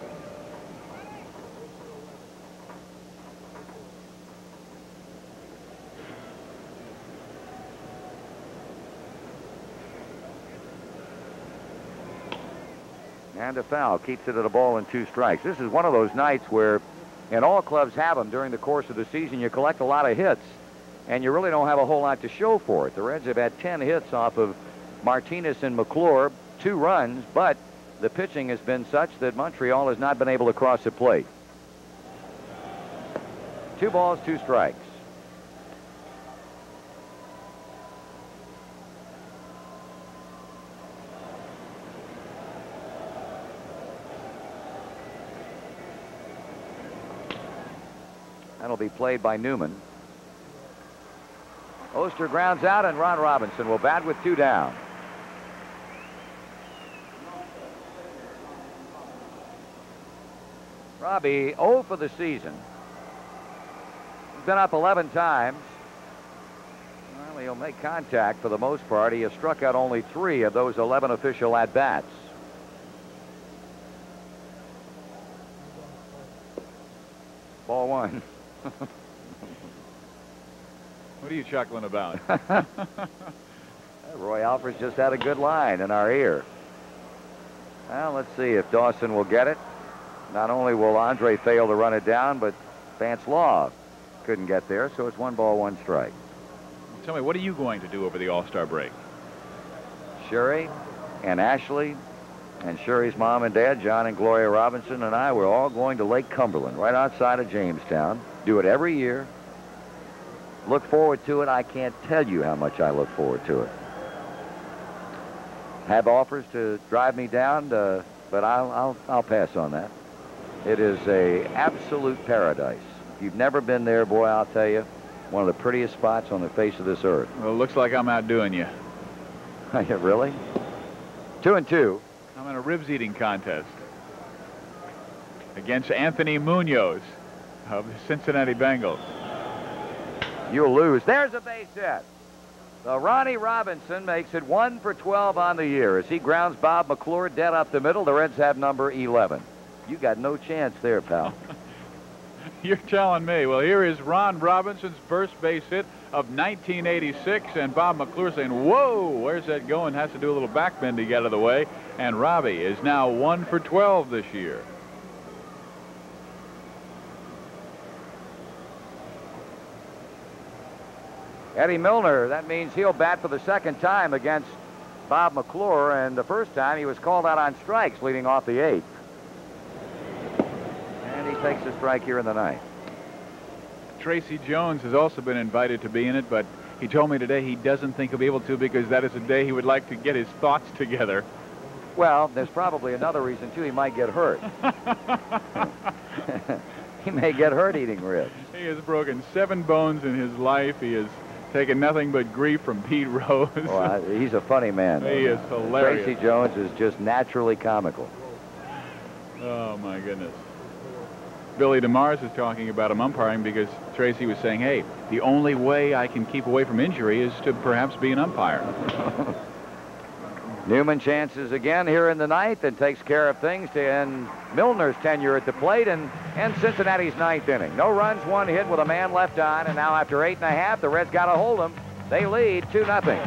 And a foul. Keeps it at a ball and two strikes. This is one of those nights where, and all clubs have them during the course of the season, you collect a lot of hits, and you really don't have a whole lot to show for it. The Reds have had ten hits off of Martinez and McClure, two runs, but the pitching has been such that Montreal has not been able to cross the plate. Two balls, two strikes. That'll be played by Newman. Oester grounds out, and Ron Robinson will bat with two down. Robbie, oh for the season. He's been up eleven times. Well, he'll make contact for the most part. He has struck out only three of those eleven official at-bats. Ball one. What are you chuckling about? Roy Alford's just had a good line in our ear. Well, let's see if Dawson will get it. Not only will Andre fail to run it down, but Vance Law couldn't get there, so it's one ball, one strike. Tell me, what are you going to do over the All-Star break? Sherry and Ashley and Sherry's mom and dad, John and Gloria Robinson, and I, we're all going to Lake Cumberland, right outside of Jamestown. Do it every year. Look forward to it. I can't tell you how much I look forward to it. Have offers to drive me down, to, but I'll, I'll, I'll pass on that. It is a absolute paradise. If you've never been there, boy, I'll tell you, one of the prettiest spots on the face of this earth. Well, it looks like I'm outdoing you. Really? Two and two. I'm in a ribs-eating contest against Anthony Munoz of the Cincinnati Bengals. You'll lose. There's a base hit. So Ronnie Robinson makes it one for twelve on the year as he grounds Bob McClure dead up the middle. The Reds have number eleven. You got no chance there, pal. You're telling me. Well, here is Ron Robinson's first base hit of nineteen eighty-six, and Bob McClure saying, whoa, where's that going? Has to do a little backbend to get out of the way, and Robbie is now one for twelve this year. Eddie Milner, that means he'll bat for the second time against Bob McClure, and the first time he was called out on strikes leading off the eighth. And he takes a strike here in the ninth. Tracy Jones has also been invited to be in it, but he told me today he doesn't think he'll be able to because that is a day he would like to get his thoughts together. Well, there's probably another reason, too. He might get hurt. He may get hurt eating ribs. He has broken seven bones in his life. He has taken nothing but grief from Pete Rose. Well, he's a funny man. He is hilarious. Tracy Jones is just naturally comical. Oh, my goodness. Billy DeMars is talking about him umpiring because Tracy was saying, hey, the only way I can keep away from injury is to perhaps be an umpire. Newman chances again here in the ninth and takes care of things to end Milner's tenure at the plate and end Cincinnati's ninth inning. No runs, one hit with a man left on, and now after eight and a half, the Reds got to hold them. They lead two nothing.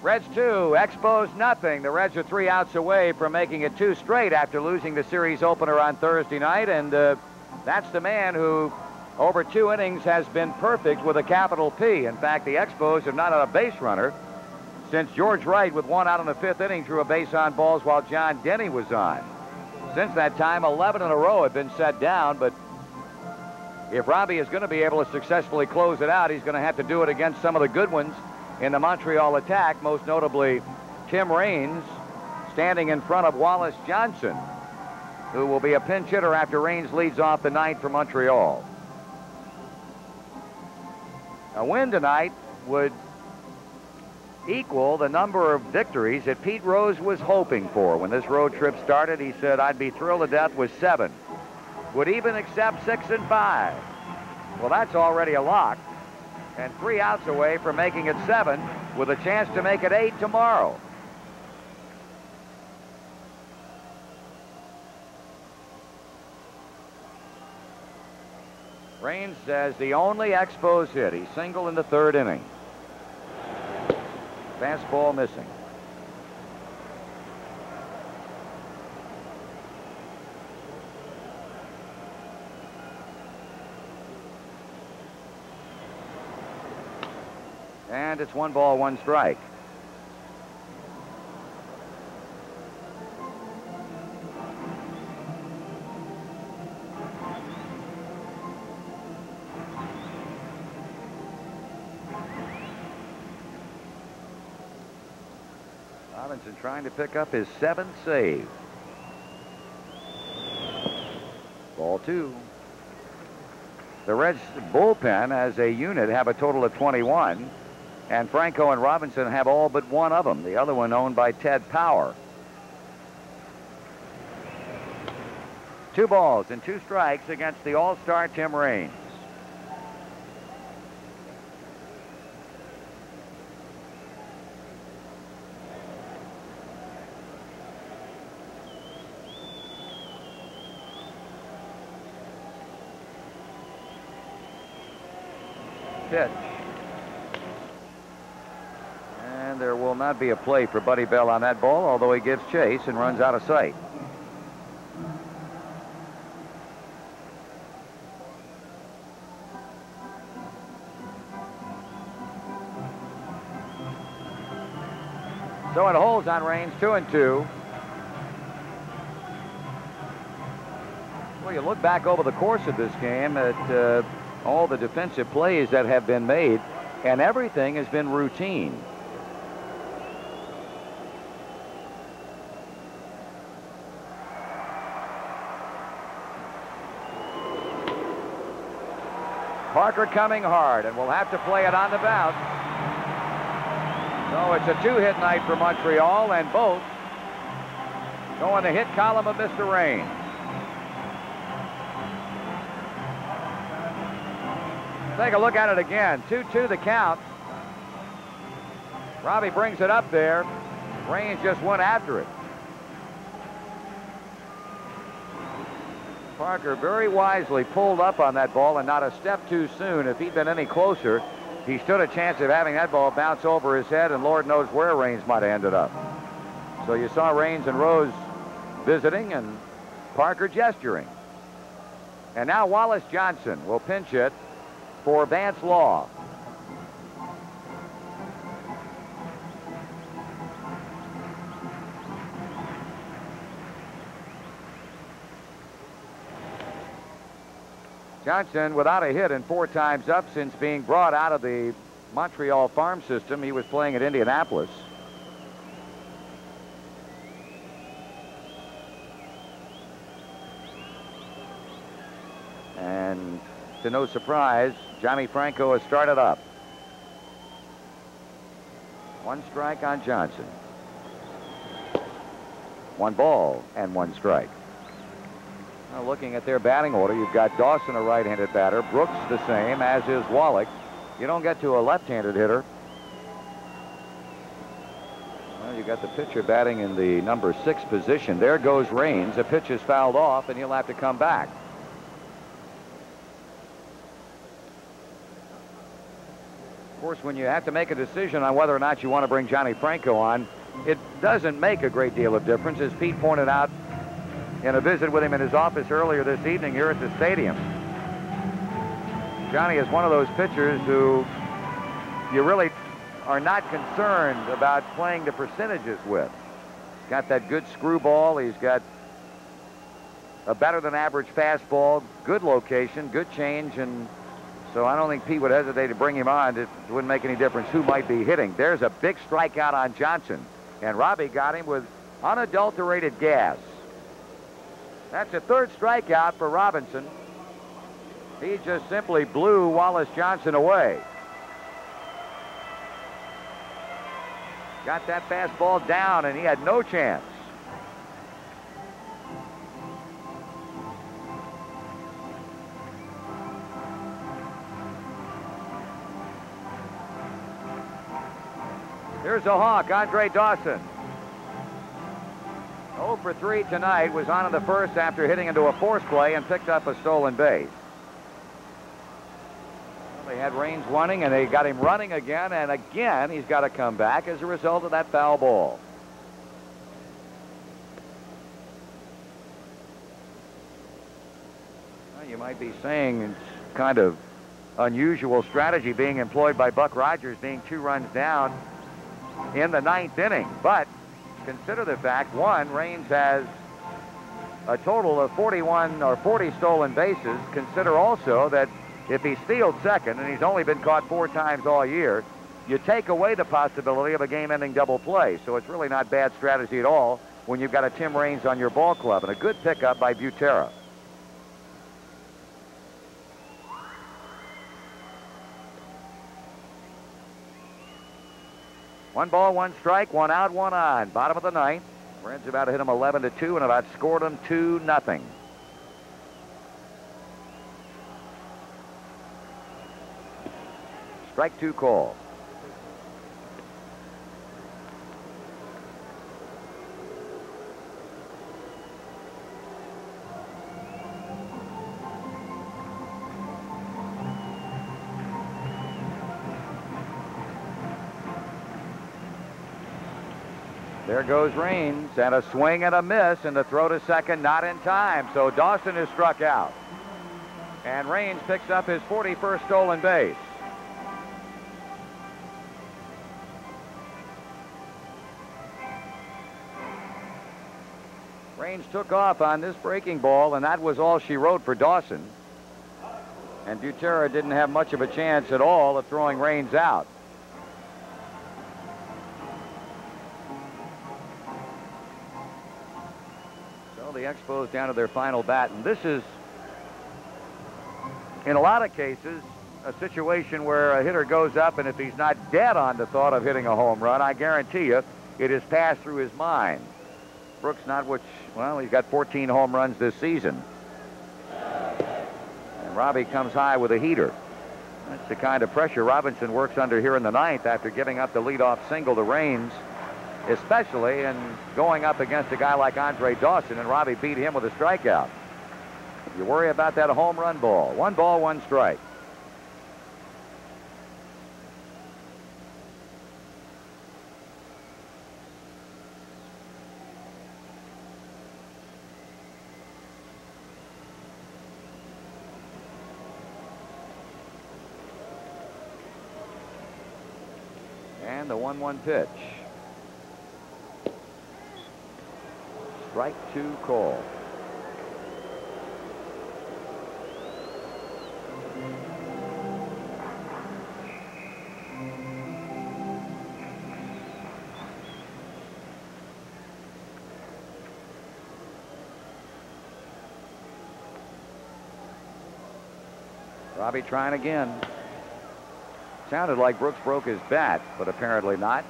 Reds two, Expos nothing. The Reds are three outs away from making it two straight after losing the series opener on Thursday night, and uh, that's the man who over two innings has been perfect with a capital P. In fact, the Expos have not had a base runner since George Wright, with one out in the fifth inning, drew a base on balls while John Denny was on. Since that time, eleven in a row have been set down, but if Robbie is going to be able to successfully close it out, he's going to have to do it against some of the good ones in the Montreal attack, most notably Tim Raines, standing in front of Wallace Johnson, who will be a pinch hitter after Raines leads off the ninth for Montreal. A win tonight would equal the number of victories that Pete Rose was hoping for. When this road trip started, he said, "I'd be thrilled to death with seven. Would even accept six and five." Well, that's already a lock, and three outs away from making it seven, with a chance to make it eight tomorrow. Raines says the only Expos hit. He singled in the third inning. Fastball missing. And it's one ball, one strike. Robinson trying to pick up his seventh save. Ball two. The Reds bullpen as a unit have a total of twenty-one, and Franco and Robinson have all but one of them, the other one owned by Ted Power. Two balls and two strikes against the all-star Tim Raines. Pitch. And there will not be a play for Buddy Bell on that ball, although he gives chase and runs out of sight. So it holds on Raines, two and two. Well, you look back over the course of this game at uh, all the defensive plays that have been made, and everything has been routine. Parker coming hard and will have to play it on the bounce. So it's a two-hit night for Montreal, and both go in the hit column of Mister Raines. Take a look at it again. two two the count. Robbie brings it up there. Raines just went after it. Parker very wisely pulled up on that ball, and not a step too soon. If he'd been any closer, he stood a chance of having that ball bounce over his head, and Lord knows where Raines might have ended up. So you saw Raines and Rose visiting and Parker gesturing. And now Wallace Johnson will pinch it for Vance Law. Johnson without a hit and four times up since being brought out of the Montreal farm system. He was playing at Indianapolis. And to no surprise, Johnny Franco has started up. One strike on Johnson. One ball and one strike. Now looking at their batting order, you've got Dawson, a right-handed batter, Brooks the same, as is Wallach. You don't get to a left-handed hitter. Well, you got the pitcher batting in the number six position. There goes Raines. The pitch is fouled off, and he'll have to come back. Of course, when you have to make a decision on whether or not you want to bring Johnny Franco on, it doesn't make a great deal of difference, as Pete pointed out in a visit with him in his office earlier this evening here at the stadium. Johnny is one of those pitchers who you really are not concerned about playing the percentages with. Got that good screwball. He's got a better than average fastball, good location, good change, and so I don't think Pete would hesitate to bring him on. It wouldn't make any difference who might be hitting. There's a big strikeout on Johnson, and Robbie got him with unadulterated gas. That's a third strikeout for Robinson. He just simply blew Wallace Johnson away. Got that fastball down, and he had no chance. Here's a hawk, Andre Dawson. oh for three tonight, was on in the first after hitting into a force play and picked up a stolen base. They had Raines running, and they got him running again, and again he's got to come back as a result of that foul ball. Well, you might be saying it's kind of unusual strategy being employed by Buck Rodgers, being two runs down in the ninth inning, but consider the fact, one, Raines has a total of forty-one or forty stolen bases. Consider also that if he steals second, and he's only been caught four times all year, you take away the possibility of a game-ending double play. So it's really not bad strategy at all when you've got a Tim Raines on your ball club, and a good pickup by Butera. One ball, one strike, one out, one on. Bottom of the ninth. Reds about to hit him eleven to two and about scored him two nothing. Strike two call. There goes Raines, and a swing and a miss, and the throw to second not in time, so Dawson is struck out. And Raines picks up his forty-first stolen base. Raines took off on this breaking ball, and that was all she wrote for Dawson. And Butera didn't have much of a chance at all of throwing Raines out. The Expos down to their final bat, and this is in a lot of cases a situation where a hitter goes up, and if he's not dead on the thought of hitting a home run, I guarantee you it has passed through his mind. Brooks, not which, well, he's got fourteen home runs this season, and Robbie comes high with a heater. That's the kind of pressure Robinson works under here in the ninth after giving up the leadoff single to Raines, especially in going up against a guy like Andre Dawson, and Robbie beat him with a strikeout. You worry about that home run ball. One ball, one strike. And the one one pitch. Strike two call. Robbie trying again. Sounded like Brooks broke his bat, but apparently not.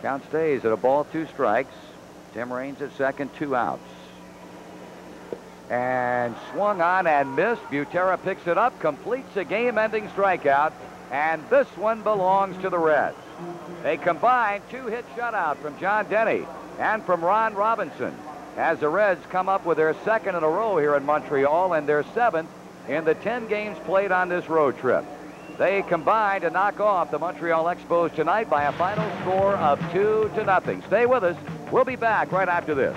Count stays at a ball, two strikes. Tim Raines at second, two outs. And swung on and missed. Butera picks it up, completes a game-ending strikeout, and this one belongs to the Reds. They combined two-hit shutout from John Denny and from Ron Robinson. as the Reds come up with their second in a row here in Montreal and their seventh in the ten games played on this road trip. They combined to knock off the Montreal Expos tonight by a final score of two to nothing. Stay with us. We'll be back right after this.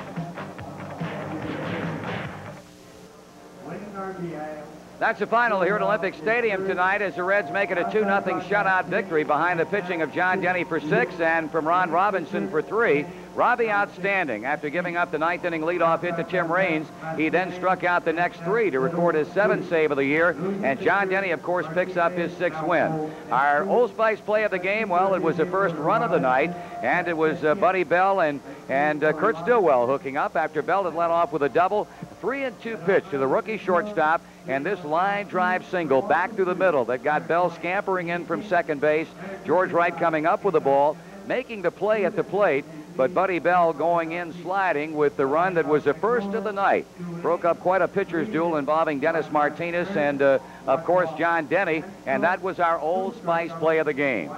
That's the final here at Olympic Stadium tonight as the Reds make it a two nothing shutout victory behind the pitching of John Denny for six and from Ron Robinson for three. Robbie outstanding after giving up the ninth inning leadoff hit to Tim Raines. He then struck out the next three to record his seventh save of the year, and John Denny, of course, picks up his sixth win. Our Old Spice play of the game, well, it was the first run of the night, and it was uh, Buddy Bell and, and uh, Kurt Stillwell hooking up after Bell had let off with a double. Three and two pitch to the rookie shortstop, and this line drive single back through the middle that got Bell scampering in from second base. George Wright coming up with the ball, making the play at the plate, but Buddy Bell going in sliding with the run that was the first of the night. Broke up quite a pitcher's duel involving Dennis Martinez and, uh, of course, John Denny, and that was our Old Spice play of the game.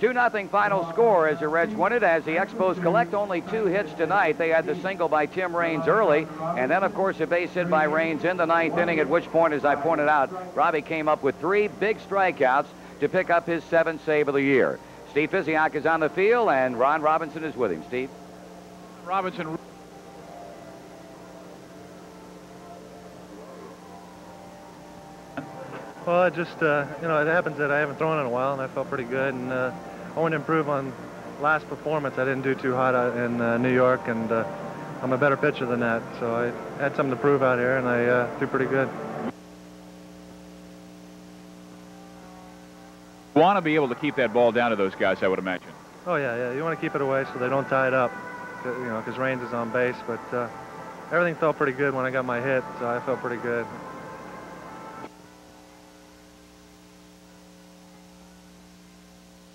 two nothing final score as the Reds win it, as the Expos collect only two hits tonight. They had the single by Tim Raines early, and then, of course, a base hit by Raines in the ninth inning, at which point, as I pointed out, Robbie came up with three big strikeouts to pick up his seventh save of the year. Steve Fiziak is on the field, and Ron Robinson is with him. Steve? Robinson. Well, I just, uh, you know, it happens that I haven't thrown in a while, and I felt pretty good. And uh, I want to improve on last performance. I didn't do too hot out in uh, New York, and uh, I'm a better pitcher than that. So I had something to prove out here, and I uh, threw pretty good. You want to be able to keep that ball down to those guys, I would imagine. Oh, yeah, yeah. You want to keep it away so they don't tie it up, you know, because Raines is on base. But uh, everything felt pretty good when I got my hit, so I felt pretty good.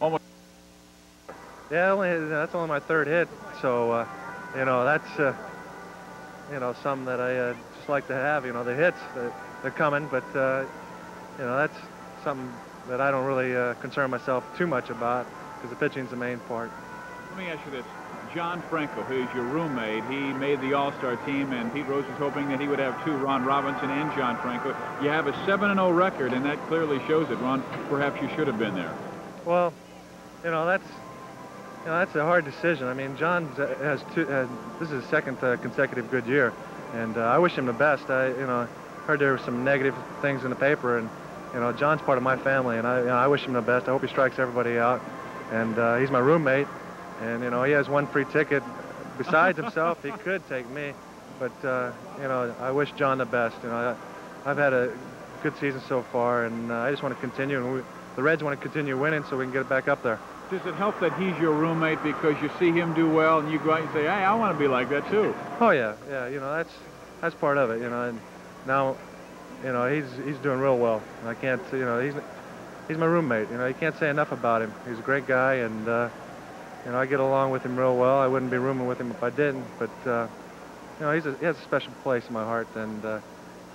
Almost. Yeah, only, that's only my third hit, so uh, you know, that's uh, you know, something that I uh, just like to have. You know, the hits, they're, they're coming, but uh, you know, that's something that I don't really uh, concern myself too much about because the pitching's the main part. Let me ask you this: John Franco, who's your roommate, he made the All-Star team, and Pete Rose was hoping that he would have two, Ron Robinson and John Franco. You have a seven and oh record, and that clearly shows it. Ron, perhaps you should have been there. Well. You know, that's you know, that's a hard decision. I mean, John has two. Has, this is his second uh, consecutive good year, and uh, I wish him the best. I you know heard there were some negative things in the paper, and you know John's part of my family, and I you know, I wish him the best. I hope he strikes everybody out, and uh, he's my roommate, and you know he has one free ticket. Besides himself, he could take me, but uh, you know I wish John the best. You know, I, I've had a good season so far, and uh, I just want to continue. And we, the Reds want to continue winning, so we can get it back up there. Does it help that he's your roommate because you see him do well and you go out and say, hey, I want to be like that too? Oh, yeah, yeah, you know, that's that's part of it, you know, and now, you know, he's he's doing real well. I can't, you know, he's he's my roommate, you know, you can't say enough about him. He's a great guy, and, uh, you know, I get along with him real well. I wouldn't be rooming with him if I didn't, but, uh, you know, he's a, he has a special place in my heart, and uh,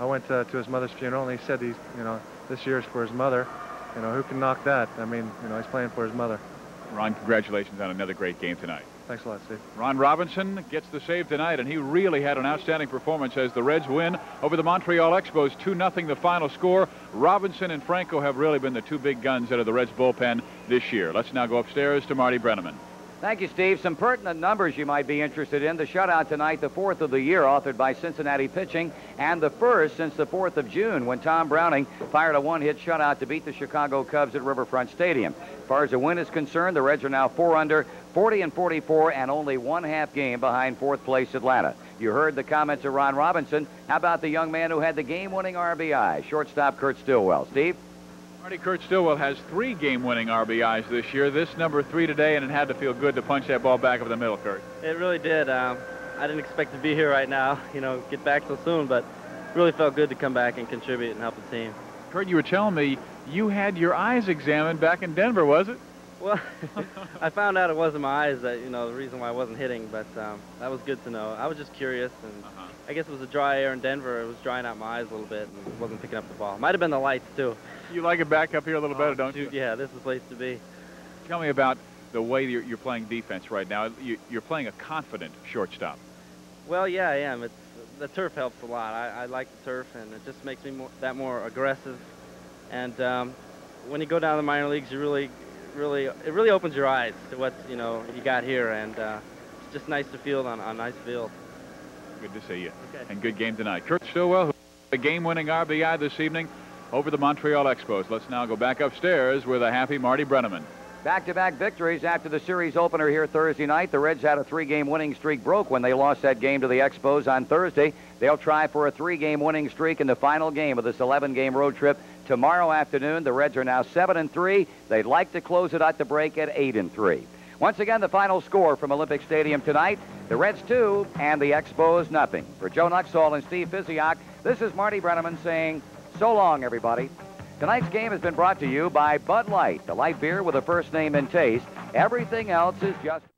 I went to, to his mother's funeral, and he said, he's, you know, this year's for his mother. You know, who can knock that? I mean, you know, he's playing for his mother. Ron, congratulations on another great game tonight. Thanks a lot, Steve. Ron Robinson gets the save tonight, and he really had an outstanding performance as the Reds win over the Montreal Expos, two nothing the final score. Robinson and Franco have really been the two big guns out of the Reds bullpen this year. Let's now go upstairs to Marty Brenneman. Thank you, Steve. Some pertinent numbers you might be interested in. The shutout tonight, the fourth of the year, authored by Cincinnati pitching, and the first since the fourth of June when Tom Browning fired a one-hit shutout to beat the Chicago Cubs at Riverfront Stadium. As far as the win is concerned, the Reds are now four under, forty and forty-four, and only one half game behind fourth place Atlanta. You heard the comments of Ron Robinson. How about the young man who had the game-winning R B I, shortstop Kurt Stillwell? Steve? Marty, Kurt Stillwell has three game-winning R B Is this year. This number three today, and it had to feel good to punch that ball back over the middle, Kurt. It really did. Um, I didn't expect to be here right now, you know, get back so soon, but it really felt good to come back and contribute and help the team. Kurt, you were telling me you had your eyes examined back in Denver, was it? Well, I found out it wasn't my eyes that, you know, the reason why I wasn't hitting, but um, that was good to know. I was just curious, and uh-huh. I guess it was the dry air in Denver. It was drying out my eyes a little bit and wasn't picking up the ball. Might have been the lights, too. You like it back up here a little oh, better, don't dude, you? Yeah, this is the place to be. Tell me about the way you're, you're playing defense right now. You, you're playing a confident shortstop. Well, yeah, I am. It's, the turf helps a lot. I, I like the turf, and it just makes me more, that more aggressive. And um, when you go down to the minor leagues, you really, really, it really opens your eyes to what you know you got here, and uh, it's just nice to field on a nice field. Good to see you, okay. And good game tonight. Kurt Stillwell, who a game-winning R B I this evening over the Montreal Expos. Let's now go back upstairs with a happy Marty Brenneman. Back-to-back victories after the series opener here Thursday night. The Reds had a three-game winning streak broke when they lost that game to the Expos on Thursday. They'll try for a three-game winning streak in the final game of this eleven-game road trip tomorrow afternoon. The Reds are now seven and three. They'd like to close it out the break at eight and three. Once again, the final score from Olympic Stadium tonight. The Reds two and the Expos nothing. For Joe Nuxhall and Steve Fiziak, this is Marty Brenneman saying so long, everybody. Tonight's game has been brought to you by Bud Light, the light beer with a first name and taste. Everything else is just...